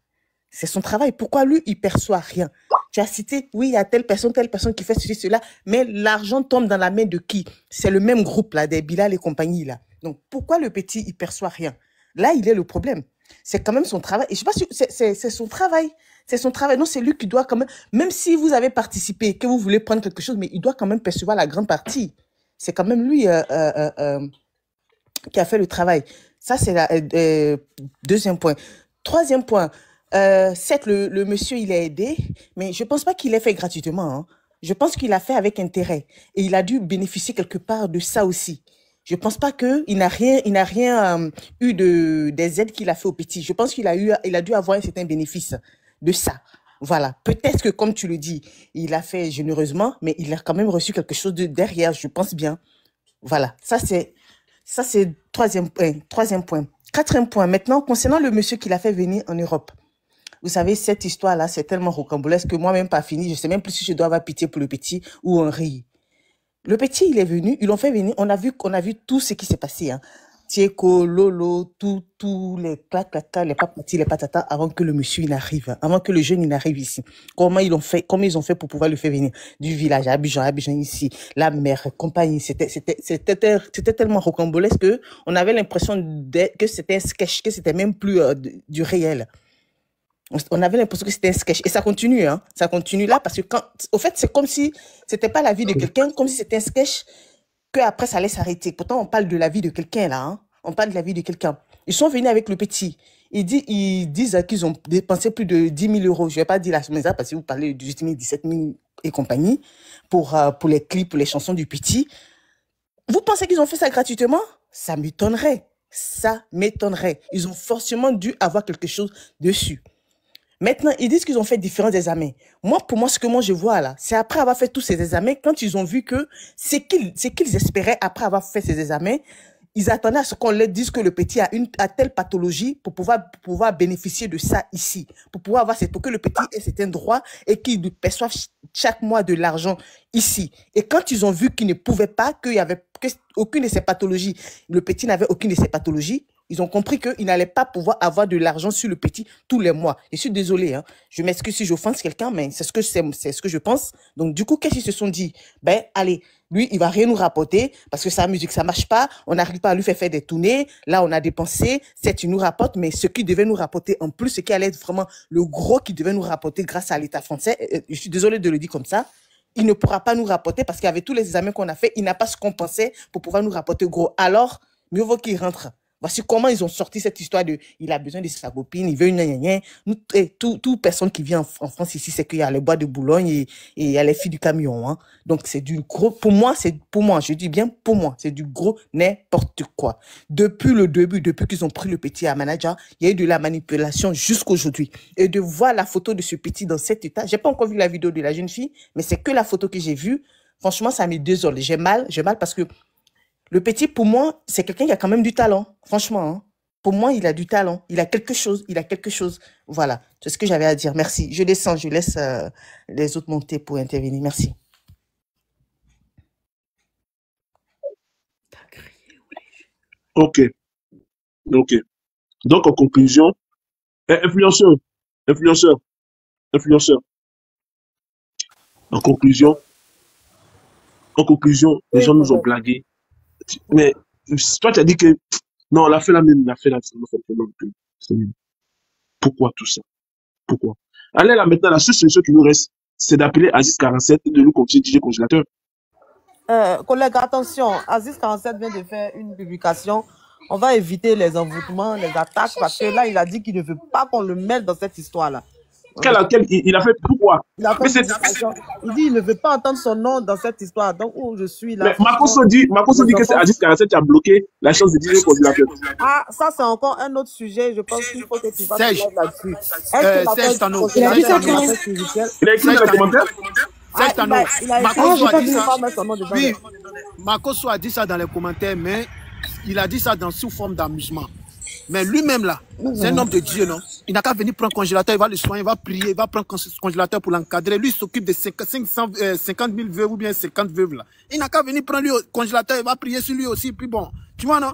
C'est son travail. Pourquoi lui, il perçoit rien? Tu as cité, oui, il y a telle personne qui fait ceci, cela, mais l'argent tombe dans la main de qui? C'est le même groupe, là, des Bilal et compagnie, là. Donc, pourquoi le petit, il perçoit rien? Là, il est le problème. C'est quand même son travail. Et je sais pas si c'est son travail. C'est son travail. Non, c'est lui qui doit quand même... Même si vous avez participé, que vous voulez prendre quelque chose, mais il doit quand même percevoir la grande partie. C'est quand même lui qui a fait le travail. Ça, c'est le deuxième point. Troisième point. Certes, le monsieur, il a aidé, mais je pense pas qu'il l'ait fait gratuitement. Hein. je pense qu'il a fait avec intérêt et il a dû bénéficier quelque part de ça aussi. Je pense pas que il n'a rien eu des aides qu'il a fait aux petits. Je pense qu'il a eu, il a dû avoir un certain bénéfice de ça. Voilà. Peut-être que, comme tu le dis, il a fait généreusement, mais il a quand même reçu quelque chose de derrière, je pense bien. Voilà. Ça, c'est troisième point. Quatrième point. Maintenant, concernant le monsieur qui l'a fait venir en Europe. Vous savez, cette histoire-là, c'est tellement rocambolesque que moi-même pas fini. Je sais même plus si je dois avoir pitié pour le petit ou en rire. Le petit, il est venu, ils l'ont fait venir. On a vu tout ce qui s'est passé, hein. Tiesco, Lolo, tous les clacata, les papati, les patata, avant que le monsieur n'arrive, avant que le jeune n'arrive ici. Comment ils ont fait pour pouvoir le faire venir du village à Abidjan ici, la mère, compagnie, c'était tellement rocambolesque que on avait l'impression que c'était un sketch, que c'était même plus du réel. On avait l'impression que c'était un sketch. Et ça continue, hein. Ça continue là parce que quand, au fait, c'est comme si c'était pas la vie de quelqu'un, comme si c'était un sketch, que après ça allait s'arrêter. Pourtant, on parle de la vie de quelqu'un là, hein. On parle de la vie de quelqu'un. Ils sont venus avec le petit. Ils disent qu'ils ont dépensé plus de 10 000 €. Je vais pas dire la somme exacte parce que vous parlez de 18 000, 17 000 et compagnie pour les clips, pour les chansons du petit. Vous pensez qu'ils ont fait ça gratuitement? Ça m'étonnerait. Ça m'étonnerait. Ils ont forcément dû avoir quelque chose dessus. Maintenant, ils disent qu'ils ont fait différents examens. Moi, pour moi, ce que moi je vois là, c'est après avoir fait tous ces examens, quand ils ont vu que ce qu'ils espéraient après avoir fait ces examens, ils attendaient à ce qu'on leur dise que le petit a telle pathologie pour pouvoir bénéficier de ça ici, pour pouvoir avoir cette, pour que le petit ait certains droits et qu'il perçoive chaque mois de l'argent ici. Et quand ils ont vu qu'ils ne pouvaient pas, qu'il y avait aucune de ces pathologies, le petit n'avait aucune de ces pathologies, ils ont compris qu'ils n'allaient pas pouvoir avoir de l'argent sur le petit tous les mois. Je suis désolée, hein. Je m'excuse si j'offense quelqu'un, mais c'est ce que je pense. Donc, du coup, qu'est-ce qu'ils se sont dit? Ben, allez, lui, il va rien nous rapporter parce que sa musique, ça marche pas. On n'arrive pas à lui faire des tournées. Là, on a dépensé. Certes, il nous rapporte, mais ce qui devait nous rapporter en plus, ce qui allait être vraiment le gros qui devait nous rapporter grâce à l'État français, je suis désolée de le dire comme ça, il ne pourra pas nous rapporter parce qu'avec tous les examens qu'on a fait, il n'a pas ce qu'on pensait pour pouvoir nous rapporter gros. Alors, mieux vaut qu'il rentre. Voici comment ils ont sorti cette histoire de « il a besoin de sa copine, il veut une gnagnagnagne ». Toute personne qui vient en France ici, c'est qu'il y a les bois de Boulogne et il y a les filles du camion. Hein. Donc, c'est du gros, pour moi, je dis bien pour moi, c'est du gros n'importe quoi. Depuis le début, depuis qu'ils ont pris le petit à Manadja, il y a eu de la manipulation jusqu'aujourd'hui. Et de voir la photo de ce petit dans cet état, j'ai pas encore vu la vidéo de la jeune fille, mais c'est que la photo que j'ai vue. Franchement, ça me désole. J'ai mal parce que le petit, pour moi, c'est quelqu'un qui a quand même du talent. Franchement, hein. Pour moi, il a du talent. Il a quelque chose. Voilà, c'est ce que j'avais à dire. Merci. Je descends, je laisse les autres monter pour intervenir. Merci. OK. Donc, en conclusion, influenceur. En conclusion, les gens nous ont blagués. Mais toi, tu as dit que non, on l'a fait la même. Pourquoi tout ça? Pourquoi? Allez là maintenant, la seule solution qui nous reste, c'est d'appeler Aziz 47 et de nous confier DJ Congélateur. Collègues, attention, Aziz 47 vient de faire une publication. On va éviter les envoûtements, les attaques, parce que là, il a dit qu'il ne veut pas qu'on le mette dans cette histoire-là. Il a fait pourquoi? Il dit qu'il ne veut pas entendre son nom dans cette histoire. Donc, où je suis là. Makosso dit que c'est Aziz 47 qui a bloqué la chance de DJ Congélateur. Ah, ça, c'est encore un autre sujet. Je pense qu'il faut que tu vas te mettre là-dessus. Serge Tanoh. Il a écrit dans les commentaires. Serge Tanoh. Makosso a dit ça. Oui, Makosso a dit ça dans les commentaires, mais il a dit ça sous forme d'amusement. Mais lui-même là, c'est un homme de Dieu, non? Il n'a qu'à venir prendre Congélateur, il va le soigner, il va prier, il va prendre Congélateur pour l'encadrer. Lui, il s'occupe de 50 000 veuves ou bien 50 veuves là. Il n'a qu'à venir prendre lui Congélateur, il va prier sur lui aussi. Puis bon, tu vois, non?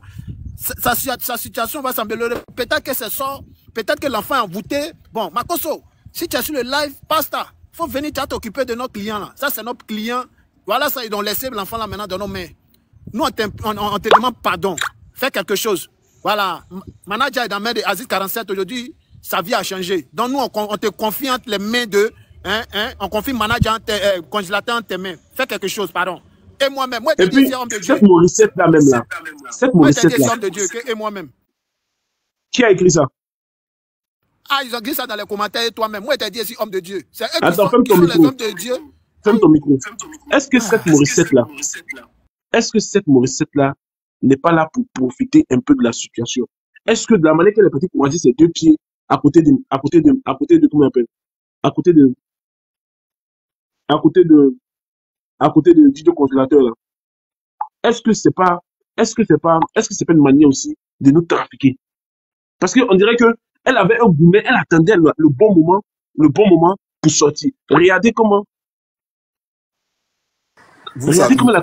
Sa situation va s'améliorer. Peut-être que c'est sort, peut-être que l'enfant est envoûté. Bon, Makosso, si tu es sur le live, pasta, il faut venir t'occuper de notre client là. Ça, c'est notre client. Voilà, ça, ils ont laissé l'enfant là maintenant dans nos mains. Nous, on te demande pardon. Fais quelque chose. Voilà, Manadja est dans la main de Aziz 47 aujourd'hui, sa vie a changé. Donc nous, on te confie entre les mains de, on confie Manadja, Congélateur entre tes mains. Fais quelque chose, pardon. Et moi-même, moi, je dis homme de Dieu. Cette Morissette là même là. Et moi-même. Qui a écrit ça? Ah, ils ont écrit ça dans les commentaires et toi-même. Moi, je t'ai dit homme de Dieu. C'est eux qui sont les hommes de Dieu. Ferme ton micro. Est-ce que cette Morissette-là, n'est pas là pour profiter un peu de la situation? Est-ce que de la manière qu'elle est partie pour agir ses deux pieds à côté de, comment on appelle? À côté de DJ Congélateur, là. Est-ce que c'est pas une manière aussi de nous trafiquer? Parce qu'on dirait que elle avait un gourmet, elle attendait le bon moment, pour sortir. Regardez comment. Regardez comment elle a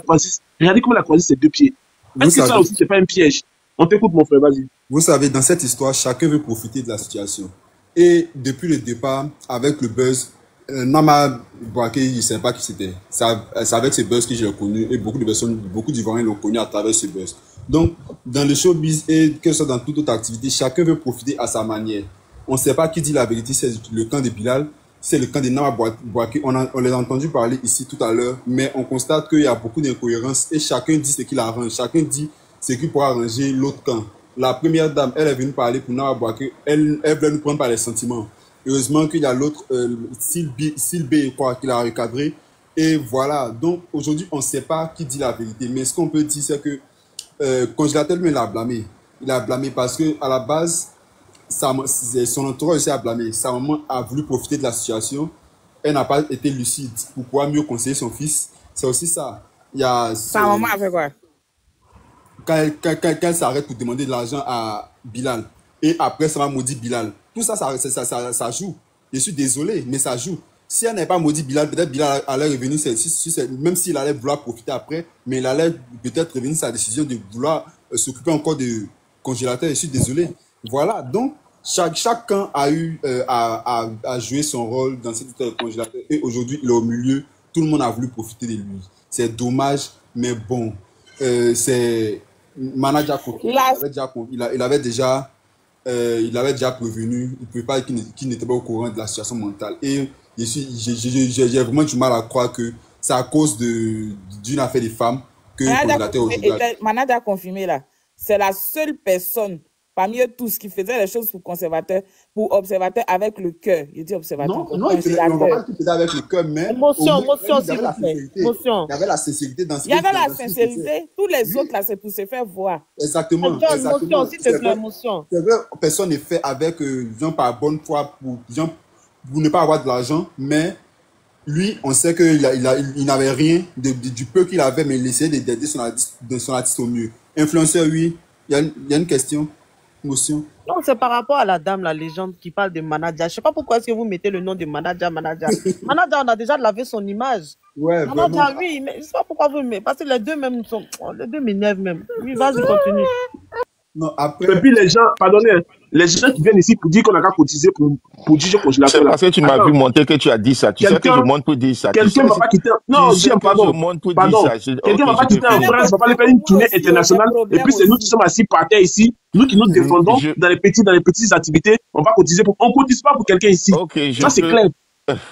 croisé ses deux pieds. Est-ce que ça aussi, c'est pas un piège? On t'écoute, mon frère, vas-y. Vous savez, dans cette histoire, chacun veut profiter de la situation. Et depuis le départ, avec le buzz, Nama Bouaké, je ne sais pas qui c'était. C'est avec ce buzz que j'ai connu et beaucoup de personnes, beaucoup d'Ivoiriens l'ont connu à travers ce buzz. Donc, dans le showbiz et que ce soit dans toute autre activité, chacun veut profiter à sa manière. On ne sait pas qui dit la vérité, c'est le camp de Bilal, c'est le camp de Nama Bouaké. On les a entendu parler ici tout à l'heure, mais on constate qu'il y a beaucoup d'incohérences et chacun dit ce qu'il arrange, chacun dit ce qu'il pourra arranger l'autre camp. La première dame, elle est venue parler pour Nama Bouaké, elle veut nous prendre par les sentiments. Heureusement qu'il y a l'autre, Sylvie, quoi, qu'il a recadré. Et voilà. Donc, aujourd'hui, on ne sait pas qui dit la vérité. Mais ce qu'on peut dire, c'est que Congélateur lui-même l'a blâmé. Il l'a blâmé parce qu'à la base, son entourage aussi a blâmé. Sa maman a voulu profiter de la situation. Elle n'a pas été lucide pour pouvoir mieux conseiller son fils. C'est aussi ça. Il y a, sa maman a fait quoi? Quand elle s'arrête pour demander de l'argent à Bilal. Et après, ça va maudit Bilal. Tout ça ça joue. Je suis désolé, mais ça joue. Si elle n'avait pas maudit Bilal, peut-être Bilal allait revenir, même s'il allait vouloir profiter après, mais il allait peut-être revenir sa décision de vouloir s'occuper encore de Congélateur. Je suis désolé. Voilà, donc chacun a eu à jouer son rôle dans cette histoire de Congélateur. Et aujourd'hui, il est au milieu. Tout le monde a voulu profiter de lui. C'est dommage, mais bon. C'est Manadja Confirmé. Il avait déjà prévenu, qu'il n'était pas au courant de la situation mentale. Et j'ai vraiment du mal à croire que c'est à cause d'une affaire des femmes que Congélateur aujourd'hui. Manadja Confirmé, là, c'est la seule personne parmi eux tous qui faisait les choses pour observateur avec le cœur. Il dit observateur. Non, il faisait, on ne va pas qu'il faisait avec le cœur, mais. Motion, s'il vous plaît. Il y avait la sincérité dans ce qu'il faisait. Il y avait la sincérité. Tous les autres, là, c'est pour se faire voir. Exactement. C'est vrai, personne n'est fait avec gens par bonne foi pour ne pas avoir de l'argent, mais lui, on sait qu'il n'avait rien du peu qu'il avait, mais il essayait d'aider son artiste au mieux. Influenceur, oui. Il y a une question. Motion. Non, c'est par rapport à la dame, la légende qui parle de Manadja. Je ne sais pas pourquoi est-ce que vous mettez le nom de Manadja. Manadja, on a déjà lavé son image. Ouais, Manadja, vraiment. Oui, mais je ne sais pas pourquoi vous mettez. Parce que les deux même sont... Les deux m'énervent même. Oui, vas-y, continue. Non, après... Et puis les gens, pardonnez, les gens qui viennent ici pour dire qu'on a qu'à cotiser pour dire que je l'appelle. C'est parce que tu m'as vu monter que tu as dit ça. Tu sais que je monte pour dire ça. Quelqu'un ne va pas quitter. Non, pardon. Quelqu'un ne va pas quitter en France, ne va pas aller faire une tournée internationale. Et puis c'est nous qui sommes assis par terre ici, nous qui nous défendons dans les petites activités. On va cotiser pour. On ne cotise pas pour quelqu'un ici. Ça c'est clair.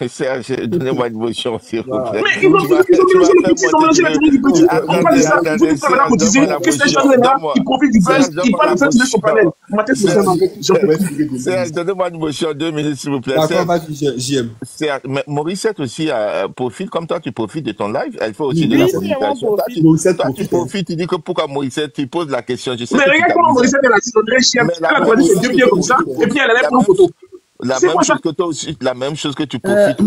Serge, donnez-moi une motion, s'il vous plaît. Mais ils ont mélangé la tournée du petit. On parle de ça, vous dites qu'on a cotisé, que ces gens-là, ils profitent du buzz, ils parlent de ça, ils sont panel. Serge, donnez-moi une motion, 2 minutes, s'il vous plaît. Serge, Morissette aussi profite, comme toi, tu profites de ton live, elle fait aussi de la communication. Toi, tu profites, tu dis que pourquoi Morissette, tu poses la question. Mais regarde comment Morissette, elle a dit, on dirait chien, elle a connu ses deux pieds comme ça, et puis elle allait prendre photo. La même chose que tu profites.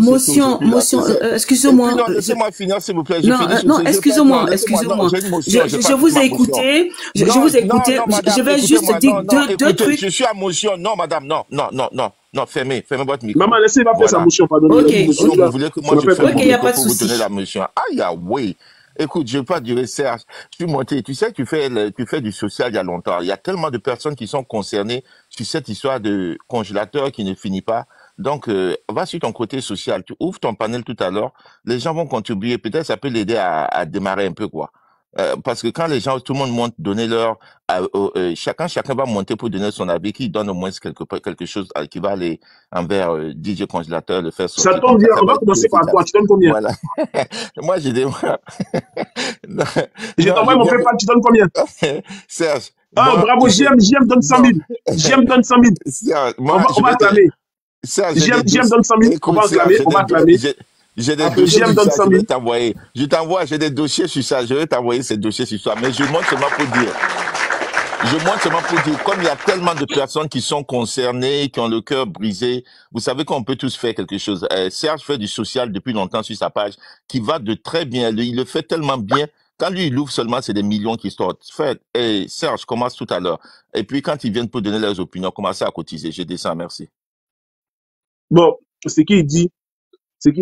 Excusez-moi. Laissez-moi finir, s'il vous plaît. Non, excusez-moi. Je vous ai écouté. Je vais juste dire deux trucs. Je suis à motion. Non, madame, non, fermez votre micro. Maman, laissez-moi faire sa motion, pardonnez-moi. Vous voulez que moi je fasse mon micro pour vous donner la motion. Aïe, oui. Écoute, je vais pas durer, Serge. Je suis monté. Tu sais, tu fais du social il y a longtemps. Il y a tellement de personnes qui sont concernées sur cette histoire de Congélateur qui ne finit pas. Donc, va sur ton côté social. Tu ouvres ton panel tout à l'heure. Les gens vont contribuer. Peut-être ça peut l'aider à démarrer un peu, quoi. Parce que quand les gens, tout le monde monte, donner leur, chacun va monter pour donner son avis, qui donne au moins quelque chose qui va aller envers DJ Congélateur, le faire sortir. Ça tombe bien, on va commencer par toi, tu donnes combien? Voilà. Moi, j'ai des... J'ai envoyé mon PayPal, tu donnes combien? Serge. Ah, moi, bravo, JM donne 100 000. JM donne 100 000. Serge, moi, on va acclamer. JM donne 100 000, on va acclamer. J'ai des dossiers sur ça, je vais t'envoyer. Je t'envoie, j'ai des dossiers sur ça, je vais t'envoyer ces dossiers sur ça. Mais je montre seulement pour dire. Je montre seulement pour dire, comme il y a tellement de personnes qui sont concernées, qui ont le cœur brisé, vous savez qu'on peut tous faire quelque chose. Serge fait du social depuis longtemps sur sa page, qui va de très bien. Il le fait tellement bien. Quand lui, il ouvre seulement, c'est des millions qui sortent. Faites, hey, Serge, commence tout à l'heure. Et puis, quand ils viennent pour donner leurs opinions, commencez à cotiser. Je descends, merci. Bon, ce qu'il dit, c'est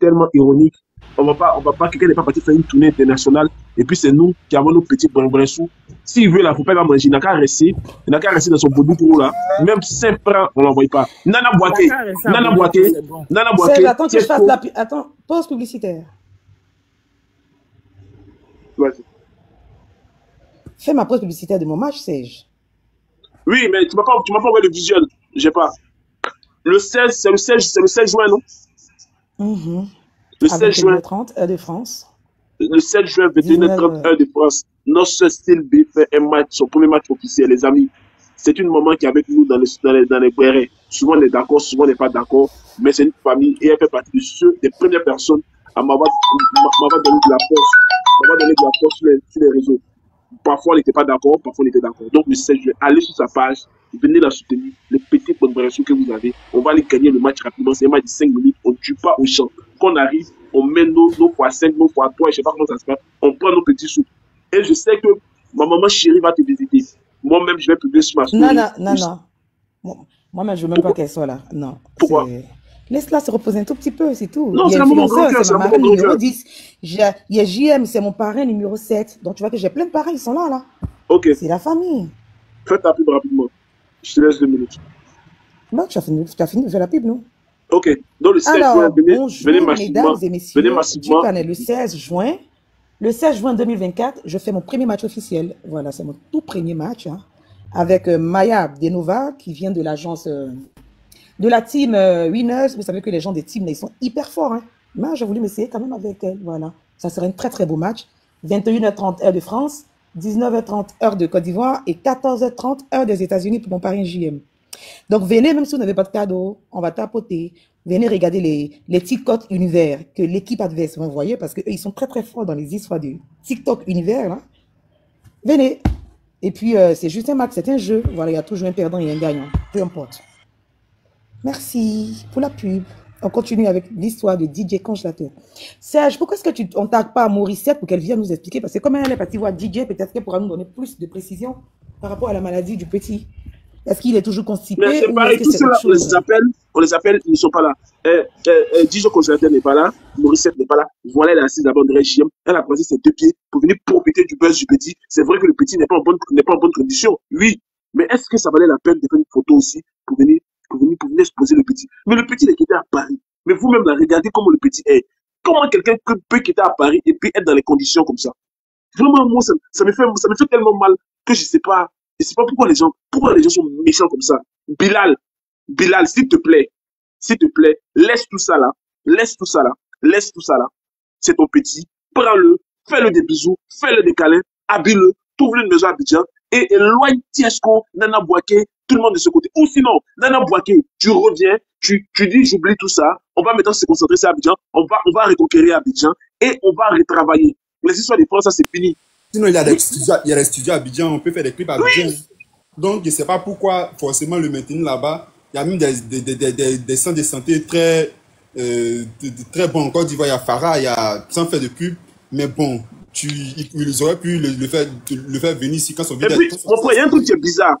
tellement ironique. On va pas, quelqu'un n'est pas parti faire une tournée internationale. Et puis, c'est nous qui avons nos petits bonbons sous. S'il veut, la poupée va manger. Il n'a qu'à rester dans son boudou pour là. Même 5 francs, on ne l'envoie pas. Nana Bouaké. Attends, que je fasse la... Attends, pause publicitaire. Fais ma pause publicitaire de mon match, Serge. Oui, mais tu m'as pas envoyé le visuel. J'ai pas. Le 16, c'est le 16 juin, non? Mm-hmm. Le 16 juin. 30 heure de France. Le 7 juin, 21h30 heure de France. Notre style B fait un match, son premier match officiel, les amis. C'est une maman qui est avec nous dans les boirets. Souvent, on est d'accord, souvent, on n'est pas d'accord. Mais c'est une famille et elle fait partie de des premières personnes à m'avoir donné de la force. On va donner de la force sur les réseaux. Parfois, on n'était pas d'accord, parfois, on était d'accord. Donc, le 16 juin, allez sur sa page, venez la soutenir. Les petites bonnes relations que vous avez, on va aller gagner le match rapidement. C'est un match de 5 minutes, on ne tue pas au champ. Quand on arrive, on met nos fois 5, nos fois 3, je ne sais pas comment ça se passe. On prend nos petits sous. Et je sais que ma maman chérie va te visiter. Moi-même, je vais publier sur ma story. Non. Moi-même, je ne veux même pas qu'elle soit là. Non. Pourquoi? Laisse-la se reposer un tout petit peu, c'est tout. Non, c'est la maman grand cœur, c'est la maman numéro 10. Il y a JM, c'est mon parrain numéro 7. Donc tu vois que j'ai plein de parrains, ils sont là. Ok. C'est la famille. Fais ta pub rapidement. Je te laisse 2 minutes. Non, tu as fini de faire la pub, non? Ok. Donc le 16 juin, venez massivement. Venez massivement. Le 16 juin 2024, je fais mon premier match officiel. Voilà, c'est mon tout premier match. Hein, avec Maya Denova, qui vient de l'agence... de la team Winners, vous savez que les gens des teams, ils sont hyper forts. Hein. Moi, j'ai voulu m'essayer quand même avec elle. Voilà. Ça serait un très, très beau match. 21h30 heure de France, 19h30 heure de Côte d'Ivoire et 14h30 heure des États-Unis pour mon parrain JM. Donc, venez, même si vous n'avez pas de cadeau, on va tapoter. Venez regarder les TikTok univers que l'équipe adverse va envoyer parce qu'eux, ils sont très, très forts dans les histoires de TikTok univers. Là. Venez. Et puis, c'est juste un match, c'est un jeu. Voilà, il y a toujours un perdant et un gagnant. Peu importe. Merci pour la pub. On continue avec l'histoire de DJ Congélateur. Serge, pourquoi est-ce que on ne tague pas Morissette pour qu'elle vienne nous expliquer? Parce que comme elle est partie voir DJ, peut-être qu'elle pourra nous donner plus de précisions par rapport à la maladie du petit. Est-ce qu'il est toujours constipé? Mais c'est pareil, tous ceux-là, on les appelle, ils ne sont pas là. DJ Congélateur n'est pas là, Morissette n'est pas là. Voilà, elle est assise d'abord de Réchim. Elle a posé ses 2 pieds pour venir profiter du buzz du petit. C'est vrai que le petit n'est pas en bonne condition, oui. Mais est-ce que ça valait la peine de faire une photo aussi pour venir exposer le petit? Mais le petit est quitté à Paris. Mais vous-même, regardez comment le petit est. Comment quelqu'un peut quitter à Paris et puis être dans les conditions comme ça? Vraiment, moi, ça me fait tellement mal que je ne sais pas. Je ne sais pas pourquoi les gens sont méchants comme ça. Bilal, s'il te plaît, laisse tout ça là. C'est ton petit. Prends-le, fais-le des bisous, fais-le des câlins, habille-le, trouve-le une maison à Abidjan et éloigne Tiesco, Nana Bouaké, tout le monde de ce côté. Ou sinon, Nana Bouaké, tu reviens, tu dis j'oublie tout ça, on va maintenant se concentrer sur Abidjan, on va reconquérir Abidjan et on va retravailler. Les histoires des France, ça c'est fini. Sinon, il y a des studios à Abidjan, on peut faire des clips à Abidjan. Oui. Donc, je ne sais pas pourquoi forcément le maintenir là-bas. Il y a même des centres de santé très bons. En Côte d'Ivoire, il y a Farah, il y a sans faire de pub, mais bon, ils auraient pu le faire venir ici quand son vide. Et puis, il y a un truc qui est bizarre.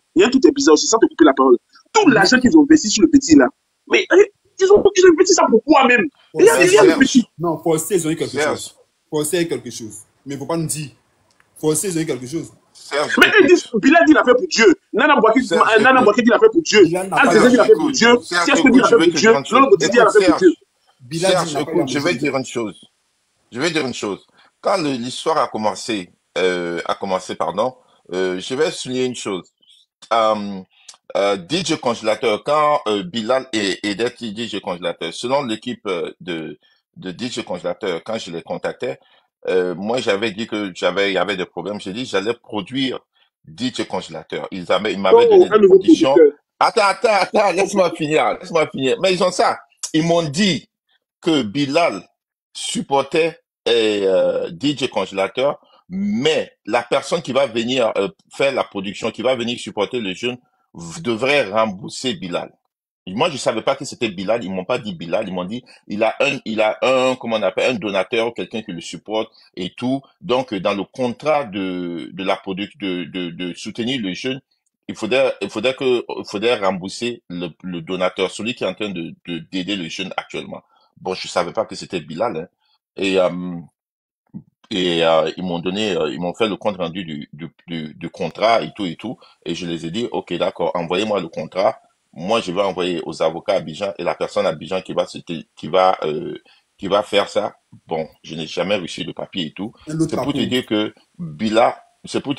Aussi, sans te couper la parole. Tout l'argent qu'ils ont investi sur le petit là. Mais ils ont coupé le petit ça pour quoi même? Il y a le petit. Non, forcé, ils ont eu quelque chose. Mais il ne faut pas nous dire. Forcé, ils ont eu quelque chose. Mais ils disent, Bilal dit l'affaire pour Dieu. Nana Bouaké dit l'affaire pour Dieu. As Diesel dit l'affaire pour Dieu. Serge dit l'affaire pour Dieu. Lolo Beauté dit l'affaire pour Dieu. Serge, écoute, je vais dire une chose. Quand l'histoire a commencé, je vais souligner une chose. DJ Congélateur, quand Bilal aidait DJ Congélateur, selon l'équipe de DJ Congélateur, quand je les contactais, moi j'avais dit qu'il y avait des problèmes. J'ai dit j'allais produire DJ Congélateur. Ils m'avaient donné des conditions. Attends, laisse-moi finir. Mais ils ont ça. Ils m'ont dit que Bilal supportait DJ Congélateur, mais la personne qui va venir faire la production, qui va venir supporter le jeune, devrait rembourser Bilal. Et moi, je savais pas que c'était Bilal. Ils m'ont pas dit Bilal. Ils m'ont dit, il a un, comment on appelle, un donateur, quelqu'un qui le supporte et tout. Donc, dans le contrat de soutenir le jeune, il faudrait rembourser le donateur, celui qui est en train d'aider le jeune actuellement. Bon, je savais pas que c'était Bilal, hein. Ils m'ont donné, ils m'ont fait le compte rendu du contrat et tout. Et je les ai dit, OK, d'accord, envoyez-moi le contrat. Moi, je vais envoyer aux avocats à Bijan, et la personne à Bijan qui va faire ça. Bon, je n'ai jamais reçu le papier et tout. C'est pour te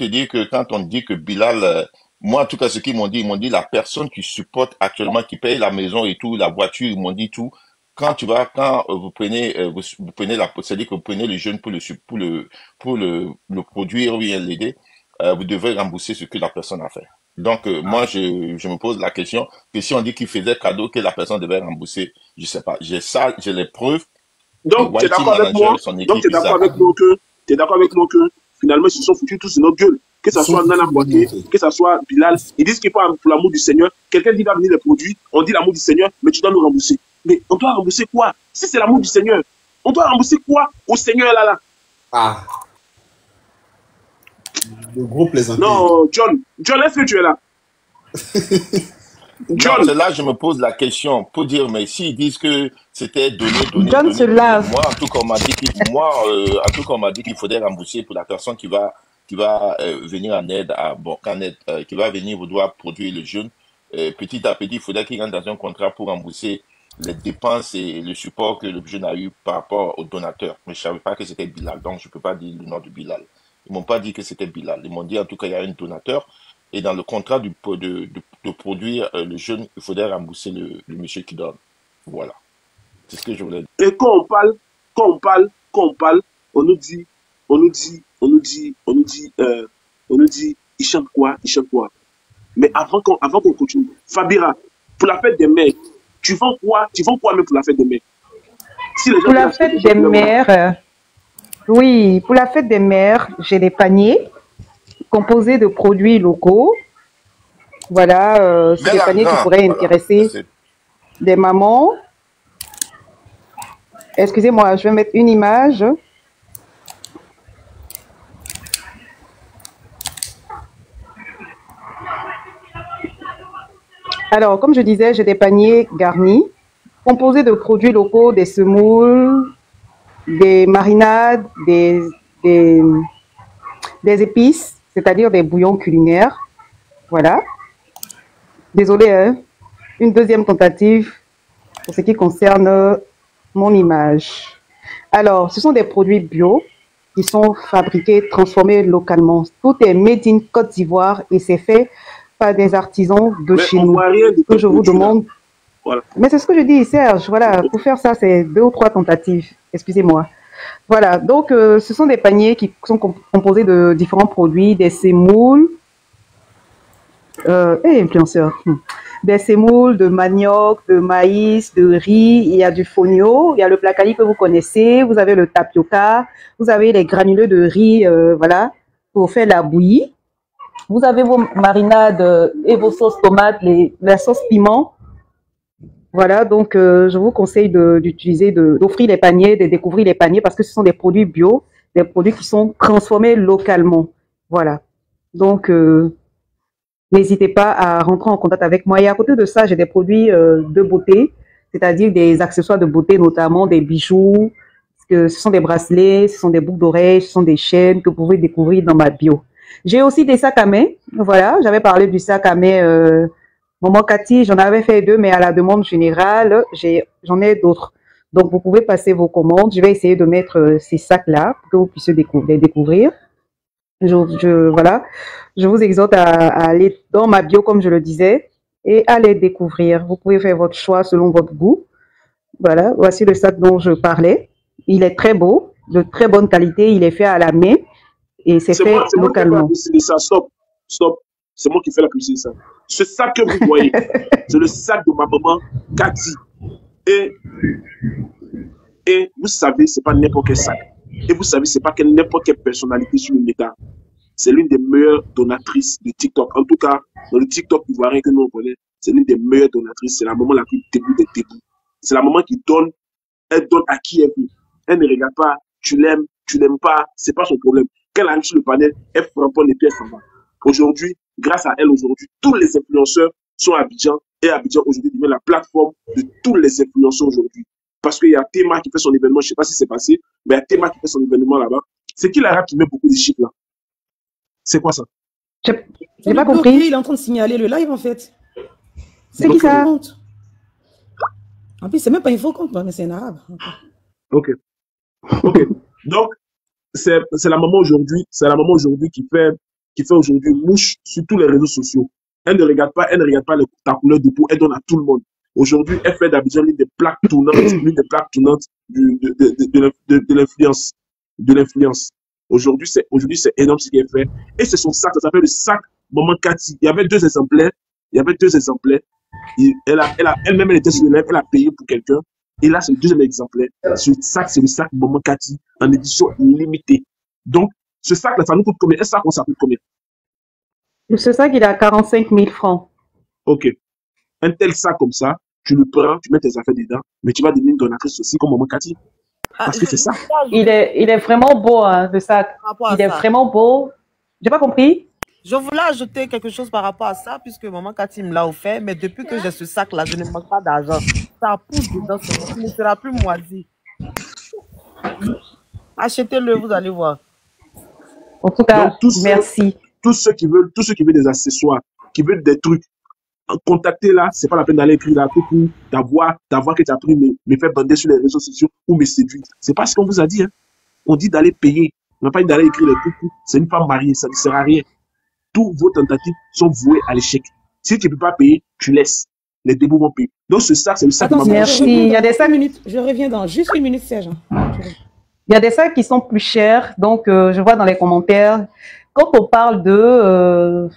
dire que quand on dit que Bilal, moi, en tout cas, ce qu'ils m'ont dit, ils m'ont dit la personne qui supporte actuellement, qui paye la maison et tout, la voiture, ils m'ont dit tout. Quand vous prenez le jeune pour le produire ou l'aider, vous devez rembourser ce que la personne a fait. Donc, moi, je me pose la question que si on dit qu'il faisait cadeau, que la personne devait rembourser, je sais pas. J'ai ça, j'ai les preuves. Donc, tu es d'accord avec moi? Donc, tu es d'accord avec moi que finalement, ils se sont foutus tous sur notre gueule. Que ça soit Nana Bouaké, que ça soit Bilal. Ils disent qu'il parle pour l'amour du Seigneur. Quelqu'un dit d'amener les produits, on dit l'amour du Seigneur, mais tu dois nous rembourser. Mais on doit rembourser quoi? Si c'est l'amour du Seigneur, on doit rembourser quoi au Seigneur là? Ah. Le gros plaisantin. Non, John, est-ce que tu es là? John, c'est là je me pose la question pour dire, mais s'ils disent que c'était donné. John se lave. Moi, en tout cas, on m'a dit qu'il faudrait rembourser pour la personne qui va venir en aide à qui va venir vouloir produire le jeune. Petit à petit, il faudrait qu'il rentre dans un contrat pour rembourser les dépenses et le support que le jeune a eu par rapport au donateur. Mais je ne savais pas que c'était Bilal, donc je ne peux pas dire le nom de Bilal. Ils m'ont pas dit que c'était Bilal. Ils m'ont dit, en tout cas, il y a un donateur. Et dans le contrat de produire le jeune, il faudrait rembourser le monsieur qui donne. Voilà. C'est ce que je voulais dire. Et quand on parle, on nous dit, il chante quoi. Mais avant qu'on continue, Fabira, pour la fête des mères, tu vends quoi même pour la fête des mères? Si les gens pour la fête des mères... Oui, pour la fête des mères, j'ai des paniers composés de produits locaux. Voilà, c'est des paniers qui pourraient intéresser des mamans. Excusez-moi, je vais mettre une image. Alors, comme je disais, j'ai des paniers garnis composés de produits locaux, des semoules, des marinades, des épices, c'est-à-dire des bouillons culinaires. Voilà. Désolée, hein? Une deuxième tentative pour ce qui concerne mon image. Alors, ce sont des produits bio qui sont fabriqués, transformés localement. Tout est made in Côte d'Ivoire et c'est fait par des artisans de chez nous. Que je vous demande. Voilà. Mais c'est ce que je dis, Serge. Voilà, pour faire ça, c'est 2 ou 3 tentatives. Excusez-moi. Voilà, donc ce sont des paniers qui sont composés de différents produits, des semoules de manioc, de maïs, de riz, il y a du fonio, il y a le placali que vous connaissez, vous avez le tapioca, vous avez les granuleux de riz, voilà, pour faire la bouillie. Vous avez vos marinades et vos sauces tomates, la sauce piment. Voilà, donc je vous conseille d'offrir les paniers, de découvrir les paniers parce que ce sont des produits bio, des produits qui sont transformés localement. Voilà, donc n'hésitez pas à rentrer en contact avec moi. Et à côté de ça, j'ai des produits de beauté, c'est-à-dire des accessoires de beauté, notamment des bijoux, parce que ce sont des bracelets, ce sont des boucles d'oreilles, ce sont des chaînes que vous pouvez découvrir dans ma bio. J'ai aussi des sacs à main, voilà, j'avais parlé du sac à main... Maman Cathy, j'en avais fait 2, mais à la demande générale, j'en ai d'autres. Donc, vous pouvez passer vos commandes. Je vais essayer de mettre ces sacs-là pour que vous puissiez les découvrir. Voilà. Je vous exhorte à aller dans ma bio, comme je le disais, et à les découvrir. Vous pouvez faire votre choix selon votre goût. Voilà. Voici le sac dont je parlais. Il est très beau, de très bonne qualité. Il est fait à la main et c'est fait localement. Stop. C'est moi qui fais la publicité de ça. Ce sac que vous voyez, c'est le sac de ma maman Cathy. Et Et vous savez, ce n'est pas n'importe quel sac. Et vous savez, ce n'est pas n'importe quelle personnalité sur le méta. C'est l'une des meilleures donatrices de TikTok. En tout cas, dans le TikTok ivoirien que nous connaissons, c'est l'une des meilleures donatrices. C'est la maman la plus début des débuts. C'est la maman qui donne, elle donne à qui elle veut. Elle ne regarde pas, tu l'aimes pas, c'est pas son problème. Quand elle arrive sur le panel, elle prend les pièces en bas. Aujourd'hui, grâce à elle, aujourd'hui, tous les influenceurs sont à Abidjan. Et Abidjan, aujourd'hui, devient la plateforme de tous les influenceurs aujourd'hui. Parce qu'il y a Théma qui fait son événement, je ne sais pas si c'est passé, mais il y a Théma qui fait son événement là-bas. C'est qui l'arabe qui met beaucoup de chiffres là? C'est quoi ça? Je n'ai pas compris. Il est en train de signaler le live en fait. C'est qui ça? En plus, c'est même pas un faux compte, mais c'est un arabe. Ok. Ok. Donc, c'est la maman aujourd'hui qui fait aujourd'hui mouche sur tous les réseaux sociaux. Elle ne regarde pas, ta couleur de peau, elle donne à tout le monde. Aujourd'hui, elle fait d'Abidjan l'une des plaques tournantes, de l'influence. Aujourd'hui, c'est énorme ce qu'elle fait. Et c'est son sac, ça s'appelle le sac Maman Cathy. Il y avait deux exemplaires. Elle-même, elle était sur le live, elle a payé pour quelqu'un. Et là, c'est le deuxième exemplaire. Ce sac, c'est le sac Maman Cathy en édition limitée. Donc, ce sac-là, ça nous coûte combien? Un sac, ça coûte combien? Ce sac, il est à 45 000 francs. Ok. Un tel sac comme ça, tu le prends, tu mets tes affaires dedans, mais tu vas devenir une donatrice aussi comme Maman Cathy. Parce que c'est ça. Il est vraiment beau, hein, le sac. Il est vraiment beau. J'ai pas compris. Je voulais ajouter quelque chose par rapport à ça, puisque Maman Cathy me l'a offert, mais depuis que j'ai ce sac-là, je ne manque pas d'argent. Ça pousse dedans, ça ne sera plus moisi. Achetez-le, vous allez voir. En tout cas, donc, merci. Tous ceux qui veulent des accessoires, qui veulent des trucs, contacter là, c'est pas la peine d'aller écrire là, coucou, ta voix que tu as pris me fait bander sur les réseaux sociaux ou me séduit. C'est pas ce qu'on vous a dit, hein. On dit d'aller payer, on n'a pas dit d'aller écrire les coucou. C'est une femme mariée, ça ne sert à rien. Toutes vos tentatives sont vouées à l'échec. Si tu ne peux pas payer, tu laisses. Les débuts vont payer. Donc ce sac, c'est le sac. Attends, merci. Il y a des sacs. Je reviens dans juste une minute, Serge. Il y a des sacs qui sont plus chers. Donc je vois dans les commentaires quand on parle de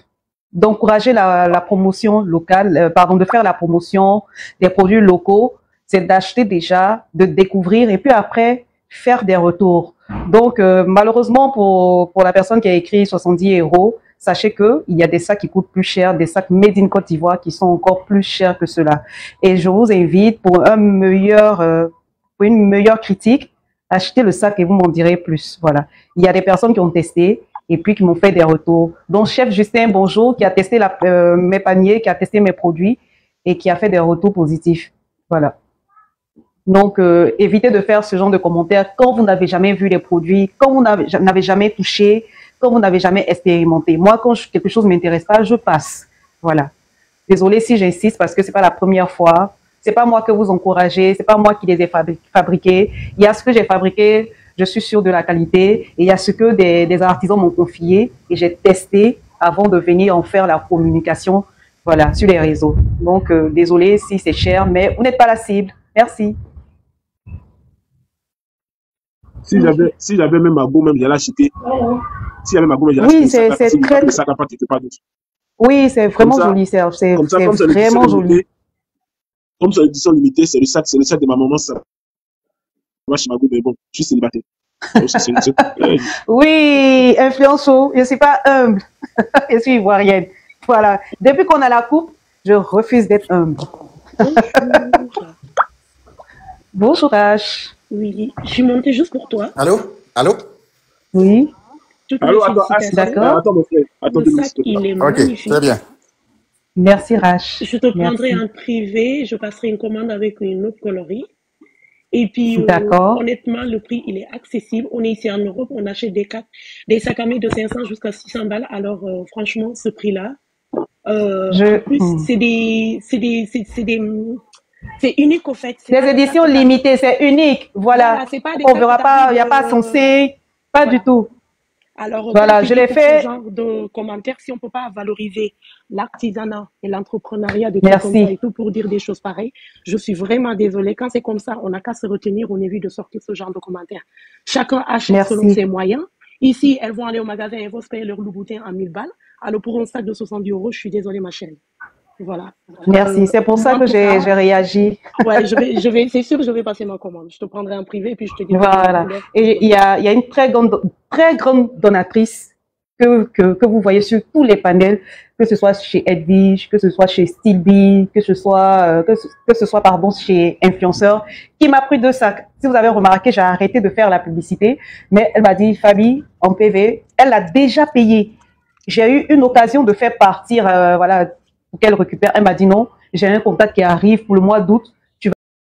d'encourager la promotion locale, pardon, de faire la promotion des produits locaux, c'est d'acheter déjà, de découvrir et puis après, faire des retours. Donc, malheureusement, pour la personne qui a écrit 70 €, sachez qu'il y a des sacs qui coûtent plus cher, des sacs made in Côte d'Ivoire qui sont encore plus chers que cela. Et je vous invite pour une meilleure critique, achetez le sac et vous m'en direz plus. Voilà. Il y a des personnes qui ont testé et puis qui m'ont fait des retours. Donc, chef Justin, bonjour, qui a testé mes paniers, qui a testé mes produits et qui a fait des retours positifs. Voilà. Donc, évitez de faire ce genre de commentaires quand vous n'avez jamais vu les produits, quand vous n'avez jamais touché, quand vous n'avez jamais expérimenté. Moi, quand quelque chose ne m'intéresse pas, je passe. Voilà. Désolée si j'insiste parce que ce n'est pas la première fois. Ce n'est pas moi que vous encouragez, ce n'est pas moi qui les ai fabriqués. Il y a ce que j'ai fabriqué, je suis sûre de la qualité. Et il y a ce que des artisans m'ont confié et j'ai testé avant de venir en faire la communication, voilà, sur les réseaux. Donc, désolé si c'est cher, mais vous n'êtes pas la cible. Merci. Si j'avais même à go, même j'allais acheter. Si j'avais ma go, j'allais acheter. Oui, c'est très... Oui, c'est vraiment joli, Serge. C'est vraiment joli. Comme c'est l'édition limitée, c'est le sac de ma maman, ça. Moi, je suis ma go, mais bon, je suis célibataire. Oui, influenceau, je ne suis pas humble. Je suis ivoirienne. Voilà. Depuis qu'on a la coupe, je refuse d'être humble. Bonjour H. Oui, je suis montée juste pour toi. Allô? Allô? Oui. Allô, attends, H. D'accord. Attends, mon frère. Attends, le sac, il est magnifique. Ok, très bien. Merci H. Je te prendrai en privé, je passerai une commande avec une autre colorie. Et puis, honnêtement, le prix, il est accessible. On est ici en Europe, on achète des sacs à main de 500 jusqu'à 600 balles. Alors, franchement, ce prix-là, en plus, c'est unique au fait. Les éditions limitées, c'est unique. Voilà. On ne verra pas, il n'y a pas censé, pas du tout. Alors, voilà, je l'ai fait. Ce genre de commentaires, si on ne peut pas valoriser l'artisanat et l'entrepreneuriat de tout et tout pour dire des choses pareilles, je suis vraiment désolée. Quand c'est comme ça, on n'a qu'à se retenir au niveau de sortir ce genre de commentaires. Chacun achète selon ses moyens. Ici, elles vont aller au magasin, elles vont se payer leur louboutin à 1000 balles. Alors, pour un sac de 70 €, je suis désolée, ma chérie. Voilà. Merci. C'est pour ça que j'ai réagi. Ouais, c'est sûr que je vais passer ma commande. Je te prendrai en privé et puis je te dirai. Voilà. Et il y a une très grande donatrice que vous voyez sur tous les panels, que ce soit chez Edwige, que ce soit chez Stilby, que ce soit chez Influenceur, qui m'a pris 2 sacs. Si vous avez remarqué, j'ai arrêté de faire la publicité, mais elle m'a dit, Fabi, en PV, elle l'a déjà payé. J'ai eu une occasion de faire partir, voilà, qu'elle récupère. Elle m'a dit non, j'ai un contact qui arrive pour le mois d'août.